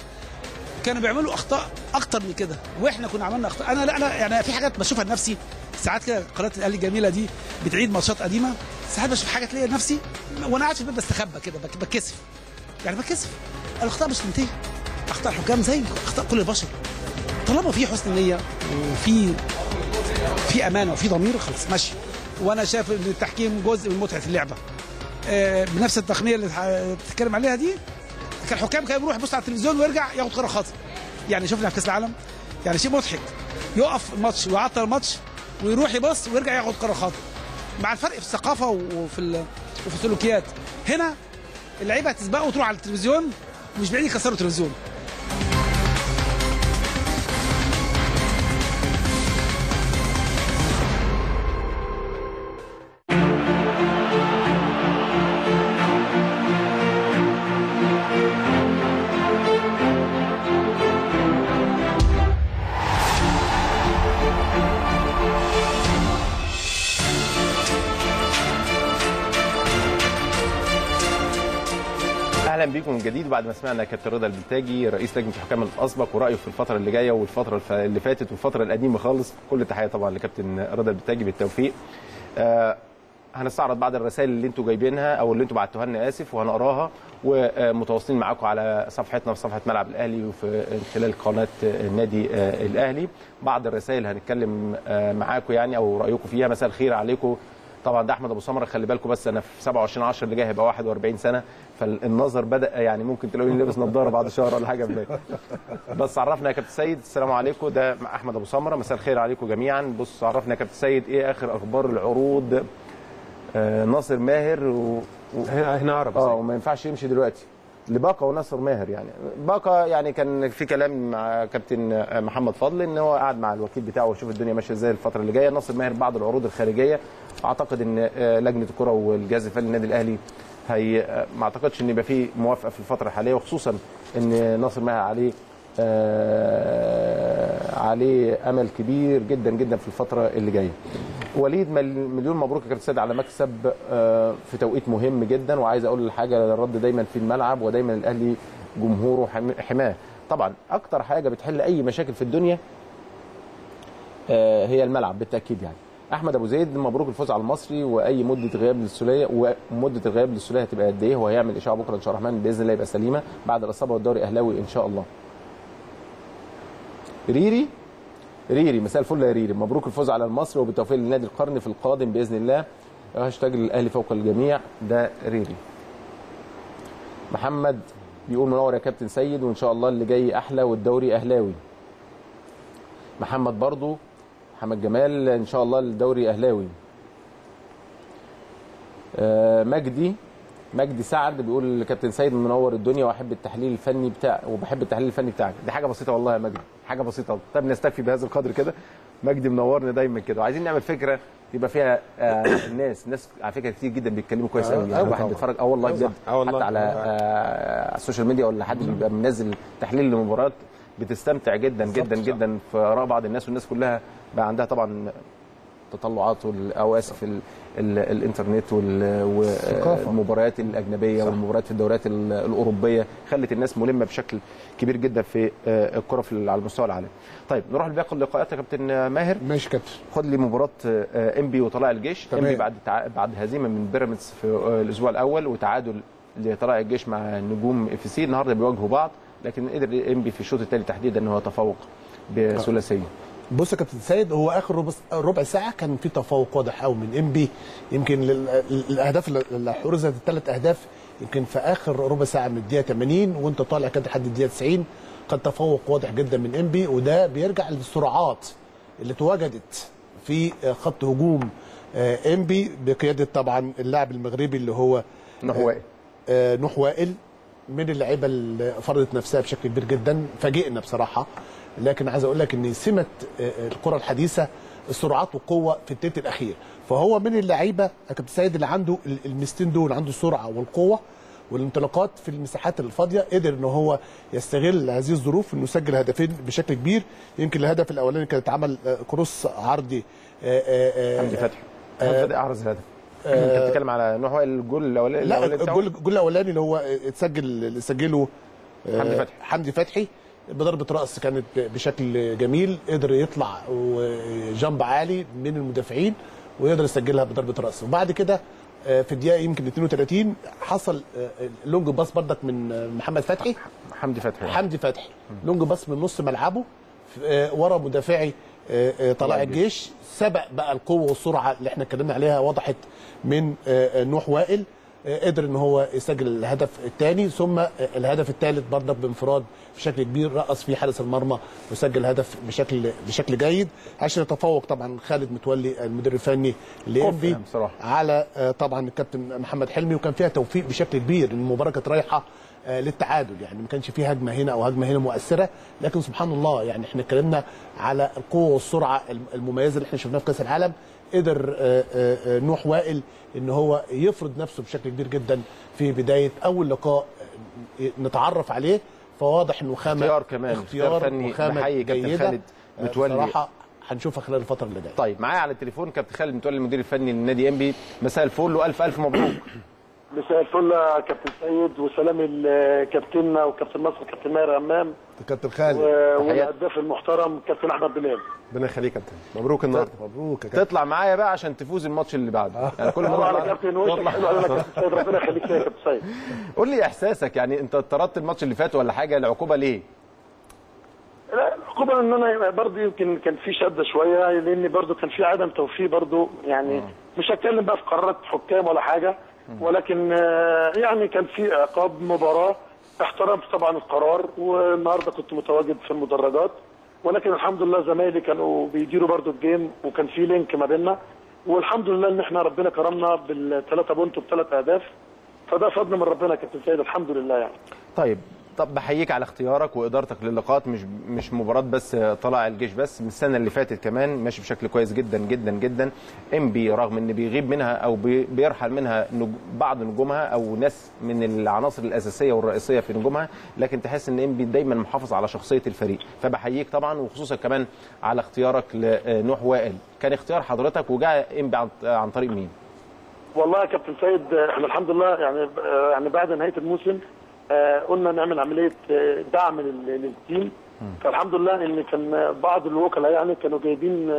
كانوا بيعملوا اخطاء اكتر من كده، واحنا كنا عملنا اخطاء. انا يعني في حاجات بشوفها لنفسي ساعات كده، قناه الاهلي الجميله دي بتعيد ماتشات قديمه، ساعات بشوف حاجات ليا لنفسي وانا قاعد في البيت بستخبى كده، بتكسف. الاخطاء مش بتنتهي، اخطاء الحكام زي اخطاء كل البشر، طالما في حسن نيه وفي امانه وفي ضمير خلاص ماشي. وانا شايف ان التحكيم جزء من متعه اللعبه. بنفس التقنيه اللي بتتكلم عليها دي، كان الحكام كان بيروح يبص على التلفزيون ويرجع ياخد قرار خاطئ، يعني شفنا في كاس العالم يعني شيء مضحك، يقف الماتش ويعطل الماتش ويروح يبص ويرجع ياخد قرار خاطئ، مع الفرق في الثقافه وفي السلوكيات. هنا اللعيبه هتسبقه وتروح على التلفزيون، مش بعيد يكسروا التلفزيون. اهلا بيكم من جديد. وبعد ما سمعنا كابتن رضا البلتاجي رئيس لجنه الحكام الاسبق ورايه في الفتره اللي جايه والفتره اللي فاتت والفتره القديمه خالص، كل التحيه طبعا لكابتن رضا البلتاجي بالتوفيق. هنستعرض بعض الرسائل اللي انتم جايبينها او اللي انتم بعتوها لنا، اسف، وهنقراها، ومتواصلين معاكم على صفحتنا في صفحه ملعب الاهلي وفي خلال قناه النادي الاهلي. بعض الرسائل هنتكلم معاكم يعني او رايكم فيها. مساء الخير عليكم. طبعا ده احمد ابو سمره، خلي بالكم بس انا في 27/10 اللي جاي هيبقى 41 سنه، فالنظر بدا يعني ممكن تلاقوني لابس نظاره بعد شهر ولا حاجه بس عرفنا يا كابتن سيد. السلام عليكم، ده مع احمد ابو سمره. مساء الخير عليكم جميعا. بص عرفنا يا كابتن سيد ايه اخر اخبار العروض. ناصر ماهر هنا عرب وما ينفعش يمشي دلوقتي لباقه وناصر ماهر. يعني باقه يعني كان في كلام مع كابتن محمد فضل ان هو قاعد مع الوكيل بتاعه ويشوف الدنيا ماشيه ازاي الفتره اللي جايه. ناصر ماهر بعض العروض الخارجيه، اعتقد ان لجنه الكره والجهاز الفني للنادي الاهلي ما اعتقدش ان يبقى في موافقه في الفتره الحاليه، وخصوصا ان ناصر ماهر عليه امل كبير جدا جدا في الفتره اللي جايه. وليد، مليون مبروك يا كابتن سيد على مكسب في توقيت مهم جدا. وعايز اقول حاجه للرد دايما في الملعب، ودايما الاهلي جمهوره حماه. طبعا اكتر حاجه بتحل اي مشاكل في الدنيا هي الملعب بالتاكيد. يعني احمد ابو زيد، مبروك الفوز على المصري. واي مده غياب للسوليه، ومده الغياب للسوليه هتبقى قد ايه؟ وهيعمل اشعه بكره ان شاء الرحمن باذن الله، يبقى سليمه بعد الاصابه والدوري اهلاوي ان شاء الله. ريري، مساء الفل يا ريري، مبروك الفوز على المصري وبالتوفيق لنادي القرن في القادم باذن الله. هاشتاج الاهلي فوق الجميع، ده ريري. محمد بيقول منور يا كابتن سيد، وان شاء الله اللي جاي احلى والدوري اهلاوي. محمد برضو، محمد جمال، ان شاء الله الدوري اهلاوي. مجدي سعد بيقول كابتن سيد منور الدنيا، وبحب التحليل الفني بتاعك. دي حاجه بسيطه والله يا مجدي، حاجه بسيطه. طب نستكفي بهذا القدر كده. مجدي منورنا دايما كده، وعايزين نعمل فكره يبقى فيها الناس على فكره كتير جدا بيتكلموا كويس قوي. يعني الواحد بيتفرج والله بجد، حتى على السوشيال ميديا ولا حد بيبقى منزل تحليل لمباريات، بتستمتع جدا جدا جدا في اراء بعض الناس، والناس كلها بقى عندها طبعا تطلعات او اسف الانترنت والمباريات الاجنبيه والمباريات في الدوريات الاوروبيه، خلت الناس ملمه بشكل كبير جدا في الكره على المستوى العالمي. طيب نروح لباقي اللقاءات يا كابتن ماهر. ماشي كابتن. خد لي مباراه إنبي وطلائع الجيش. إنبي بعد هزيمه من بيراميدز في الاسبوع الاول، وتعادل لطلائع الجيش مع نجوم اف سي. النهارده بيواجهوا بعض، لكن قدر إنبي في الشوط الثاني تحديدا ان هو يتفوق بثلاثيه. بص يا كابتن سيد، هو اخر ربع ساعه كان في تفوق واضح قوي من إنبي. يمكن الاهداف اللي حرزت، الثلاث اهداف يمكن في اخر ربع ساعه من الدقيقه 80 وانت طالع كده لحد الدقيقه 90، كان تفوق واضح جدا من إنبي. وده بيرجع للسرعات اللي اتوجدت في خط هجوم إنبي بقياده طبعا اللاعب المغربي اللي هو نوح وائل، من اللعيبه اللي فرضت نفسها بشكل كبير جدا. فاجئنا بصراحه، لكن عايز اقول لك ان سمه الكره الحديثه السرعات والقوه في التلت الاخير. فهو من اللعيبه يا كابتن سيد اللي عنده الميزتين دول، عنده السرعه والقوه والانطلاقات في المساحات الفاضيه. قدر ان هو يستغل هذه الظروف انه يسجل هدفين بشكل كبير. يمكن الهدف الاولاني كان اتعمل كروس عرضي حمدي فتحي، احرز الهدف. كنت بتتكلم على نوع الجول الاولاني؟ لا، الجول الاولاني اللي هو اتسجل سجله حمدي فتحي بضربة رأس، كانت بشكل جميل. قدر يطلع وجنب عالي من المدافعين ويقدر يسجلها بضربة رأس. وبعد كده في الدقيقة يمكن 32 حصل لونج باس بردك من حمدي فتحي لونج باس من نص ملعبه ورا مدافعي طلائع الجيش. سبق بقى القوة والسرعة اللي احنا اتكلمنا عليها، وضحت من نوح وائل. قدر ان هو يسجل الهدف الثاني، ثم الهدف الثالث برضك بانفراد بشكل كبير، رقص فيه حارس المرمى وسجل هدف بشكل جيد عشان يتفوق طبعا خالد متولي المدير الفني لإنبي على طبعا الكابتن محمد حلمي. وكان فيها توفيق بشكل كبير، المباراه كانت رايحه للتعادل، يعني ما كانش فيه هجمه هنا او هجمه هنا مؤثره. لكن سبحان الله، يعني احنا اتكلمنا على القوه والسرعه المميزه اللي احنا شفناها في كاس العالم. قدر نوح وائل ان هو يفرض نفسه بشكل كبير جدا في بدايه اول لقاء نتعرف عليه. فواضح انه اختيار فني. بحيي كابتن خالد متولي، بصراحه هنشوفها خلال الفتره اللي جايه. طيب معايا على التليفون كابتن خالد متولي المدير الفني لنادي إنبي. مساء الفل والف الف مبروك. مساء الفل يا كابتن سيد، وسلام لكابتننا وكابتن مصر كابتن ماهر همام كابتن خالد والهداف المحترم كابتن احمد بلال. ربنا يخليك يا كابتن، مبروك النهارده. مبروك يا كابتن، تطلع معايا بقى عشان تفوز الماتش اللي بعده. يعني كل مره على كابتن وشك حلو على كابتن سيد، ربنا يخليك يا كابتن سيد. قول لي احساسك، يعني انت اضطردت الماتش اللي فات ولا حاجه؟ العقوبه ليه؟ لا العقوبه ان انا برضه يمكن كان في شده شويه، لان برضه كان في عدم توفيق برضه، يعني مش هتكلم بقى في قرارات حكام ولا حاجه، ولكن يعني كان في عقاب مباراه، احترمت طبعا القرار، والنهارده كنت متواجد في المدرجات، ولكن الحمد لله زمايلي كانوا بيديروا برضو الجيم، وكان في لينك ما بيننا، والحمد لله ان احنا ربنا كرمنا بالثلاثه بونت وبثلاث اهداف، فده فضل من ربنا يا كابتن سيد، الحمد لله يعني. طب بحييك على اختيارك وادارتك للقاءات، مش مباراه بس طلائع الجيش بس، من السنه اللي فاتت كمان ماشي بشكل كويس جدا جدا جدا. إنبي رغم ان بيغيب منها او بيرحل منها بعض نجومها او ناس من العناصر الاساسيه والرئيسيه في نجومها، لكن تحس ان إنبي دايما محافظ على شخصيه الفريق، فبحييك طبعا، وخصوصا كمان على اختيارك لنوح وائل. كان اختيار حضرتك وجاء إنبي عن طريق مين؟ والله يا كابتن سيد احنا الحمد لله يعني بعد نهايه الموسم قلنا نعمل عمليه دعم للتيم، فالحمد لله ان كان بعض الوكلاء يعني كانوا جايبين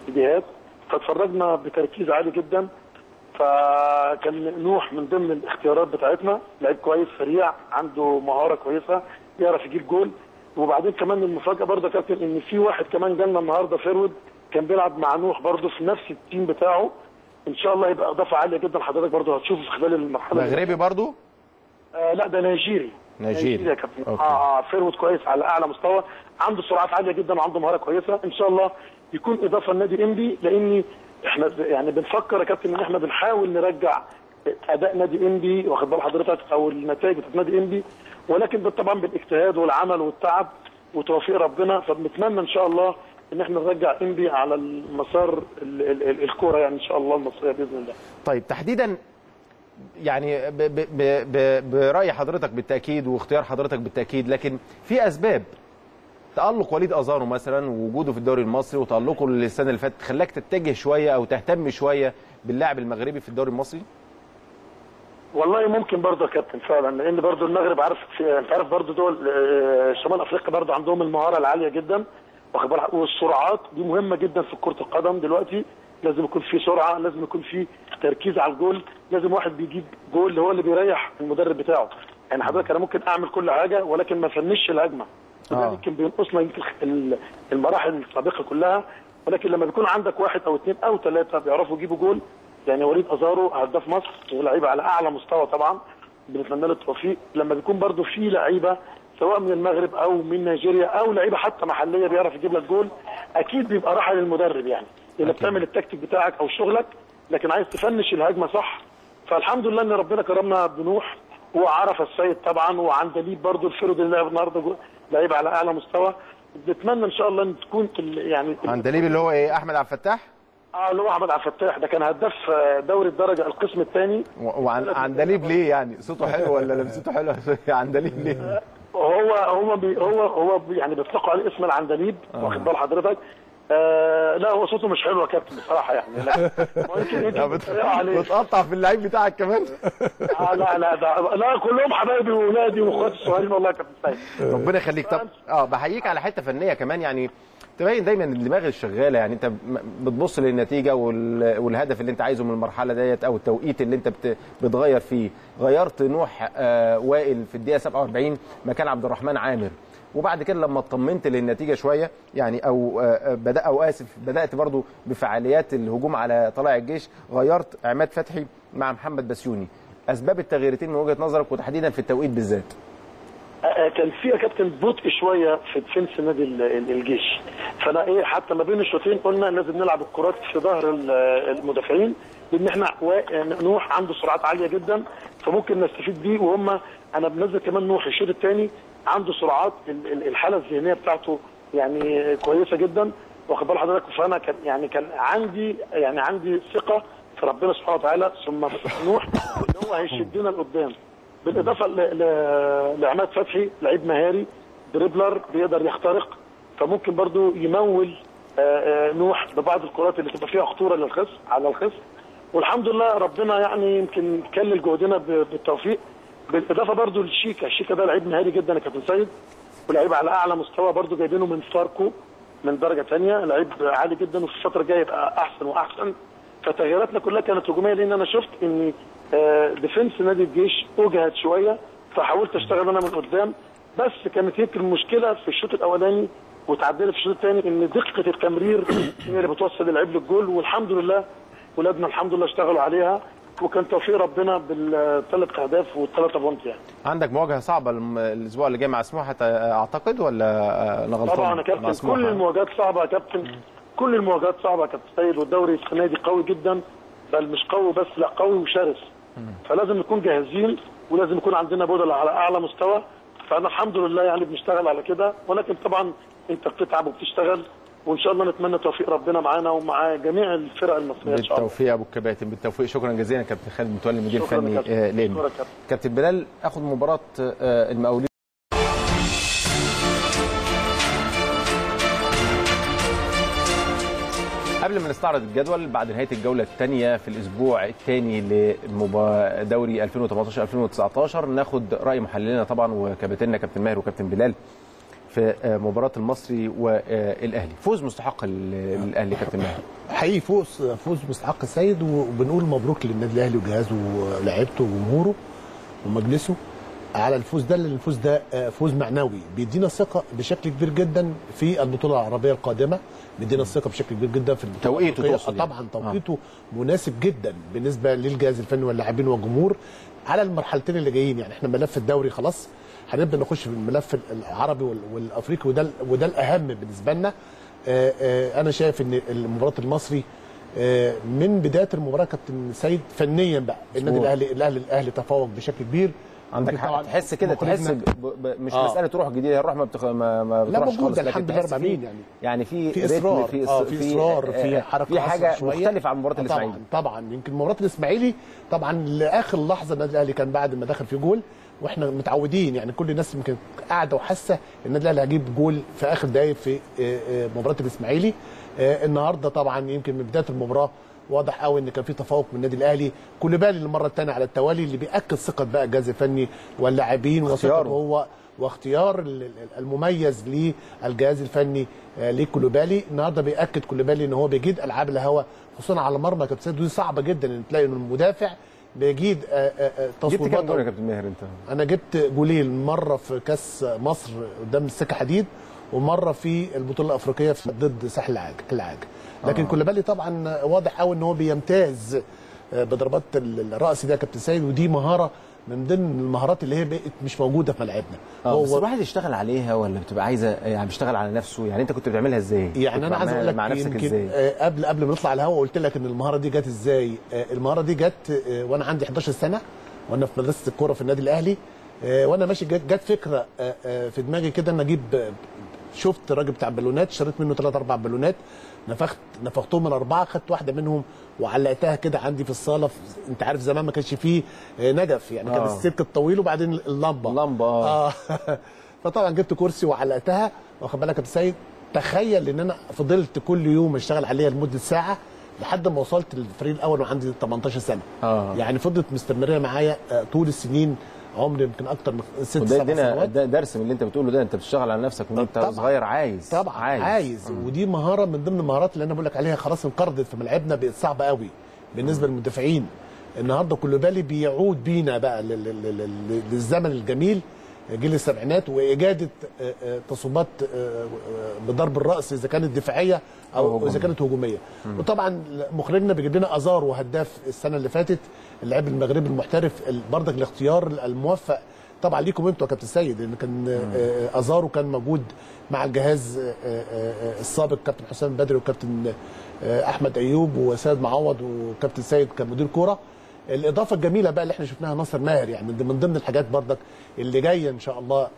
استديوهات، فاتفرجنا بتركيز عالي جدا، فكان نوح من ضمن الاختيارات بتاعتنا، لعيب كويس سريع عنده مهاره كويسه يعرف يجيب جول، وبعدين كمان المفاجاه برضه يا كابتن ان في واحد كمان جالنا النهارده فيرود كان بيلعب مع نوح برضه في نفس التيم بتاعه، ان شاء الله يبقى اضافه عاليه جدا، حضرتك برضه هتشوفه في خلال المرحله. مغربي برضه؟ لا ده نيجيري يا كابتن. فيرود كويس على اعلى مستوى، عنده سرعات عاليه جدا وعنده مهاره كويسه، ان شاء الله يكون اضافه لنادي إنبي، لان احنا يعني بنفكر يا كابتن ان احنا بنحاول نرجع اداء نادي إنبي، واخد بال حضرتك، او النتائج بتاعت نادي إنبي، ولكن طبعا بالاجتهاد والعمل والتعب وتوفيق ربنا، فبنتمنى ان شاء الله ان احنا نرجع إنبي على المسار الكوره يعني ان شاء الله المصريه باذن الله. طيب تحديدا يعني برأي حضرتك بالتأكيد واختيار حضرتك بالتأكيد، لكن في أسباب تألق وليد أزارو مثلا ووجوده في الدوري المصري وتألقه للسنة اللي فاتت خلاك تتجه شوية أو تهتم شوية باللاعب المغربي في الدوري المصري؟ والله ممكن برضه يا كابتن فعلا، لأن برضه المغرب عارف، أنت عارف برضه دول شمال أفريقيا برضه عندهم المهارة العالية جدا، واخد بالك، والسرعات دي مهمة جدا في كرة القدم دلوقتي، لازم يكون في سرعه، لازم يكون في تركيز على الجول، لازم واحد بيجيب جول هو اللي بيريح المدرب بتاعه. يعني حضرتك انا ممكن اعمل كل حاجه ولكن ما فنش الهجمه. ده يمكن بينقصنا يمكن المراحل السابقه كلها، ولكن لما بيكون عندك واحد او اثنين او ثلاثه بيعرفوا يجيبوا جول، يعني وليد أزارو هداف مصر ولعيبه على اعلى مستوى طبعا، بنتمنى له التوفيق. لما بيكون برده في لعيبه سواء من المغرب او من نيجيريا او لعيبه حتى محليه بيعرف يجيب لك جول، اكيد بيبقى راحه للمدرب، يعني انك بتعمل التكتيك بتاعك او شغلك، لكن عايز تفنش الهجمه صح. فالحمد لله ان ربنا كرمنا بنوح، وعرف السيد طبعا، وعندليب برضو الفرد اللي لعب النهارده لعيب على اعلى مستوى، بنتمنى ان شاء الله ان تكون يعني عندليب اللي هو ايه، احمد عبد الفتاح؟ اللي هو احمد عبد الفتاح ده كان هداف دوري الدرجه القسم الثاني. وعندليب ليه يعني صوته حلو ولا لمسته حلوه؟ عندليب ليه؟ هو يعني بيطلقوا عليه اسم العندليب، واخد بال حضرتك؟ لا هو صوته مش حلو يا كابتن بصراحه، يعني بتقطع في اللعيب بتاعك كمان. لا كلهم حبايبي واولادي واخواتي الصغيرين والله يا كابتن سيد، ربنا يخليك. طب بحييك على حته فنيه كمان، يعني تبين دايما الدماغ الشغاله، يعني انت بتبص للنتيجه والهدف اللي انت عايزه من المرحله ديت او التوقيت اللي انت بتغير فيه. غيرت نوح وائل في الدقيقه 47 مكان عبد الرحمن عامر، وبعد كده لما اطمنت للنتيجه شويه يعني بدات برضو بفعاليات الهجوم على طلائع الجيش، غيرت عماد فتحي مع محمد بسيوني. اسباب التغييرتين من وجهه نظرك وتحديدا في التوقيت بالذات؟ كان في يا كابتن بطء شويه في ديفنس نادي الجيش، فانا حتى ما بين الشوطين قلنا لازم نلعب الكرات في ظهر المدافعين، لان احنا نوح عنده سرعات عاليه جدا فممكن نستفيد بيه، وهم انا بنزل كمان نوح الشوط الثاني عنده سرعات، الحاله الذهنيه بتاعته يعني كويسه جدا، واخد بال حضرتك، فانا كان عندي ثقه في ربنا سبحانه وتعالى ثم نوح ان هو هيشدنا لقدام. بالاضافه لعماد فتحي لعيب مهاري دريبلر بيقدر يخترق، فممكن برضو يمول نوح ببعض الكرات اللي تبقى فيها خطوره على الخصم، والحمد لله ربنا يعني يمكن كلل جهدنا بالتوفيق. بالاضافه برضو للشيكا، الشيكا ده لعيب مهاري جدا يا كابتن سيد، ولعيب على اعلى مستوى برضو، جايبينه من فاركو من درجه ثانيه، لعيب عالي جدا وفي الفتره الجايه يبقى احسن واحسن. فتغييراتنا كلها كانت هجوميه، لان انا شفت ان ديفنس نادي الجيش وجهت شويه، فحاولت اشتغل انا من قدام، بس كانت يمكن المشكله في الشوط الاولاني وتعدلت في الشوط الثاني ان دقه التمرير هي اللي بتوصل اللعيب للجول. والحمد لله ولادنا الحمد لله اشتغلوا عليها، وكان توفيق ربنا بالثلاث اهداف والثلاثه بونت. يعني عندك مواجهه صعبه الاسبوع اللي جاي مع سموحه اعتقد، ولا انا غلطان؟ طبعا يا كابتن كل المواجهات صعبه يا كابتن، كل المواجهات صعبه يا كابتن سيد، والدوري السنه دي قوي جدا، بل مش قوي بس، لا قوي وشرس، فلازم نكون جاهزين ولازم يكون عندنا بدل على اعلى مستوى. فانا الحمد لله يعني بنشتغل على كده، ولكن طبعا انت بتتعب وبتشتغل، وان شاء الله نتمنى توفيق ربنا معانا ومع جميع الفرق المصريه ان شاء الله. بالتوفيق يا ابو الكباتن، بالتوفيق. شكرا جزيلا كابتن خالد متولي مدير فني لإنبي. كابتن بلال، اخد مباراه المقاولين. قبل ما نستعرض الجدول بعد نهايه الجوله الثانيه في الاسبوع الثاني لدوري 2018 2019 ناخد راي محللنا طبعا وكباتننا كابتن ماهر وكابتن بلال في مباراه المصري والاهلي. فوز مستحق للاهلي كابتن ماهر. حقيقي فوز مستحق السيد، وبنقول مبروك للنادي الاهلي وجهازه ولاعيبته وجمهوره ومجلسه على الفوز ده، لان الفوز ده فوز معنوي بيدينا ثقه بشكل كبير جدا في البطوله العربيه القادمه، بيدينا ثقه بشكل كبير جدا في البطوله. توقيته طبعا توقيته مناسب جدا بالنسبه للجهاز الفني واللاعبين والجمهور على المرحلتين اللي جايين. يعني احنا ملف الدوري خلاص، هنبدا نخش في الملف العربي والافريقي، وده الاهم بالنسبه لنا. انا شايف ان مباراه المصري من بدايه المباراه كابتن سيد فنيا بقى النادي الاهلي تفوق بشكل كبير. عندك حق، تحس كده، تحس مش مساله روح جديده، الروح ما بتروحش خالص، لكن الحمد لله رب العالمين يعني في اصرار، في حركه، في حاجه مختلفه عن مباراه الاسماعيلي. طبعا يمكن مباراه الاسماعيلي طبعا لاخر لحظه النادي الاهلي كان بعد ما دخل في جول، واحنا متعودين يعني كل الناس يمكن قاعده وحاسه النادي الاهلي هيجيب جول في اخر دقائق في مباراه الاسماعيلي. النهارده طبعا يمكن من بدايه المباراه واضح قوي ان كان في تفوق من النادي الاهلي. كوليبالي للمره الثانيه على التوالي اللي بياكد ثقه بقى الجهاز الفني واللاعبين وثقته هو واختيار المميز للجهاز الفني لكوليبالي. النهارده بياكد كوليبالي ان هو بيجيد العاب الهواء خصوصا على مرمى كابتن سيد، ودي صعبه جدا ان تلاقي ان المدافع بيجيد تصويبات. جبت كام جول يا كابتن ماهر انت؟ انا جبت جولين، مره في كاس مصر قدام السكه حديد، ومره في البطوله الافريقيه ضد ساحل العاج. لكن كوليبالي طبعا واضح قوي ان هو بيمتاز بضربات الراس دي يا كابتن سيد، ودي مهاره من ضمن المهارات اللي هي بقت مش موجوده في ملعبنا. بس الواحد يشتغل عليها، ولا بتبقى عايزه يعني بيشتغل على نفسه؟ يعني انت كنت بتعملها ازاي؟ يعني انا عايز اقول لك مع نفسك ازاي؟ قبل ما نطلع على الهواء قلت لك ان المهاره دي جت ازاي؟ المهاره دي جت وانا عندي 11 سنه، وانا في مدرسه الكوره في النادي الاهلي، وانا ماشي جت فكره في دماغي كده ان اجيب، شفت راجل بتاع بالونات، شريت منه 3 4 بالونات، نفختهم من 4، خدت واحده منهم وعلقتها كده عندي في الصاله. انت عارف زمان ما كانش فيه نجف، يعني كان السلك الطويل وبعدين اللمبه فطبعا جبت كرسي وعلقتها، واخد بالك يا كابتن سيد؟ تخيل ان انا فضلت كل يوم اشتغل عليها لمده ساعه لحد ما وصلت للفريق الاول وعندي 18 سنه. يعني فضلت مستمريه معايا طول السنين، عمري يمكن اكتر من 6 7 سنوات. ده درس من اللي انت بتقوله ده، انت بتشتغل على نفسك من انت صغير، عايز طبعا عايز ودي مهاره من ضمن المهارات اللي انا بقول لك عليها خلاص انقرضت في ملعبنا، بقت صعبه قوي بالنسبه للمدافعين. النهارده كوليبالي بيعود بينا بقى للزمن الجميل، جيل السبعينات، واجاده تصويبات بضرب الراس اذا كانت دفاعيه او اذا كانت هجوميه. وطبعا مخرجنا بيجيب لنا أزارو وهداف السنه اللي فاتت، اللاعب المغربي المحترف، برضك الاختيار الموفق طبعا ليكم انتوا يا كابتن سيد، لان كان أزارو كان موجود مع الجهاز السابق كابتن حسام بدري وكابتن احمد ايوب وسيد معوض وكابتن سيد كمدير كوره. الاضافه الجميله بقى اللي احنا شفناها ناصر ماهر، يعني من ضمن الحاجات برضك اللي جايه ان شاء الله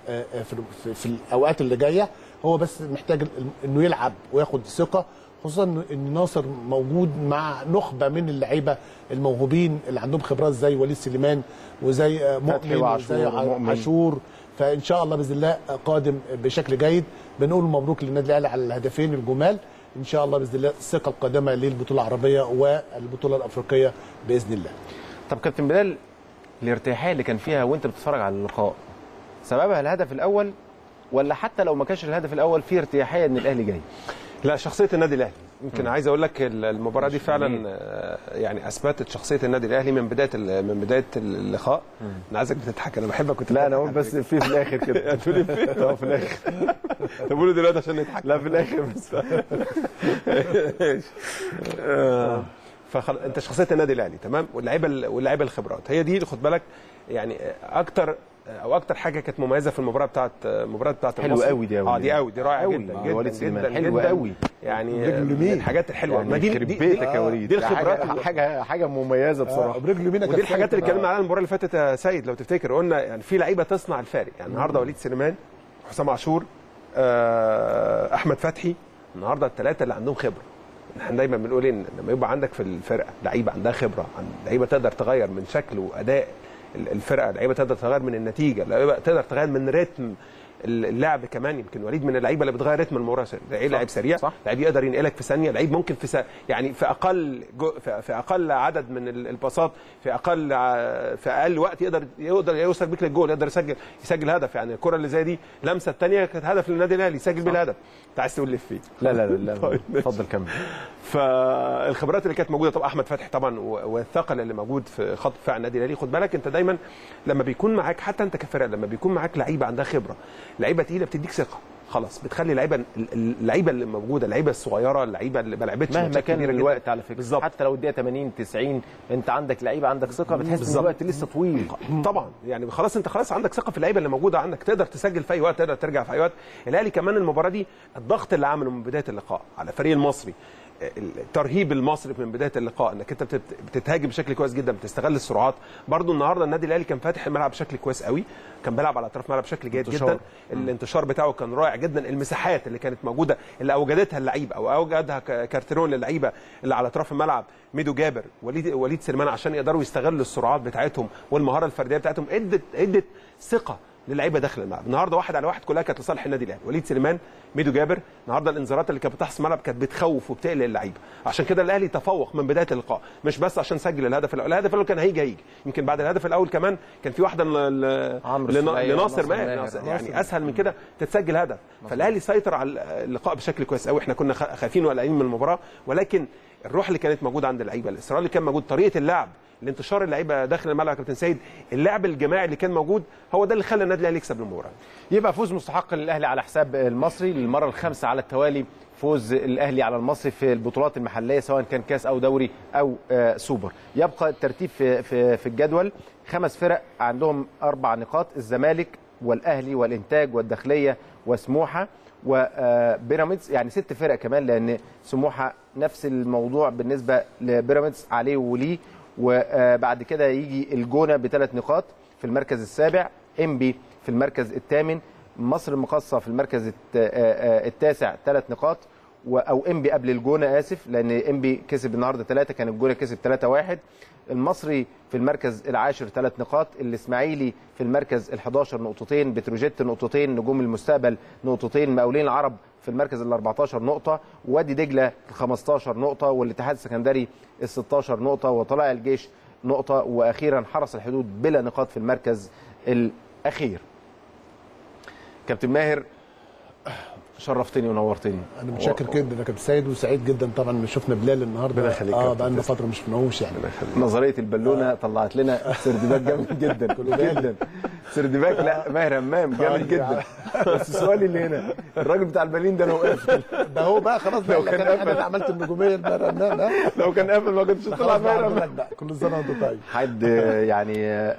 في الاوقات اللي جايه، هو بس محتاج انه يلعب وياخد ثقه، خصوصا ان ناصر موجود مع نخبه من اللعيبه الموهوبين اللي عندهم خبرات زي وليد سليمان وزي مؤمن وزي عاشور. فان شاء الله باذن الله قادم بشكل جيد. بنقول مبروك للنادي الاهلي على الهدفين الجمال، ان شاء الله باذن الله الثقه القادمه للبطوله العربيه والبطوله الافريقيه باذن الله. طب كابتن بلال، الارتياحيه اللي كان فيها وانت بتتفرج على اللقاء سببها الهدف الاول ولا حتى لو ما كانش الهدف الاول في ارتياحيه ان الاهلي جاي؟ لا، شخصيه النادي الاهلي يمكن عايز اقول لك المباراه دي فعلا يعني اثبتت شخصيه النادي الاهلي من بدايه اللقاء. انا عايزك بتضحك، انا بحبك وتضحك. لا انا اقول بس في الاخر كده. هتقول ايه في الاخر؟ طب قوله دلوقتي عشان نضحك. لا في الاخر بس. انت شخصيه النادي الاهلي تمام، واللعيبه الخبرات هي دي، خد بالك يعني اكتر حاجه كانت مميزه في المباراه بتاعت المصري. حلو قوي دي قوي. دي قوي، دي رائعه جدا وليد سليمان. حلو قوي يعني الحاجات الحلوه يعني. دي الخبرات، حاجه مميزه بصراحه. برجله مينا كانت، ودي الحاجات اللي اتكلمنا عليها المباراه اللي فاتت يا سيد لو تفتكر. قلنا يعني في لعيبه تصنع الفارق، يعني النهارده وليد سليمان، حسام عاشور، احمد فتحي، النهارده الثلاثه اللي عندهم خبره. احنا دايما بنقول ان لما يبقى عندك في الفرقه لعيبه عندها خبره، لعيبه تقدر تغير من شكل واداء الفرقه، لعيبه تقدر تغير من النتيجه، لعيبه تقدر تغير من رتم اللعب كمان. يمكن وليد من اللعيبه اللي بتغير رتم المباراه، لعيب سريع، لعيب يقدر ينقلك في ثانيه، لعيب ممكن يعني في اقل عدد من الباصات، في اقل وقت يقدر يوصل بيك للجول، يقدر يسجل هدف. يعني الكره اللي زي دي، لمسه الثانيه كانت هدف للنادي الاهلي، يسجل بالهدف. انت عايز تقول لي فيه؟ لا اتفضل كمل. فالخبرات اللي كانت موجوده، طب احمد فتحي طبعا، والثقل اللي موجود في خط دفاع النادي الاهلي. خد بالك انت دايما لما بيكون معاك، حتى انت كفرقه، لما بيكون معاك لعيبه عندها خبره، لعيبه تقيله، بتديك ثقه خلاص، بتخلي اللعيبه اللي موجوده، اللعيبه الصغيره، اللعيبه اللي ما لعبتش مهما كان الوقت على فكره بالزبط. حتى لو الدقيقه 80 90، انت عندك لعيبه عندك ثقه، بتحس ان الوقت لسه طويل. طبعا يعني خلاص عندك ثقه في اللعيبه اللي موجوده عندك، تقدر تسجل في اي وقت، تقدر ترجع في اي وقت. الاهلي كمان المباراه دي، الضغط اللي عمله من بدايه اللقاء على فريق المصري، الترهيب المصري من بدايه اللقاء، انك انت بتتهاجم بشكل كويس جدا، بتستغل السرعات. برضو النهارده النادي الاهلي كان فاتح الملعب بشكل كويس قوي، كان بيلعب على اطراف الملعب بشكل جيد جدا، الانتشار بتاعه كان رائع جدا، المساحات اللي كانت موجوده اللي اوجدتها اللعيبه او اوجدها كارتيرون للعيبه اللي على اطراف الملعب، ميدو جابر، وليد سليمان، عشان يقدروا يستغلوا السرعات بتاعتهم والمهاره الفرديه بتاعتهم. ادت ثقه للعيبه داخل الملعب النهارده، 1 على 1 كلها كانت لصالح النادي الاهلي، وليد سليمان، ميدو جابر. النهارده الانذارات اللي كانت بتحصل الملعب كانت بتخوف وبتقلق اللعيبه، عشان كده الاهلي تفوق من بدايه اللقاء، مش بس عشان سجل الهدف الاول. الهدف الاول كان هيجي، يمكن بعد الهدف الاول كمان كان في واحده لناصر ماهر، يعني اسهل من كده تتسجل هدف. فالاهلي سيطر على اللقاء بشكل كويس قوي، احنا كنا خايفين وقلقانين من المباراه، ولكن الروح اللي كانت موجوده عند اللعيبه، الاصرار اللي كان موجود، طريقه اللعب، الانتشار، اللعيبه داخل الملعب، كابتن سيد، اللعب الجماعي اللي كان موجود، هو ده اللي خلى النادي الاهلي يكسب المباراه. يبقى فوز مستحق للاهلي على حساب المصري، للمره الخامسه على التوالي فوز الاهلي على المصري في البطولات المحليه، سواء كان كاس او دوري او سوبر. يبقى الترتيب في الجدول 5 فرق عندهم 4 نقاط، الزمالك والاهلي والانتاج والداخليه وسموحه وبيراميدز، يعني 6 فرق كمان، لان سموحه نفس الموضوع بالنسبه لبيراميدز، عليه وليه. وبعد كده يجي الجونة ب3 نقاط في المركز السابع، إنبي في المركز الثامن، مصر المقاصة في المركز التاسع 3 نقاط، أو إنبي قبل الجونة، آسف، لأن إنبي كسب النهاردة 3، كان الجونة كسب 3-1. المصري في المركز العاشر 3 نقاط، الإسماعيلي في المركز ال11 نقطتين، بتروجيت نقطتين، نجوم المستقبل نقطتين، المقاولين العرب في المركز ال14 نقطة، وادي دجلة 15 نقطة، والاتحاد السكندري 16 نقطة، وطلائع الجيش نقطة، وأخيرا حرس الحدود بلا نقاط في المركز الأخير. كابتن ماهر، شرفتني ونورتني. انا متشكر جدا يا كابتن سيد، وسعيد جدا طبعا ان شفنا بلال النهارده. ربنا يخليك. بقى لنا فتره ما شفناهوش يعني. نظريه البالونه طلعت لنا سردباك جامد جدا. جدا سردباك. لا ماهر همام جامد جدا. بس سؤالي اللي هنا، الراجل بتاع البالين ده لو قفل، ده هو بقى خلاص، لو كان قفل انا عملت النجوميه ماهر همام، لو كان قفل ما كنتش طلع ماهر همام. كل سنه وانت طيب. حد يعني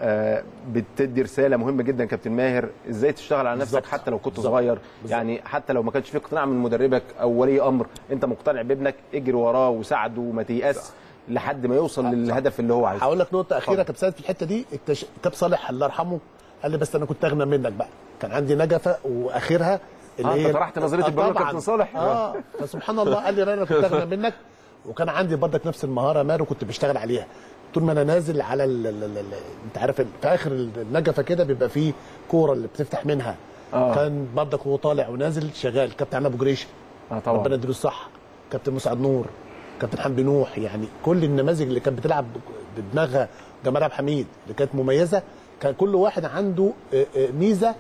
بتدي رساله مهمه جدا كابتن ماهر، ازاي تشتغل على نفسك حتى لو كنت صغير، يعني حتى لو ما كانش في اقتناع من مدربك او ولي امر، انت مقتنع بابنك، اجري وراه وساعده وما تيأس لحد ما يوصل للهدف اللي هو عايزه. هقول لك نقطه اخيره كابتن سيد في الحته دي، كاب صالح الله يرحمه قال لي بس انا كنت اغنى منك بقى، كان عندي نجفه واخرها اللي هي انت طرحت نظريه البالونه كابتن صالح. فسبحان الله، قال لي انا كنت اغنى منك، وكان عندي برضك نفس المهاره ماهر، وكنت بشتغل عليها طول ما انا نازل على انت عارف في اخر النجفه كده بيبقى فيه كوره اللي بتفتح منها. كان برضك هو طالع ونازل شغال كابتن ابو جريشه، طبعا ربنا يديله الصحه، كابتن مسعد نور، كابتن حمدي نوح، يعني كل النماذج اللي كانت بتلعب بدماغها جمال عبد الحميد اللي كانت مميزه، كان كل واحد عنده ميزه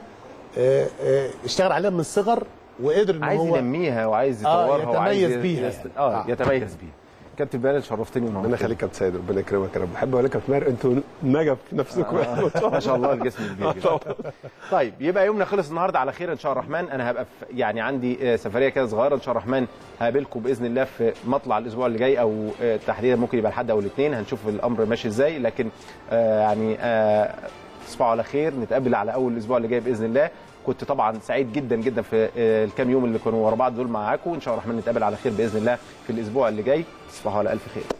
اشتغل عليها من الصغر وقدر ان عايز هو عايز ينميها وعايز يطورها وعايز يتميز بيها. يتميز بيها. كابتن بلال شرفتني ونورتني. ربنا يخليك كابتن سيد، ربنا يكرمك يا رب. بحب اقول لك يا كابتن ماهر انتوا نجف نفسكم ما شاء الله الجسم الكبير. طيب يبقى يومنا خلص النهارده على خير ان شاء الله الرحمن. انا هبقى يعني عندي سفريه كده صغيره ان شاء الله الرحمن، هقابلكم باذن الله في مطلع الاسبوع اللي جاي او تحديدا ممكن يبقى الحد او الاثنين، هنشوف الامر ماشي ازاي، لكن يعني تصبحوا على خير، نتقابل على اول الاسبوع اللي جاي باذن الله. كنت طبعا سعيد جدا جدا في الكام يوم اللي كانوا ورا بعض دول معاكم، ان شاء الله الرحمن نتقابل على خير باذن الله في الاسبوع اللي جاي. تصبحوا على الف خير.